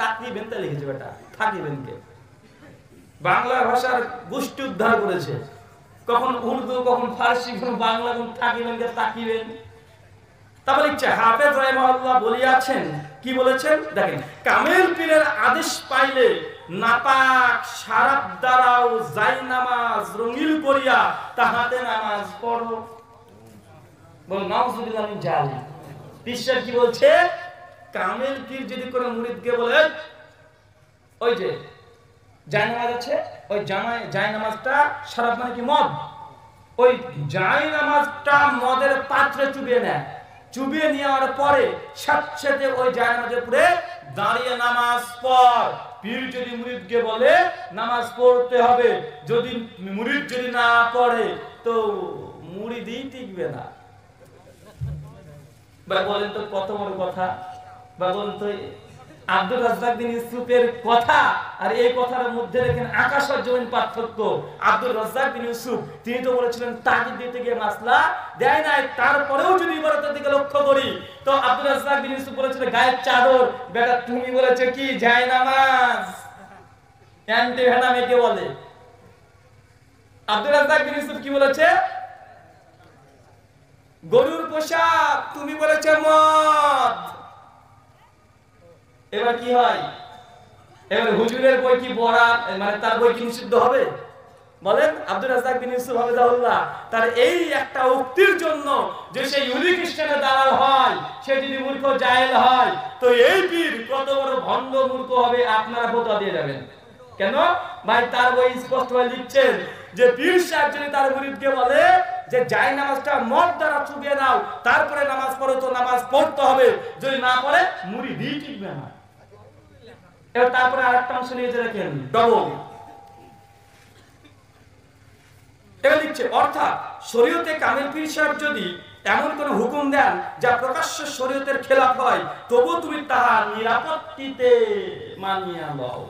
তাকিবেন তা লিখেছে বেটা থাকিবেন কে বাংলা ভাষার গোষ্ঠী উদ্ধার করেছে কখন উর্দু কখন ফার্সি কখন বাংলা কখন থাকিবেন কে তাকিবেন তবে লিখছে হাফেজ রাহিমাহুল্লাহ বলিয়াছেন কি বলেছেন দেখেন কামেল পীরের আদেশ পাইলে নাপাক শরাব দ্বারাও যায় নামাজ রঙিল করিয়া তাহাতে নামাজ পড়ো বল নাউজুবিল্লাহ মিন জালিক পীর কি বলছে কামেল পীর যদি কোনো মুরিদকে বলে ওই যে যায় নামাজ আছে ওই জামায় যায় নামাজটা শরাব মানে কি মদ ওই যায় নামাজটা মদের পাত্রে চুবিয়ে নেয় চুবিয়ে নেওয়ার পরে সাথে ওই জায়নামাজে পড়ে দাঁড়িয়ে নামাজ পড় পীর যদি মুরিদকে বলে নামাজ পড়তে হবে যদি মুরিদ যদি না পড়ে তো মুরিদই টিকবে না বা বলেন তো কত বড় কথা বা বলেন তো আব্দুর রাজ্জাক বিন ইউসুফের কথা আর এই কথার মধ্যে দেখেন আকাশ আর জমিন পার্থক্য। আব্দুর রাজ্জাক বিন ইউসুফ তিনি তো বলেছিলেন তাগিদ দিতে গিয়ে মাসলা দেয় নাই তারপরেও যদি ইবাদতের দিকে লক্ষ্য করি তো আব্দুর রাজ্জাক বিন ইউসুফ বলেছিলেন গায়ের চাদর বেটা তুমি বলেছো কি যায় নামাজ অ্যান্টি হেনামে কে বলে আব্দুর রাজ্জাক বিন ইউসুফ কি বলেছে গরুর পোশাক তুমি বলেছো মদ এবার কি হয় এবার হুজুরের বই কি বড়া মানে তার বই কি নিষিদ্ধ হবে বলেন আব্দুর রাজ্জাক বিন ইউসুফ হাফেজাহুল্লাহ তার এই একটা উক্তির জন্য যে সে ইহুদি খ্রিস্টানের দালাল হয় সে যদি মূর্খ জাহেল হয় তো এই পীর কত বড় ভণ্ড মূর্খ হবে আপনারা ফতোয়া দিয়ে যাবেন কেন ভাই তার বই স্পষ্ট ভাবে লিখছেন যে পীর সাহেব যদি তার মুরিদকে বলে যে যায় নামাজটা মদ দ্বারা চুবিয়ে নাও তারপরে নামাজ পড়ো তো নামাজ পড়তে হবে যদি না পড়ে মুরিদই টিকবে না। তারপরে আরেকটা অংশ নিয়ে রাখেন ডবল এটা লিখছে অর্থাৎ শরীয়তে কামেল পীর সাহেব যদি এমন কোন হুকুম দেন যা প্রকাশ্য শরীয়তের খেলাফ হয় তবু তুমি তাহা নিরাপত্তিতে মানিয়া লও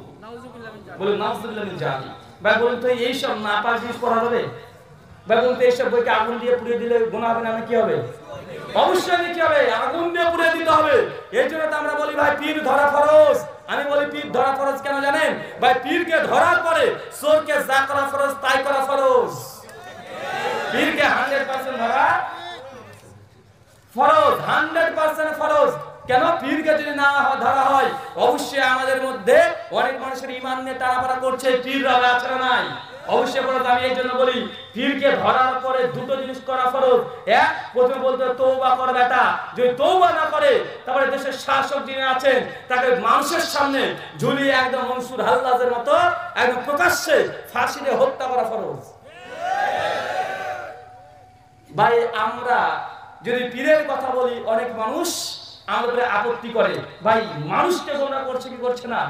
বলুন নাউজুবিল্লাহ মিন জালিক ভাই বলুন তো এইসব নাপাক জিনিস পড়া যাবে ভাই বলুন তো এইসব বইকে আগুন দিয়ে পুড়িয়ে দিলে গুনাহ হবে না কি হবে অবশ্যই নাকি হবে আগুন দিয়ে পুড়িয়ে দিতে হবে। এই জন্য তো আমরা বলি ভাই পীর ধরা ফরজ আমি বলি পীর ধরা ফরজ কেন জানেন ভাই পীরকে ধরার পরে চোরকে যা করা ফরজ তাই করা ফরজ পীরকে 100% ধরা ফরজ 100% ফরজ কেন পীরকে যদি না ধরা হয় অবশ্যই আমাদের মধ্যে অনেক মানুষের ঈমান নিয়ে টানাপড়া করছে পীররা আচরণ নাই अवश्य फरज আমি এর জন্য বলি পীরকে ধরার পরে দুটো জিনিস করা ফরজ। এক, প্রথমে বলতে তওবা কর বেটা, যদি তওবা না করে তাহলে দেশের শাসক যিনি আছেন তাকে মানুষের সামনে ঝুলিয়ে একদম মনসুর হাল্লাজের মতো একদম প্রকাশ্যে ফাঁসিতে হত্যা করা ফরজ। ভাই আমরা যদি পীরের কথা বলি অনেক মানুষ আমাদের আপত্তি করে, ভাই মানুষকে গোনা করছে কি করছে না।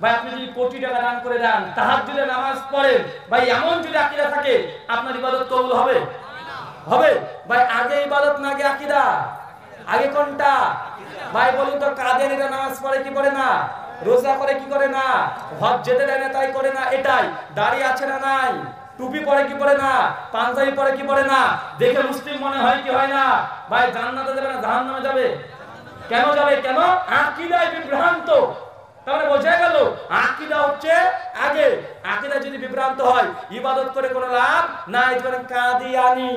ভাই আপনি যদি কোটি টাকা দান করে দেন, তাহাজ্জুদে নামাজ পড়েন, ভাই এমন যদি আকীদা থাকে আপনার ইবাদত কবুল হবে হবে? ভাই আগে ইবাদত না আগে আকীদা, আগে কোনটা? ভাই বলুন তো কাদেরীরা নামাজ পড়ে কি পড়ে না, রোজা করে কি করে না, হজ যেতে দেয় না তাই করে না, এটাই দাড়ি আছে না নাই, টুপি পরে কি পরে না, পাঞ্জাবি পরে কি পরে না, দেখে মুসলিম মনে হয় কি হয় না? ভাই জান্নাতে যাবে না জাহান্নামে যাবে? কেন যাবে? কেন আকীদায় বিভ্রান্ত। তাহলে বোঝা গেল আকীদা হচ্ছে আগে। আকীদা যদি বিভ্রান্ত হয় ইবাদত করে কোনো লাভ নাই। যারা কাদিয়ানি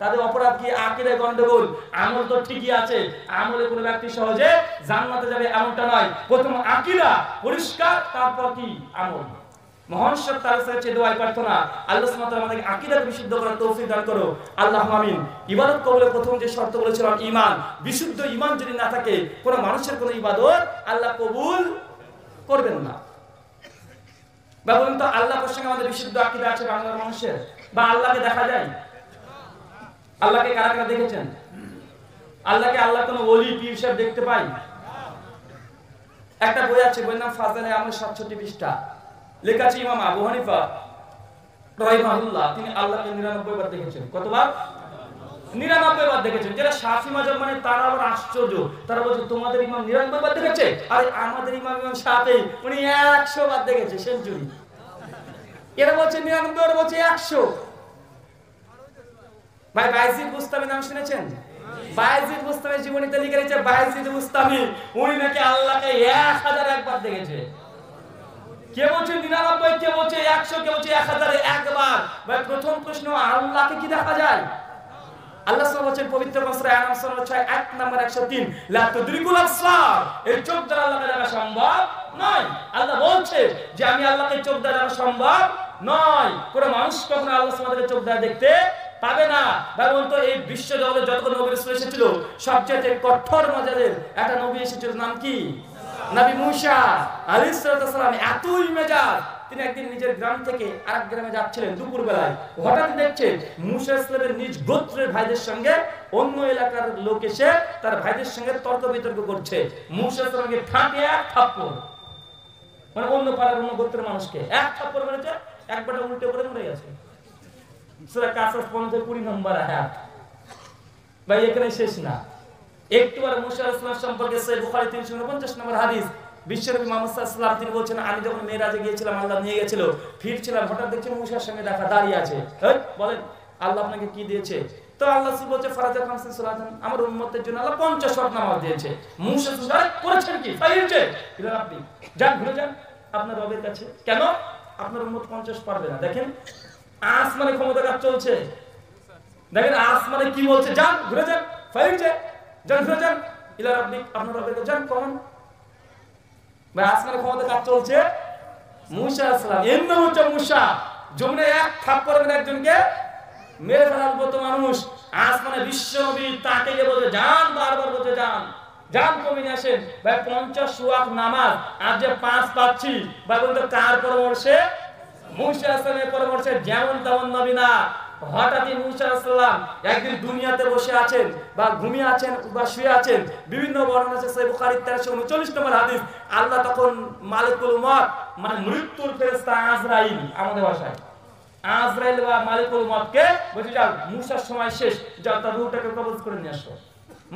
তাদের অপরাধ কি? আকীদায় গন্ডগোল। আমল তো ঠিকই আছে, আমলে কোনো ব্যক্তি সহজে জান্নাতে যাবে এমনটা নয়। প্রথম আকীদা পরিষ্কার, তারপর কি আমল। মহান সত্তার কাছে দোয়া প্রার্থনা, আল্লাহ সুবহানাহু ওয়া তাআলা আমাদেরকে আকীদাকে বিশুদ্ধ করার তৌফিক দান করো, আল্লাহুম্মা আমিন। ইবাদত কবুলের প্রথম যে শর্ত বলেছিলাম ঈমান, বিশুদ্ধ ঈমান যদি না থাকে কোনো মানুষের কোনো ইবাদত আল্লাহ কবুল করবেন না। বা বলুন তো আল্লাহ প্রসঙ্গে আমাদের বিশুদ্ধ আকীদা আছে বাংলার মানুষের? বা আল্লাহকে দেখা যায়? আল্লাহকে কারা কারা দেখেছেন? আল্লাহকে আল্লাহ কোনো ওলি পীর সাহেব দেখতে পাই? একটা বই আছে, বইয়ের নাম ফাজানে আমল ৬৭ পৃষ্ঠা, লেখা আছে ইমাম আবু হানিফা রাহিমাহুল্লাহ তিনি আল্লাহকে ৯৯ বার দেখেছেন। কতবার? ৯৯ বার দেখেছেন। যারা শাফি মাযহাব মানে তারা আবার আশ্চর্য, তারা বলছে তোমাদের ইমাম ৯৯ বার দেখেছে, আর আমাদের ইমাম ইমাম শাফি উনি ১০০ বার দেখেছে, সেঞ্চুরি। এরা বলছে ৯৯, ওরা বলছে ১০০। ভাই বাইজিদ বুস্তামি নাম শুনেছেন? বাইজিদ বুস্তামি জীবনীতে লিখে রেখেছে বাইজিদ বুস্তামি উনি নাকি আল্লাহকে ১০০০ একবার দেখেছে। কে বলছে ৯৯, কে বলছে ১০০, কে বলছে ১০০০ একবার। ভাই প্রথম প্রশ্ন, আল্লাহকে কি দেখা যায়? আল্লাহ সুবহানাহু ওয়া তাআলা পবিত্র কোরআনে আয়াত নম্বর 6 আয়াত নম্বর ১০৩ লা তুদরিকুল আবসার, এই চোখ দ্বারা আল্লাহকে দেখা সম্ভব নয়। আল্লাহ বলছে যে আমি আল্লাহকে চোখ দ্বারা দেখা সম্ভব নয়। কোন মানুষ কখনো আল্লাহ সুবহানাহু ওয়া তাআলাকে চোখ দ্বারা দেখতে পাবে না। ভাই বলতো এই বিশ্ব জগতে যত নবী রাসূল এসেছিল সবচেয়ে কঠোর মজারের একটা নবী এসেছিল, নাম কি? নবী মুসা আলাইহিস সালাম। এতই মেজাজ, তিনি একদিন নিজের গ্রাম থেকে আরেক গ্রামে যাচ্ছিলেন দুপুর বেলায়, হঠাৎ দেখছেন মুসা ইসলামের নিজ গোত্রের ভাইদের সঙ্গে অন্য এলাকার লোক এসে তার ভাইদের সঙ্গে তর্ক বিতর্ক করছে। মুসা ইসলামকে ঠাঁটিয়ে এক থাপ্পড়, মানে অন্য পাড়ার অন্য গোত্রের মানুষকে এক থাপ্পড় মেরেছে, একবারে উল্টে পড়ে মরে গেছে। সূরা কাসাস ২০ নম্বর আয়াত। ভাই এখানে শেষ না, একটুবার মুসা ইসলাম সম্পর্কে সহিহ বুখারী ৩৪৯ নম্বর হাদিস, বিশ্বনবী মুহাম্মদ সাল্লাল্লাহু আলাইহি ওয়াসাল্লাম তিনি বলছেন আমি যখন মিরাজে গিয়েছিলাম আল্লাহ নিয়ে গিয়েছিল, ফিরছিলাম হঠাৎ দেখছি মুসার সঙ্গে দেখা, দাঁড়িয়ে আছে। বলেন আল্লাহ আপনাকে কি দিয়েছে? তো আল্লাহ সুবহানাহু বলছে ফরাজা খামসা সালাতান, আমার উম্মতের জন্য আল্লাহ ৫০ ওয়াক্ত নামাজ দিয়েছে। মুসা সুদার করেছেন কি? ফাইলছে ইলাল আপনি যান, ঘুরে যান আপনার রবের কাছে। কেন? আপনার উম্মত ৫০ পারবে না। দেখেন আসমানে ক্ষমতা কাজ চলছে, দেখেন আসমানে কি বলছে, যান ঘুরে যান, ফাইলছে যান ইলা রাব্বিক, আপনার রবের কাছে যান। কোন ভাই আসমানের ক্ষমতা কাজ চলছে? মুসা সালাম এমন হচ্ছে মুসা জমিনে এক থাপ্পড় মেরে একজনকে মেরে ফেলার মতো মানুষ, আসমানে বিশ্বনবী তাকে গিয়ে বলে যান, বারবার বলে যান যান, কমিয়ে আসেন। ভাই ৫০ ওয়াক্ত নামাজ আর যে ৫ পাচ্ছি, ভাই বলতো কার পরামর্শে? মুসা সালামের পরামর্শে, যেমন তেমন নবী না। হঠাৎই মুসা সালাম একদিন দুনিয়াতে বসে আছেন বা ঘুমিয়ে আছেন বা শুয়ে আছেন, বিভিন্ন বর্ণনা আছে সহিহ বুখারী ৩৩৯ নম্বর হাদিস। আল্লাহ তখন মালিকুল মউত মানে মৃত্যুর ফেরেশতা আজরাইল, আমাদের ভাষায় আজরাইল বা মালিকুল মউতকে বলে যাও মুসার সময় শেষ, যাও তার রূহটাকে কবজ করে নিয়ে আসো।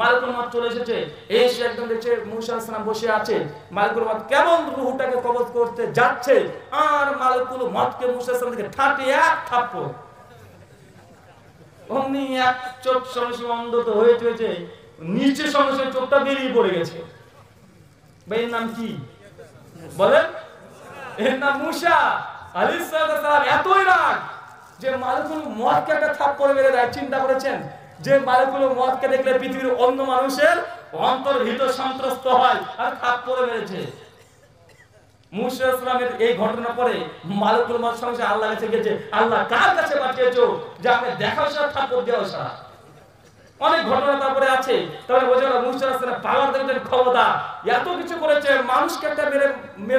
মালিকুল মউত চলে এসেছে, এসে একদম দেখছে মুসা সালাম বসে আছে, মালিকুল মউত কেবল রূহটাকে কবজ করতে যাচ্ছে আর মালিকুল মউতকে মুসা সালাম থেকে ঠাটিয়ে থাপ্পড়, অমনি এক চোখ সঙ্গে অন্ধত হয়ে চলেছে, নিচে সঙ্গে চোখটা বেরিয়ে পড়ে গেছে। ভাই এর নাম কি বলেন? এর নাম মুসা আলাইহিস সালাম। এতই রাগ যে মালিকুল মউতকে একটা থাপ্পড় মেরে দেয়। চিন্তা করেছেন যে মালিকুল মউতকে দেখলে পৃথিবীর অন্য মানুষের অন্তর ভীত সন্ত্রস্ত হয়, আর থাপ্পড় মেরেছে। मूसा इस्लामेर এই ঘটনা পরে মালিকুল মাল সংসে আল্লাহর কাছে গেছে, আল্লাহ কার কাছে পাঠিয়েছো যে আপনি দেখাও সারা ঠাকুর দিও সারা অনেক ঘটনা তারপরে আছে। তাহলে বোঝা গেল মুসা রাসূলের পাওয়ার দেন ক্ষমতা, এত কিছু করেছে, মানুষকে একটা মেরে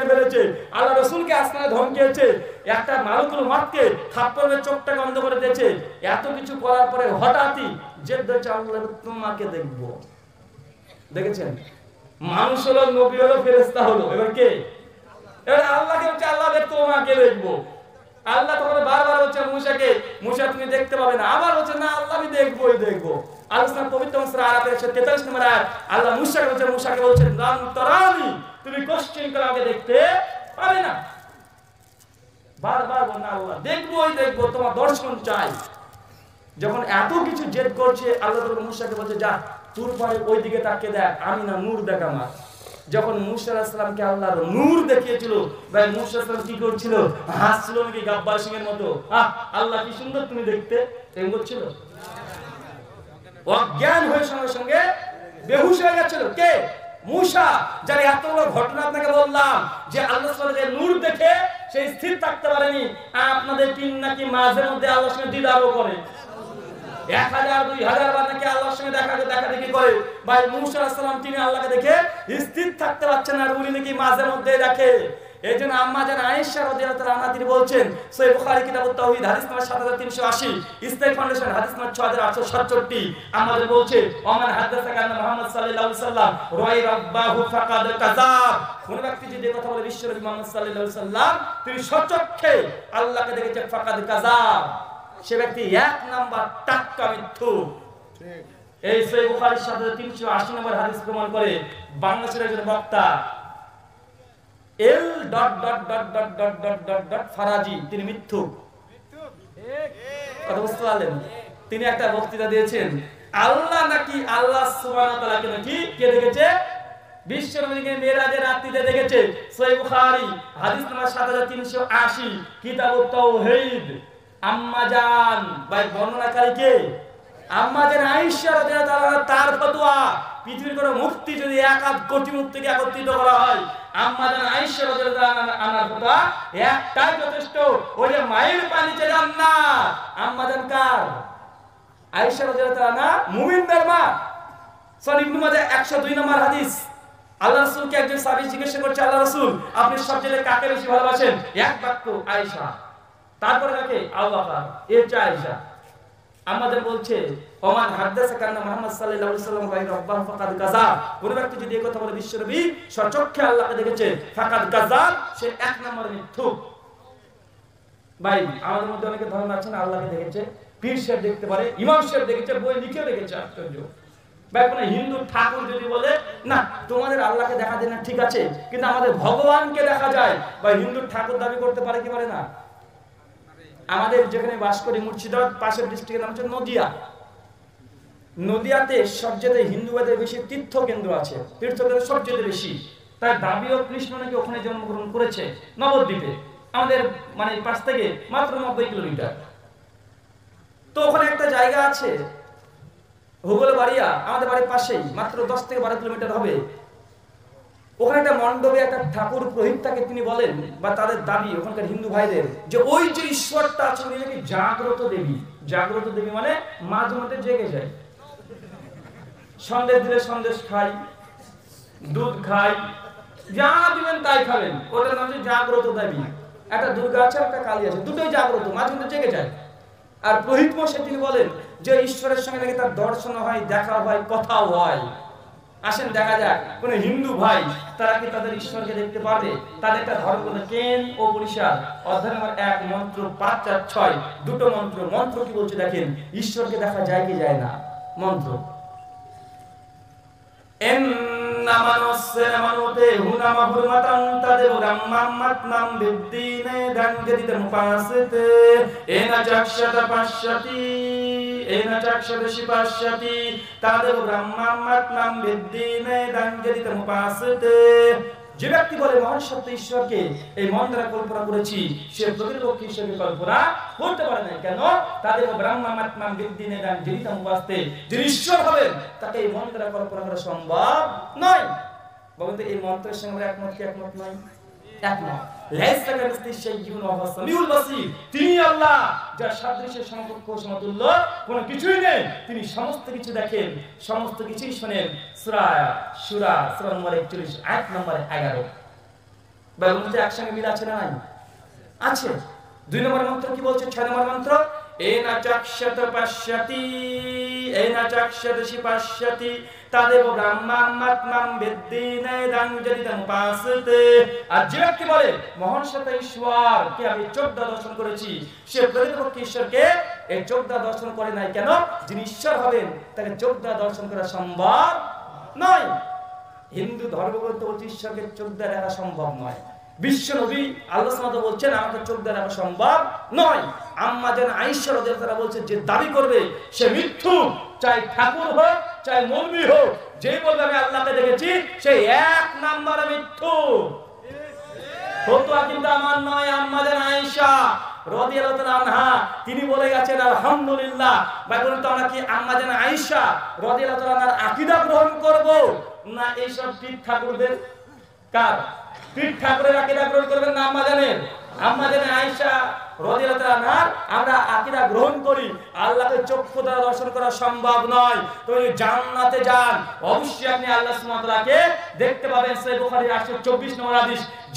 মেরেছে, আল্লাহ রাসূলকে আসমানে ধমকিয়েছে, একটা মালিকুল মালকে থাপ্পড়ের চোখটা বন্ধ করে দিয়েছে। এত কিছু করার পরে হঠাৎই জেদ চাল্লাহ তোমাকে দেখব। দেখেছেন, মানুষ হলো, নবী হলো, ফেরেশতা হলো, এবার কে? दर्शन चाই। যখন এত কিছু জেদ করছে আল্লাহ তাআলা মুসাকে বলছে, যা তোর পারে ওই দিকে তাকিয়ে দেখ, আমি না নূর দেখ আমার। যখন মুসা আলাইহিস সালামকে আল্লাহর নূর দেখিয়েছিল, ভাই মুসা তখন কি করছিল? হাসছিল নাকি গাব্বার সিংহের মতো? আহ, আল্লাহ কি সুন্দর তুমি দেখতে, এমন করছিল না। অজ্ঞান হয়ে সঙ্গে সঙ্গে বেহুশ হয়ে গেছিল। কে? মুসা। যার এত বড় ঘটনা আপনাকে বললাম, যে আল্লাহ তাআলা যে নূর দেখে সেই স্থির থাকতে পারেনি। আপনাদের তিন নাকি মাঝে মধ্যে আল্লাহর সঙ্গে দিদারও করে, 1000-2000 বার নাকি আল্লাহর সঙ্গে দেখা দেখি করে। ভাই মুসা আলাইহিস সালাম তিনি আল্লাহকে দেখে স্থির থাকতে পারছেন না, উনি নাকি মাঝে মধ্যে দেখে। এইজন্য আম্মা জান আয়েশা রাদিয়াল্লাহু তাআলা আনহা তিনি বলছেন, সহিহ বুখারী কিতাবুত তাওহীদ হাদিস নম্বর 7380, ইসলাম ফাউন্ডেশন হাদিস নম্বর 6867। আমাদের বলছে, ওমান হাদাসা কানা মুহাম্মদ সাল্লাল্লাহু আলাইহি ওয়াসাল্লাম রাই রাব্বাহু ফাকাদ কাযাব। কোন ব্যক্তি যদি কথা বলে বিশ্বনবী মুহাম্মদ সাল্লাল্লাহু আলাইহি ওয়াসাল্লাম তিনি সচক্ষে আল্লাহকে দেখেছে, ফাকাদ কাযাব, সে ব্যক্তি এক নাম্বার টাটকা মিথ্যু। ঠিক এই সহিহ বুখারীর 7380 নম্বর হাদিস প্রমাণ করে বাংলাদেশের একজন বক্তা এল ... ফারাজি তিনি মিথ্যু। ঠিক কথা বুঝতে পারলেন? তিনি একটা বক্তৃতা দিয়েছেন, আল্লাহ নাকি আল্লাহ সুবহানাহু ওয়া তাআলাকে নাকি কে দেখেছে? বিশ্বনবীকে মিরাজের রাত্রিতে দেখেছে। সহিহ বুখারী হাদিস নম্বর 7380, কিতাবুত তাওহীদ। আম্মা জান ভাই বর্ণনাকারী কে? আম্মা জান আয়েশা রাদিয়াল্লাহু তাআলা তার ফতোয়া। পৃথিবীর কোন মুফতি যদি একাদ কোটি মুফতিকে একত্রিত করা হয়, আম্মা জান আয়েশা রাদিয়াল্লাহু তাআলা আনার ফতোয়া একটাই যথেষ্ট, ওই যে মায়ের পানি যে জান্নাত। আম্মা জান কার? আয়েশা রাদিয়াল্লাহু তাআলা মুমিনদের মা। সহিহ ইবনে মাজাহ 102 নম্বর হাদিস। আল্লাহ রাসূলকে একজন সাহাবী জিজ্ঞাসা করছে, আল্লাহ রাসূল আপনি সবচেয়ে কাকে বেশি ভালোবাসেন? এক বাক্য আয়েশা। তারপরে কাকে? আবু বকর। এই যে আয়েশা আমাদের বলছে, ওমান হাদাসা কান্না মুহাম্মদ সাল্লাল্লাহু আলাইহি ওয়াসাল্লাম গায়র আব্বাহ ফাকাদ কাযাব। কোন ব্যক্তি যদি এই কথা বলে বিশ্বনবী সচক্ষে আল্লাহকে দেখেছে, ফাকাদ কাযাব, সে এক নম্বরের মিথ্যুক। ভাই আমাদের মধ্যে অনেকে ধারণা আছে না আল্লাহকে দেখেছে, পীর সাহেব দেখতে পারে, ইমাম সাহেব দেখেছে, বই লিখে দেখেছে। আশ্চর্য ভাই, কোন হিন্দু ঠাকুর যদি বলে না তোমাদের আল্লাহকে দেখা যায় না, ঠিক আছে, কিন্তু আমাদের ভগবানকে দেখা যায়। ভাই হিন্দু ঠাকুর দাবি করতে পারে কি পারে না? আমাদের যেখানে বাস করি মুর্শিদাবাদ, পাশের ডিস্ট্রিক্টের নাম হচ্ছে নদিয়া। নদিয়াতে সবচেয়ে হিন্দুদের বেশি তীর্থকেন্দ্র আছে, তীর্থকেন্দ্র সবচেয়ে বেশি। তার দাবিও কৃষ্ণ নাকি ওখানে জন্মগ্রহণ করেছে, নবদ্বীপে, আমাদের মানে পাশ থেকে মাত্র 90 কিলোমিটার। তো ওখানে একটা জায়গা আছে হুগল বাড়িয়া, আমাদের বাড়ির পাশেই, মাত্র 10 থেকে 12 কিলোমিটার হবে। ওখানে একটা মণ্ডপে একটা ঠাকুর প্রহিত থাকে, তিনি বলেন বা তাদের দাবি ওখানকার হিন্দু ভাইদের, যে ওই যে ঈশ্বরটা আছে উনি নাকি জাগ্রত দেবী। জাগ্রত দেবী মানে মাঝে মধ্যে জেগে যায়, সন্দেশ দিলে সন্দেশ খাই, দুধ খাই, যা দিবেন তাই খাবেন, ওটার নাম হচ্ছে জাগ্রত দেবী। একটা দুর্গা আছে, একটা কালী আছে, দুটোই জাগ্রত, মাঝে মধ্যে জেগে যায়। আর প্রহিত মশাই তিনি বলেন যে ঈশ্বরের সঙ্গে নাকি তার দর্শন হয়, দেখা হয়, কথাও হয়। আসেন দেখা যাক কোন হিন্দু ভাই তারা কি তাদের ঈশ্বরকে দেখতে পারবে। তাদের একটা ধর্ম কেন ও পরিষদ অধ্যায় নম্বর 1 মন্ত্র 5 আর 6, দুটো মন্ত্র। মন্ত্র কি বলছে দেখেন, ঈশ্বরকে দেখা যায় কি যায় না? মন্ত্র এম নামানসেরামানতে হুনামা ভুরমাতাং তাদেবরাম মাম্মাতনাম বিদ্দিনে দাঙ্গদিতম পাসতে এনা চাক্ষতা পাশ্যতি এনা চাক্ষদশি পাশ্যতি তাদেবরাম মাম্মাতনাম বিদ্দিনে দাঙ্গদিতম পাসতে। যে ব্যক্তি বলে মহান সত্য ঈশ্বরকে এই মন দ্বারা কল্পনা করেছি, সে প্রকৃতপক্ষে ঈশ্বরকে কল্পনা করতে পারে না। কেন? তাদের ব্রহ্মাত্মা বিদ্যিনে দান জীবিত উপাস্তে যিনি ঈশ্বর হবেন তাকে এই মন দ্বারা কল্পনা করা সম্ভব নয়। বলতে এই মন্ত্রের সঙ্গে একমত কি একমত নয়? हिंदू धर्मग्रंथ ईश्वर के चोख द्वारा देखा सम्भव नয়। বিশ্ব নবী আল্লাহ সুবহানাহু ওয়া তাআলা আমাদের চোখ দ্বারা দেখা সম্ভব নয়। আম্মা জান আয়েশা রাদিয়াল্লাহু বলছে যে দাবি করবে সে মিথ্যুক, চাই ঠাকুর হোক চাই মৌলভী হোক, যে বলবে আমি আল্লাহকে দেখেছি সে এক নম্বরে মিথ্যুক। ফতোয়া কিন্তু আমার নয়, আম্মা জান আয়েশা রাদিয়াল্লাহু আনহা তিনি বলে গেছেন আলহামদুলিল্লাহ। ভাই বলুন তো আমরা কি আম্মা জান আয়েশা রাদিয়াল্লাহু আনহার আকীদা গ্রহণ করব না এই সব ঠিক ঠাকুরদের কার चौबीस नम्बर आदेश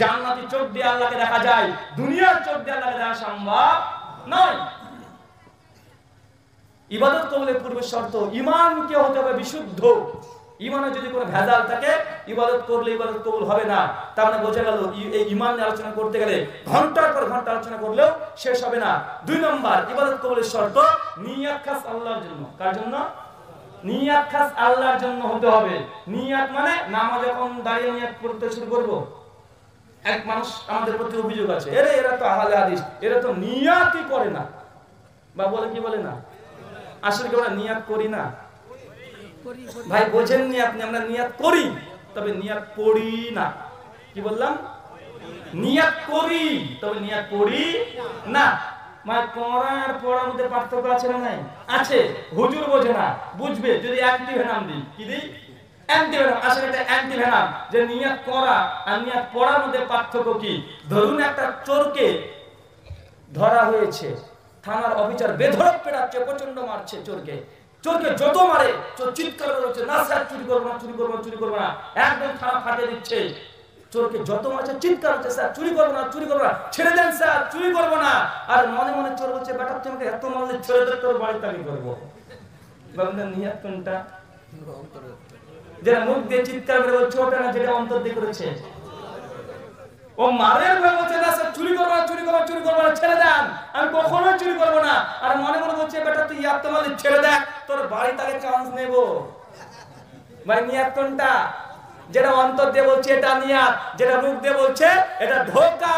জান্নাতি চোখ দিয়ে আল্লাহকে দেখা যায়, দুনিয়ার চোখ দিয়ে আল্লাহকে দেখা সম্ভব নয়। ইবাদত কবুলের পূর্বে শর্ত ঈমান কে হতে হবে বিশুদ্ধ। ইমানে যদি কোনো ভেজাল থাকে ইবাদত করলে ইবাদত কবুল হবে না। তার মানে বোঝা গেল এই ঈমান নিয়ে আলোচনা করতে গেলে ঘন্টার পর ঘন্টা আলোচনা করলেও শেষ হবে না। দুই নম্বর ইবাদত কবুলের শর্ত নিয়াত খাস আল্লাহর জন্য। কার জন্য? নিয়াত খাস আল্লাহর জন্য হতে হবে। নিয়াত মানে নামাজ যখন দাঁড়িয়ে নিয়াত করতে শুরু করব। এক মানুষ আমাদের প্রতি অভিযোগ আছে, এরা তো আহলে হাদিস এরা তো নিয়াতই করে না, বা বলে কি বলে না, আসলে কি আমরা নিয়াত করি না? ভাই বোঝেননি আপনি, আমরা নিয়াত করি তবে নিয়াত পড়ি না। কি বললাম? নিয়াত করি তবে নিয়াত পড়ি না। মানে পড়ার পড়ার মধ্যে পার্থক্য আছে না? নাই, আছে। হুজুর বোঝে না, বুঝবে যদি অ্যান্টি ভেনাম দিই। কি দিই? Anti venom. আসলে এটা অ্যান্টি ভেনাম। যে নিয়াত করা আর নিয়াত পড়ার মধ্যে পার্থক্য কি? ধরুন একটা চোরকে ধরা হয়েছে, থানার অফিসার বেধড়ক পেটাচ্ছে, প্রচন্ড মারছে চোরকে। চোরকে যত মারে চোর চিৎকার করছে, না স্যার চুরি করবো না, চুরি করবো না, চুরি করবো না, একদম থানা ফাটিয়ে দিচ্ছে। চোরকে যত মারছে চিৎকার হচ্ছে, স্যার চুরি করবো না, চুরি করবো না, ছেড়ে দেন স্যার চুরি করবো না। আর মনে মনে চোর বলছে বেটা তুমি আমাকে এত মারলে ছেড়ে দে, তোর বাড়িতে আমি করবো। বাবুদের নিয়াত কোনটা? যেটা মুখ দিয়ে চিৎকার করে বলছে ওটা না, যেটা অন্তর দিয়ে করেছে। ও মারে বলছে না স্যার চুরি করবো না, চুরি করবো, চুরি করবো না, ছেড়ে দেন আমি কখনোই চুরি করবো না। আর মনে মনে বলছে বেটা তুই ইয়াত মারলি ছেড়ে দেখ, তোর বাড়ি থেকে চান্স নেব। মানে নিয়াত কোনটা? যেটা অন্তর দিয়ে বলছে এটা নিয়াত, যেটা মুখ দিয়ে বলছে এটা ধোঁকা।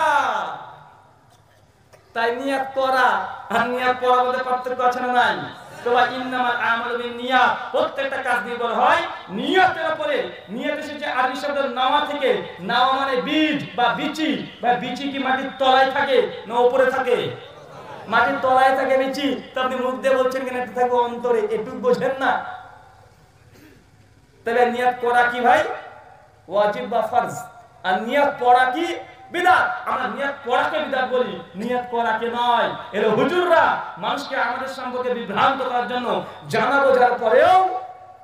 তাই নিয়াত করা আর নিয়াত পড়ার মধ্যে পার্থক্য আছে না? নাই। তোবা ইন্নামাল আমালু বিনিয়াত, প্রত্যেকটা কাজ নির্ভর হয় নিয়তের উপরে। নিয়ত হচ্ছে আরবি শব্দ নাওয়া থেকে, নাওয়া মানে বীজ বা বিচি। বা বিচি কি মাটির তলায় থাকে না উপরে থাকে? মাটির তলায় থাকে বিচি। তো আপনি মুখ দিয়ে বলছেন কেন? এটা থাকে অন্তরে, এটুক বোঝেন না? তাহলে নিয়াত করা কি ভাই? ওয়াজিব বা ফরজ। আর নিয়াত পড়া কি? বিদআত। আমরা নিয়াত পড়াকে বিদআত বলি, নিয়াত করাকে নয়। এর হুজুররা মানুষকে আমাদের সম্পর্কে বিভ্রান্ত করার জন্য জানা বোঝার পরেও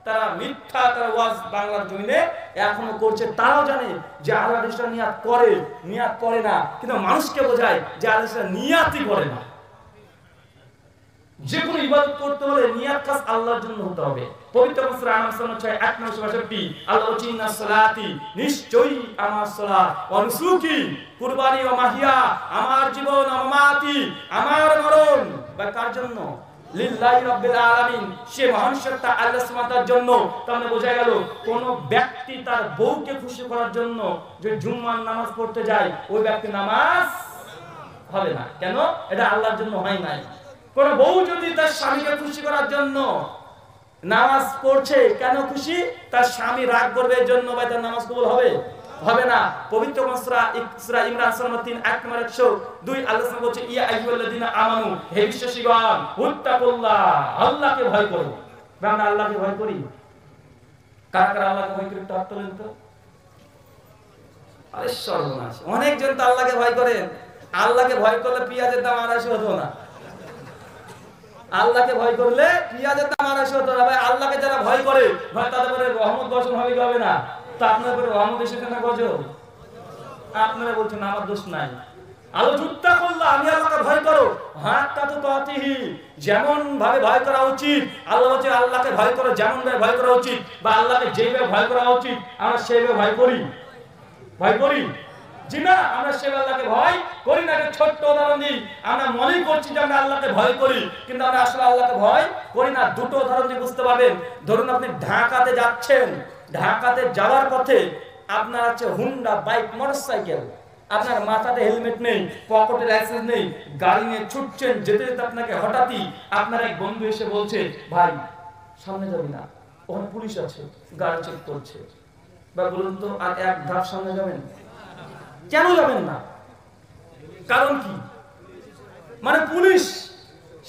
তারা মিথ্যা তারা ওয়াজ বাংলার জমিনে এখনো করছে। তারাও জানে যে আহলে হাদিসরা নিয়াত করে, নিয়াত করে না, কিন্তু মানুষকে বোঝায় যে আহলে হাদিসরা নিয়াতই করে না। যে কোনো ইবাদত করতে হলে নিয়াত খাস আল্লাহর জন্য হতে হবে। পবিত্র কোরআন আনাম 6:1-6 আল্লাহ ইন্না সালাতি, নিশ্চয়ই আমার সালাত, ওয়া নুসুকি, কুরবানি, ওয়া মাহিয়া, আমার জীবন, ওয়া মামাতি, আমার মরণ, বা কার জন্য? লিল্লাহি রাব্বিল আলামিন, সে মহান সত্তা আল্লাহ সুবহানাহু ওয়া তাআলার জন্য। তাহলে বোঝা গেল কোন ব্যক্তি তার বউকে খুশি করার জন্য যে জুম্মার নামাজ পড়তে যায় ওই ব্যক্তি নামাজ হবে না। কেন? এটা আল্লাহর জন্য হয় নাই। কোন বউ যদি তার স্বামীকে খুশি করার জন্য নামাজ পড়ছে, কেন খুশি? তার স্বামী রাগ করবে এর জন্য, ভাই তার নামাজ কবুল হবে? হবে না। পবিত্র সূরা ইমরান 3:102 আল্লাহ সুবহানাহু বলছে ইয়া আইয়ুহাল্লাযিনা আমানু, হে বিশ্বাসীগণ, উত্তাকুল্লাহ, আল্লাহকে ভয় করো। আমরা আল্লাহকে ভয় করি। কারা কারা আল্লাহকে ভয় করতে পারতো? अरे सर्वनाश अनेक जन तो आल्लाहके भय करें आल्लाहके भय करले पियाजेर दाम 250 हतो ना आल्लाहके भय करले पियाजेर दाम 250 हतो ना भाई आल्लाहके যারা ভয় করে ভাই তাদের উপরে রহমত বর্ষণ হবে কি হবে না তো আপনার উপরে রহমত এসে কেন গজো আপনারা বলছেন আমার দোষ নাই আলো জুত্তা করলা আমি আল্লাহকে ভয় করো হাতটা তো তাতিহি যেমন ভাবে ভয় করা উচিত আল্লাহ বলেন আল্লাহকে ভয় করো যেমন ভাবে ভয় করা উচিত বা আল্লাহকে যেভাবে ভয় করা উচিত আমরা সেইভাবে ভয় করি जी ना আমরা সেবা আল্লাহকে ভয় করি না একটা ছোট উদাহরণ দিই আমরা মনে করছি যে আমরা আল্লাহকে ভয় করি কিন্তু আমরা আসলে আল্লাহকে ভয় করি না দুটো উদাহরণ দিয়ে বুঝতে পারবেন ধরুন আপনি ঢাকাতে যাচ্ছেন ঢাকাতে যাওয়ার পথে আপনার আছে হুন্ডা বাইক মোটরসাইকেল আপনার মাথাতে হেলমেট নেই পকেটে লাইসেন্স নেই গাড়ি নিয়ে ছুটছেন যেতে যেতে আপনাকে হঠাৎই আপনার এক বন্ধু এসে বলছে ভাই সামনে যাবি না ওখানে পুলিশ আছে গাড়ি চেক করছে বা বলুন তো আর এক ধাপ সামনে যাবেন কেন যাবেন না কারণ কি মানে পুলিশ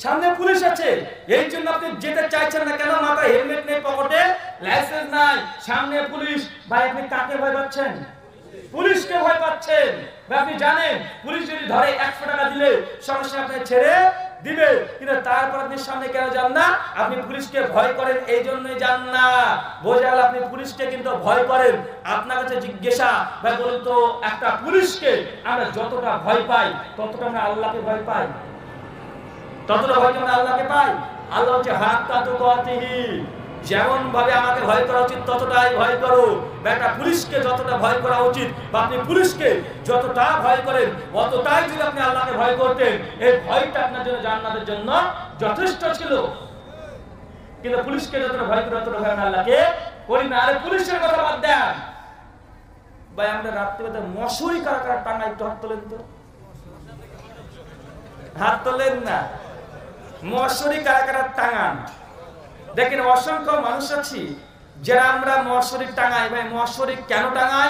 সামনে পুলিশ আছে এই জন্য আপনি যেতে চাইছেন না কেন মাথায় হেলমেট নেই পকেটে লাইসেন্স নাই সামনে পুলিশ ভাই আপনি কাকে ভয় পাচ্ছেন पुलिस के भय पाচ্ছেন আপনি জানেন পুলিশ যদি ধরে 100 টাকা দিলে সমস্যা আপনি ছেড়ে দিবেন কিন্তু তারপর আপনি সামনে কেন যান না আপনি পুলিশকে ভয় করেন এইজন্যই যান না বোঝাল আপনি পুলিশকে কিন্তু ভয় করেন আপনার কাছে জিজ্ঞাসা ভাই বলুন তো একটা পুলিশকে আমরা যতটা ভয় পাই ততটা আমরা আল্লাহকে ভয় পাই ততটা ভয় আমরা আল্লাহকে পাই আল্লাহ যে হাক্কা তো গতিহি যেমন ভাবে আমাকে ভয় করা উচিত ততটাই ভয় করো বেটা পুলিশকে যতটা ভয় করা উচিত বা আপনি পুলিশকে যতটা ভয় করেন ততটাই যদি আপনি আল্লাহকে ভয় করতেন এই ভয়টা আপনার জন্য জান্নাতের জন্য যথেষ্ট ছিল কিন্তু পুলিশকে যতটা ভয় করা ততটা ভয় আল্লাহকে করি না আর পুলিশের কথা বাদ দেন ভাই আমরা রাতে রাতে মশারি কারা কারা টাঙায় হাত তোলেন তো হাত তোলেন না মশারি কারা কারা টাঙান দেখেন অসংখ্য মানুষ আছে যারা আমরা মশারি টাঙাই ভাই মশারি কেন টাঙাই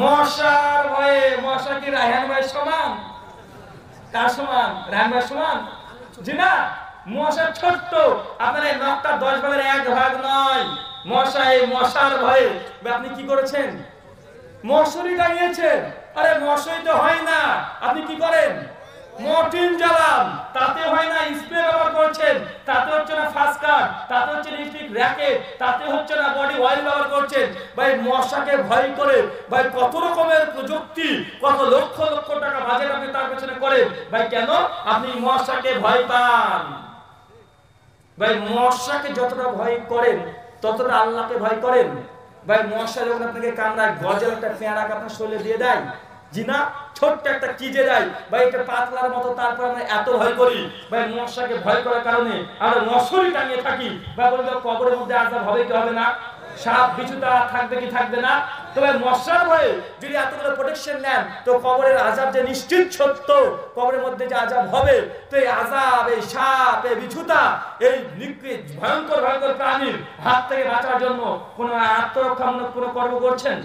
মশার ভয়ে মশা কি রায়হান ভাই সমান কার সমান রায়হান ভাই সমান জি না মশা ছোট আপনার এই নখটা 10 ভাগের 1 ভাগ নয় মশা এই মশার ভয়ে আপনি কি করেছেন মশারি টাঙিয়েছেন আরে মশারি তো হয় না আপনি কি করেন মর্টিন জ্বালান তাতে হয় না স্প্রে ব্যবহার করছেন তাতে হচ্ছে না ফাস্ট কাট তাতে হচ্ছে লিপস্টিক র‍্যাকেট তাতে হচ্ছে না বডি অয়েল ব্যবহার করছেন ভাই মশাকে ভয় করে ভাই কত রকমের প্রযুক্তি কত লক্ষ লক্ষ টাকা বাজেট আপনি তার পেছনে করেন ভাই কেন আপনি মশাকে ভয় পান ভাই মশাকে যতটা ভয় করেন ততটা আল্লাহকে ভয় করেন ভাই মশা যখন আপনাকে কামড়ায় গজাল একটা পেয়ারা আপনার শরীরে দিয়ে দেয় জিনা ছোট্ট একটা কিজে যায় ভাই এটা পাতলার মতো তারপর আমরা এত ভয় করি ভাই মশাকে ভয় করার কারণে আমরা মশারি টাঙিয়ে থাকি ভাই বলে তো কবরের মধ্যে আযাব হবে কি হবে না সাপ বিচুতা থাকবে কি থাকবে না তবে মশার ভয়ে যদি এতগুলো প্রোটেকশন নেন তো কবরের আযাব যে নিশ্চিত সত্য কবরের মধ্যে যে আযাব হবে তো এই আযাব এই সাপ এই বিচুতা এই নিকৃষ্ট ভয়ঙ্কর ভয়ঙ্কর প্রাণীর হাত থেকে বাঁচার জন্য কোনো আত্মরক্ষামূলক কোনো কর্ম করছেন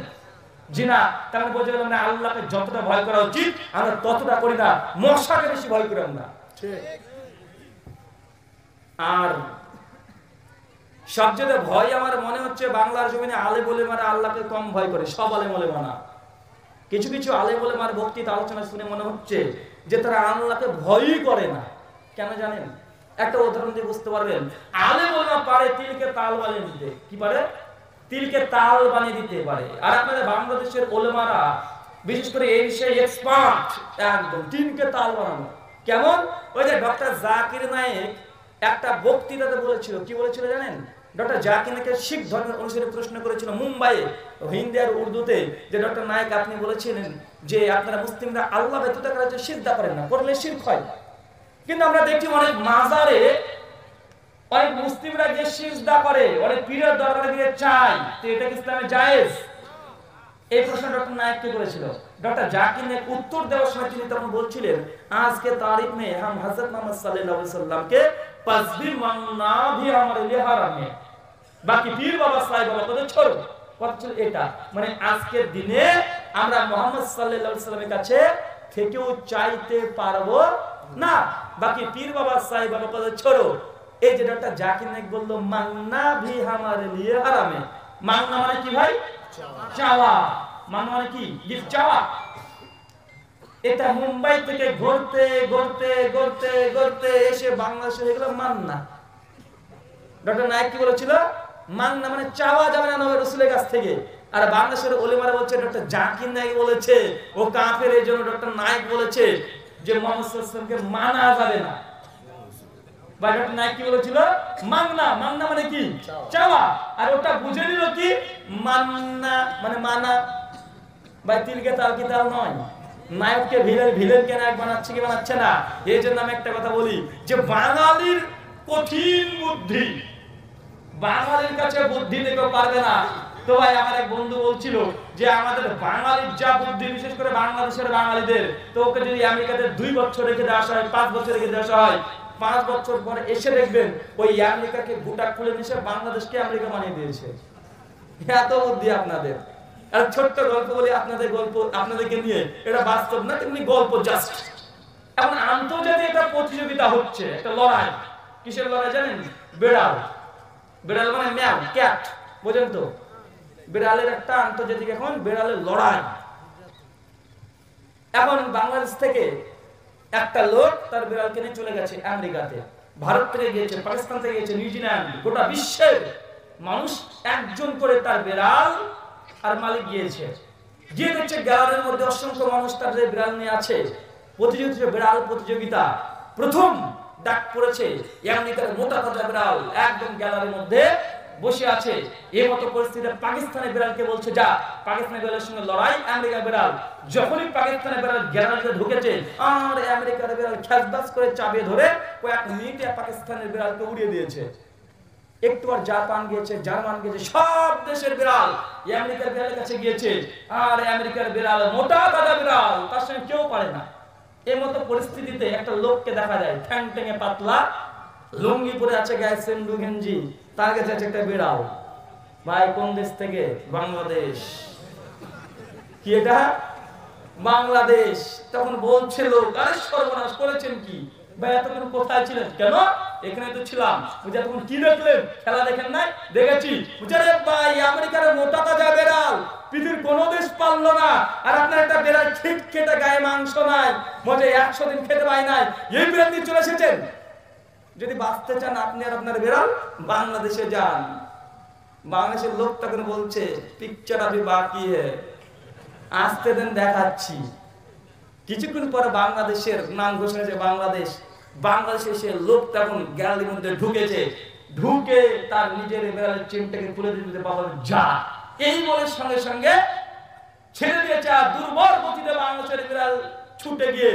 জিনা তাহলে বোঝা গেল না আল্লাহকে যতটা ভয় করা উচিত আমরা ততটা করি না মশাকে বেশি ভয় করি আমরা ঠিক আর সবচেয়ে ভয় আমার মনে হচ্ছে বাংলার জমিনে আলেম ওলেমারা আল্লাহকে কম ভয় করে সব আলেম ওলেমা না কিছু কিছু আলেম ওলেমার বক্তৃতা আলোচনা শুনে মনে হচ্ছে যে তারা আল্লাহকে ভয়ই করে না কেন জানেন একটা উদাহরণ দিয়ে বুঝতে পারবেন আলেম ওলেমা পারে তিলকে তাল বানিয়ে দিতে কি পারে তিলকে তাল বানিয়ে দিতে পারে আর আপনাদের বাংলাদেশের ওলেমারা বিশেষ করে এই বিষয়ে এক্সপার্ট একদম তিলকে তাল বানানো কেমন ওই যে ডক্টর জাকির নায়েক একটা বক্তৃতাতে বলেছিল কি বলেছিল জানেন ডক্টর জাকির নায়েককে শিখ ধর্মের অনুসারে প্রশ্ন করেছিল মুম্বাইয়ে হিন্দি আর উর্দুতে যে ডক্টর নায়েক আপনি বলেছিলেন যে আপনারা মুসলিমরা আল্লাহ ব্যতীত কারো সিজদা করেন না করলে শিরক হয় কিন্তু আমরা দেখি অনেক মাজারে অনেক মুসলিমরা যে সিজদা করে অনেক পীরের দরবারে গিয়ে চায় তো এটা কি ইসলামে জায়েজ এই প্রশ্ন ডক্টর নায়েক কে করেছিল ডক্টর জাকির নায়েক উত্তর দেওয়ার সময় তিনি তখন বলছিলেন আজ কে তারিখ মে হাম হযরত মুহাম্মদ সাল্লাল্লাহু আলাইহি ওয়াসাল্লাম কে তাসবিহ মাননা ভি আমারে লিয়ে হারাম হে বাকি পীর বাবা সাহেব বাবা কথা ছোড়ো কথা ছিল এটা মানে আজকের দিনে আমরা মুহাম্মদ সাল্লাল্লাহু আলাইহি ওয়াসাল্লামের কাছে থেকেও চাইতে পারবো না বাকি পীর বাবা সাহেব বাবা কথা ছোড়ো এই যে ডক্টর জাকির নায়েক বলল মাংনা ভি হামারে লিয়ে হারামে মাংনা মানে কি ভাই চাওয়া मानवार की लिफ्ट चावा এটা মুম্বাই থেকে ঘুরতে ঘুরতে ঘুরতে ঘুরতে এসে বাংলাদেশে এগুলো মাননা ডক্টর নায়েক কি বলেছিল মাননা মানে চাওয়া যাবে না নবী রাসূলের কাছ থেকে আর বাংলাদেশের ওলেমারা বলছে ডক্টর জাকির নায়েক বলেছে ও কাফের এর জন্য ডক্টর নায়েক বলেছে যে মুহাম্মদ সাল্লাল্লাহু আলাইহি ওয়াসাল্লামকে মানা যাবে না ভাই ডক্টর নায়েক কি বলেছিল মাননা মাননা মানে কি চাওয়া আর ওটা বুঝে নিল কি মাননা মানে মানা ভাই তিলকে তাল কি তাল নয় नायक के भिलेन भिलेन के नायक बनाच्छे कि बनाच्छे ना ये जो नाम एक कथा बोली जो बांगालीर कठिन बुद्धि बांगालीर काछे बुद्धि देखो पारबे ना तो भाई आमार एक बंधु बोलछिलो जे आमादेर बांगालीर जा बुद्धि विशेष करे बांग्लादेशेर बांगालीदेर तो ओके जोदि अमेरिकाते 2 बछर रेखे देওয়া হয় 5 बछर रेखे देওয়া হয় 5 बछर पर एसे देखबेन ओई अमेरिकाके गुटा खुले निशे बांग्लादेशके अमेरिका बानिये दियेछे एत बुद्धि आपनादेर एक छोट्ट गल्प बोली आपनादेर गल्प आपनादेरके निये एटा वास्तव ना तेमनि गल्प जस्ट एमन आंतर्जातिक एक प्रतियोगिता होच्छे एक लड़ाई किसेर लड़ाई जानेन बिड़ाल बिड़ाल माने म्याव कैट बोझेन तो बिड़ालेर एकटा आंतर्जातिक एखन बिड़ालेर लड़ाई एखन बांग्लादेश थेके एकटा लोक तार बिड़ालके निये चले गेछे आमेरिकाते भारत थेके गेछे पाकिस्तान थेके गेछे निउजिल्যান্ড गोटा विश्वेर मानुष एकजन करे तार बिड़ाल আর মালিক গিয়েছে গিয়ে দেখছে গ্যালারির মধ্যে অসংখ্য মানুষ তার যে বিড়াল নিয়ে আছে প্রতিযোগিতা বিড়াল প্রতিযোগিতা প্রথম ডাক পড়েছে ইয়ামনিকার মোটা তাজা বিড়াল একদম গ্যালারির মধ্যে বসে আছে এই মত পরিস্থিতিতে পাকিস্তানের বিড়ালকে বলছে যা পাকিস্তানের বিড়ালের সঙ্গে লড়াই আমেরিকার বিড়াল যখনই পাকিস্তানের বিড়াল গ্যালারিতে ঢুকেছে আর আমেরিকার বিড়াল খাসবাস করে চাবিয়ে ধরে কয়েক মিনিটে পাকিস্তানের বিড়ালকে উড়িয়ে দিয়েছে एक बार जापान गए जार्मान गए सब देश बिड़ाल अमेरिकार बिड़ाल के गए और अमेरिकार बिड़ाल मोटा दादा बिड़ाल तार संगे क्यों पारे ना एई मतो परिस्थितिते एक लोक के देखा जाए ठ्यांग ठ्यांगे पतला लुंगी पड़े आछे गाये सेंडू गेंजी तार काछे आछे एकटा बिड़ाल भाई कोन देश थेके बांग्लादेश कि एटा बांग्लादेश तखन बोलछिल गारे सर्वनाश करेछेन कि ভাই এতক্ষণ কোথায় ছিলেন কেন এখানে তো ছিলাম বুঝা তখন কি দেখলেন খেলা দেখেন নাই দেখেছি বুঝারে ভাই আমেরিকার মোটা তাজা বেড়াল পৃথিবীর কোন দেশ পারলো না আর আপনার একটা বেড়াল খিটকেটা গায়ে মাংস নাই মজে 100 দিন খেতে পায় নাই এই বিড়াল নিয়ে চলে এসেছেন যদি বাঁচতে চান আপনি আর আপনার বেড়াল বাংলাদেশে যান বাংলাদেশের লোক তখন বলছে পিকচার আবি বাকি হ্যায় আজকে দিন দেখাচ্ছি কিছুক্ষণ পরে বাংলাদেশের নাম ঘোষণা যে বাংলাদেশ বাংলাদেশে সে লোক তখন গ্যালারির মধ্যে ঢুকেছে ঢুকে তার নিজের বিড়ালের চিমটাকে তুলে দিতে বাবা যা এই বলে সঙ্গে সঙ্গে ছেড়ে দিয়েছে দুর্বল গতিতে বাংলাদেশের বিড়াল ছুটে গিয়ে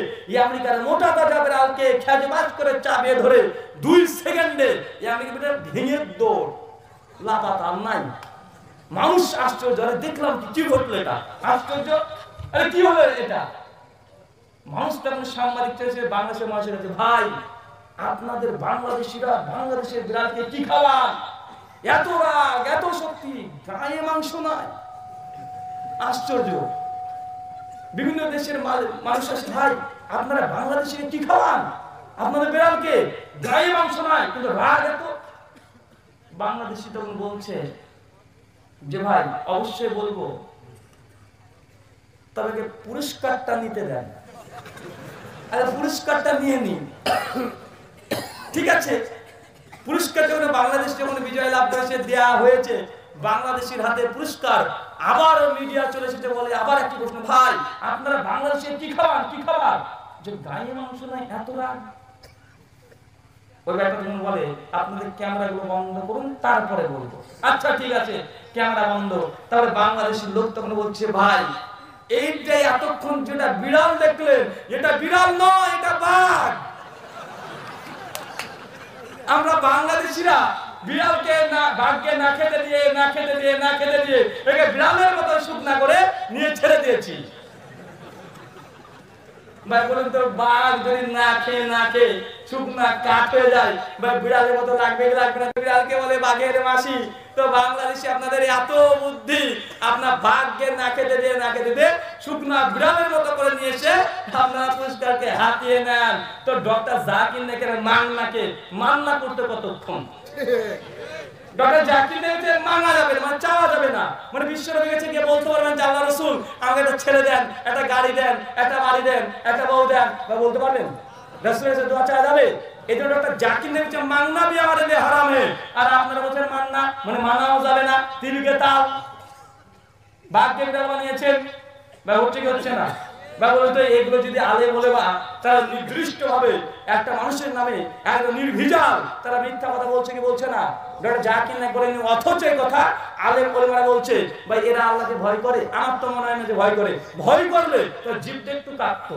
আমেরিকার মোটা তাজা বিড়ালকে খেজবাজ করে চাবিয়ে ধরে 2 সেকেন্ডে আমেরিকার বিড়াল ভেঙে দৌড় লাপাতা নাই মানুষ আশ্চর্য আরে দেখলাম কি ঘটলো এটা আশ্চর্য আরে কি হলো এটা মানুষ তখন সাংবাদিক চেয়েছে বাংলাদেশের মানুষের কাছে ভাই আপনাদের বাংলাদেশিরা বাংলাদেশের বিড়ালকে কি খাওয়ান এত রাগ এত শক্তি গায়ে মাংস নাই আশ্চর্য বিভিন্ন দেশের মানুষ আছে ভাই আপনারা বাংলাদেশিরা কি খাওয়ান আপনাদের বিড়ালকে গায়ে মাংস নাই কিন্তু রাগ এত বাংলাদেশি তখন বলছে যে ভাই অবশ্যই বলবো তবে কি পুরস্কারটা নিতে দেন আরে পুরস্কারটা নিয়ে নি ঠিক আছে পুরস্কার যখন বাংলাদেশ যখন বিজয় লাভ করেছে দেয়া হয়েছে বাংলাদেশীর হাতে পুরস্কার আবার মিডিয়া চলে সেটা বলে আবার একটা প্রশ্ন ভাই আপনারা বাংলাদেশে কি খাবার যে গায়ে মাংস নাই এত রাগ ওই ব্যাপারে তুমি বলে আপনাদের ক্যামেরাগুলো বন্ধ করুন তারপরে বলবো আচ্ছা ঠিক আছে ক্যামেরা বন্ধ তাহলে বাংলাদেশী লোক তখন বলছে ভাই এইটাই এতক্ষণ যেটা বিড়াল দেখলেন এটা বিড়াল নয় এটা বাঘ আমরা বাংলাদেশীরা বিড়ালকে না বাঘকে না খেতে দিয়ে একে বিড়ালের মতো শুকনা করে নিয়ে ছেড়ে দিয়েছি ভাই বলেন তো বাঘ যদি না খেয়ে শুকনা কাটে যায় বা বিড়ালের মতো লাগবে লাগবে না বিড়ালকে বলে বাঘের মাসি। তো বাংলাদেশে আপনাদের এত বুদ্ধি, আপনারা বাঘকে না খেতে দিয়ে শুকনা বিড়ালের মতো করে নিয়ে এসে আপনারা পুরস্কারকে হাতিয়ে নেন। তো ডক্টর জাকির নাকের মান্নাকে মান্না করতে কতক্ষণ মানা যাবে না, চাওয়া যাবে না, মানে বিশ্বনবীর কাছে গিয়ে বলতে পারবেন যে আল্লাহর রাসূল আমাকে একটা ছেলে দেন, একটা গাড়ি দেন, একটা বাড়ি দেন, একটা বউ দেন, বা বলতে পারবেন রাসূলের কাছে দোয়া চাওয়া যাবে? এই জন্য ডক্টর জাকির নেমেছে মাংনা বি আমাদের হারামে, আর আপনারা বলছেন মান্না মানে মানাও যাবে না। তিলকে তাও বাঘকে বিড়াল বানিয়েছেন বা ঠিক হচ্ছে না বা বলতো এগুলো যদি আলে বলে বা তারা নির্দিষ্ট ভাবে একটা মানুষের নামে একদম নির্ভিজাল তারা মিথ্যা কথা বলছে কি বলছে না? ডক্টর জাকির নায়েক বলেন অথচ এই কথা আলেম ওলামারা বলছে ভাই এরা আল্লাহকে ভয় করে। আমার তো মনে হয় না যে ভয় করে, ভয় করলে তো জিভটা একটু কাটতো।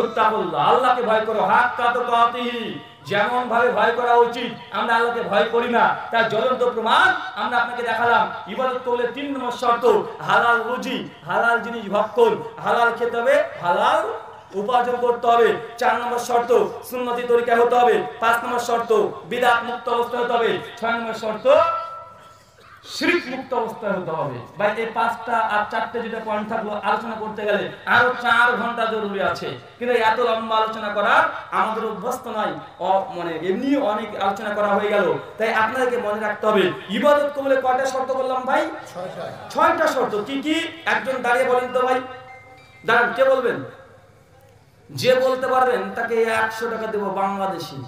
উত্তাকুল্লাহ, আল্লাহকে ভয় করো, হাত কাতো কাতিহি, যেমন ভাবে ভয় করা উচিত আমরা আল্লাহকে ভয় করি না। তার জ্বলন্ত প্রমাণ আমরা আপনাকে দেখালাম। ইবাদত করলে ৩ নম্বর শর্ত হালাল রুজি, হালাল জিনিস ভক্ষণ, হালাল খেতে হবে, হালাল উপার্জন করতে হবে। 4 নম্বর শর্ত সুন্নতি তরিকায় হতে হবে। 5 নম্বর শর্ত বিদআত মুক্ত অবস্থায় হতে হবে। 6 নম্বর শর্ত শিরক মুক্ত অবস্থায় হতে হবে। ভাই এই 5টা আর 4টে যেটা পয়েন্ট থাকলো আলোচনা করতে গেলে আরো 4 ঘন্টা জরুরি আছে, কিন্তু এত লম্বা আলোচনা করার আমাদের অভ্যস্ত নয়, মানে এমনি অনেক আলোচনা করা হয়ে গেল। তাই আপনাদেরকে মনে রাখতে হবে ইবাদত করলে কয়টা শর্ত বললাম ভাই? 6টা শর্ত। কি কি? একজন দাঁড়িয়ে বলেন তো ভাই, দাঁড়ান, কে বলবেন? যে বলতে পারবেন তাকে 100 টাকা দেব, বাংলাদেশি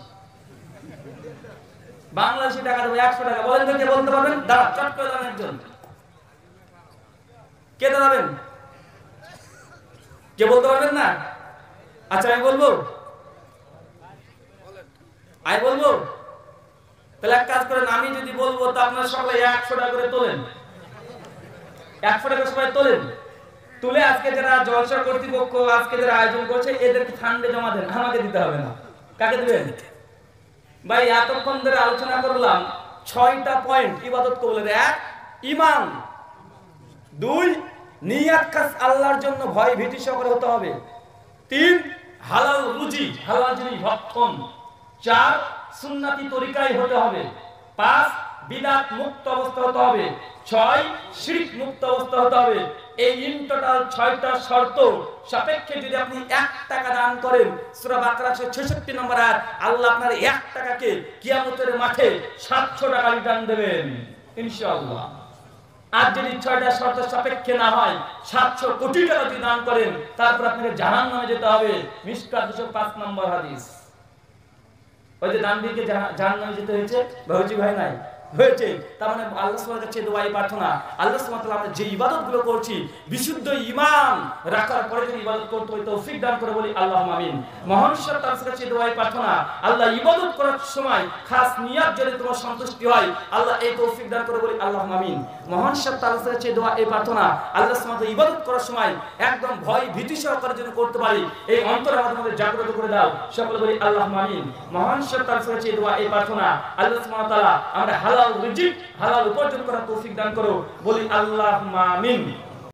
টাকা দেবো 100 টাকা। বলেন তো কে বলতে পারবেন? দাঁড়া, চট করে দাঁড়ান একজন। কে দাঁড়াবেন? কে বলতে পারবেন না? আচ্ছা আমি বলবো, আমি বলবো। তাহলে এক কাজ করেন, আমি যদি বলবো তো আপনারা সবাই 100 টাকা করে তোলেন, 100 টাকা সবাই তোলেন। তুলে আজকে যারা জলসা কর্তৃপক্ষ আজকে যারা আয়োজন করছে এদেরকে ফান্ডে জমা দেন, আমাকে দিতে হবে না। কাকে দেবেন? ভাই এতক্ষণ ধরে আলোচনা করলাম 6টা পয়েন্ট ইবাদত কবুলের। 1 ঈমান, 2 নিয়াত খাস আল্লাহর জন্য ভয় ভীতি সহকারে হতে হবে, 3 হালাল রুজি হালাল জিনিস ভক্ষণ, 4 সুন্নতি তরিকায় হতে হবে, 5 বিদআত মুক্ত অবস্থা হতে হবে, 6 শিরক মুক্ত অবস্থা হতে হবে। এই ইন টোটাল 6টা শর্ত সাপেক্ষে যদি আপনি 1 টাকা দান করেন, সূরা বাকারা 166 নম্বর আয়াত, আল্লাহ আপনার 1 টাকাকে কিয়ামতের মাঠে 700 টাকা রিটার্ন দেবেন ইনশাআল্লাহ। আর যদি 6টা শর্ত সাপেক্ষে না হয়, 700 কোটি টাকা যদি দান করেন তারপর আপনাকে জাহান্নামে যেতে হবে। মিশকাত 205 নম্বর হাদিস। ওই যে দানবীরকে জাহান্নামে যেতে হয়েছে ভাউজি ভাই নাই হয়েছে, তার মানে আল্লাহ সুবহানাহু ওয়া তাআলার দোয়া এই প্রার্থনা, আল্লাহ সুবহানাহু ওয়া তাআলা আমরা যে ইবাদতগুলো করছি বিশুদ্ধ ঈমান রাখার পরে যে ইবাদত করতে হয় তৌফিক দান করে বলি আল্লাহুম্মা আমিন। মহান সত্তার কাছে দোয়া এই প্রার্থনা, আল্লাহ ইবাদত করার সময় খাস নিয়াত যদি তোমার সন্তুষ্টি হয় আল্লাহ এই তৌফিক দান করে বলি আল্লাহুম্মা আমিন। মহান সত্তার কাছে দোয়া এই প্রার্থনা, আল্লাহ সুবহানাহু ওয়া তাআলা ইবাদত করার সময় একদম ভয় ভীতি সহকারে যেন করতে পারি এই অন্তর আমাদের জাগ্রত করে দাও, সকলে বলি আল্লাহুম্মা আমিন। মহান সত্তার কাছে দোয়া এই প্রার্থনা, আল্লাহ সুবহানাহু ওয়া তাআলা আমরা হালাল রিজিক হালাল উপার্জন করার তৌফিক দান করো বলি আল্লাহুম্মা আমিন।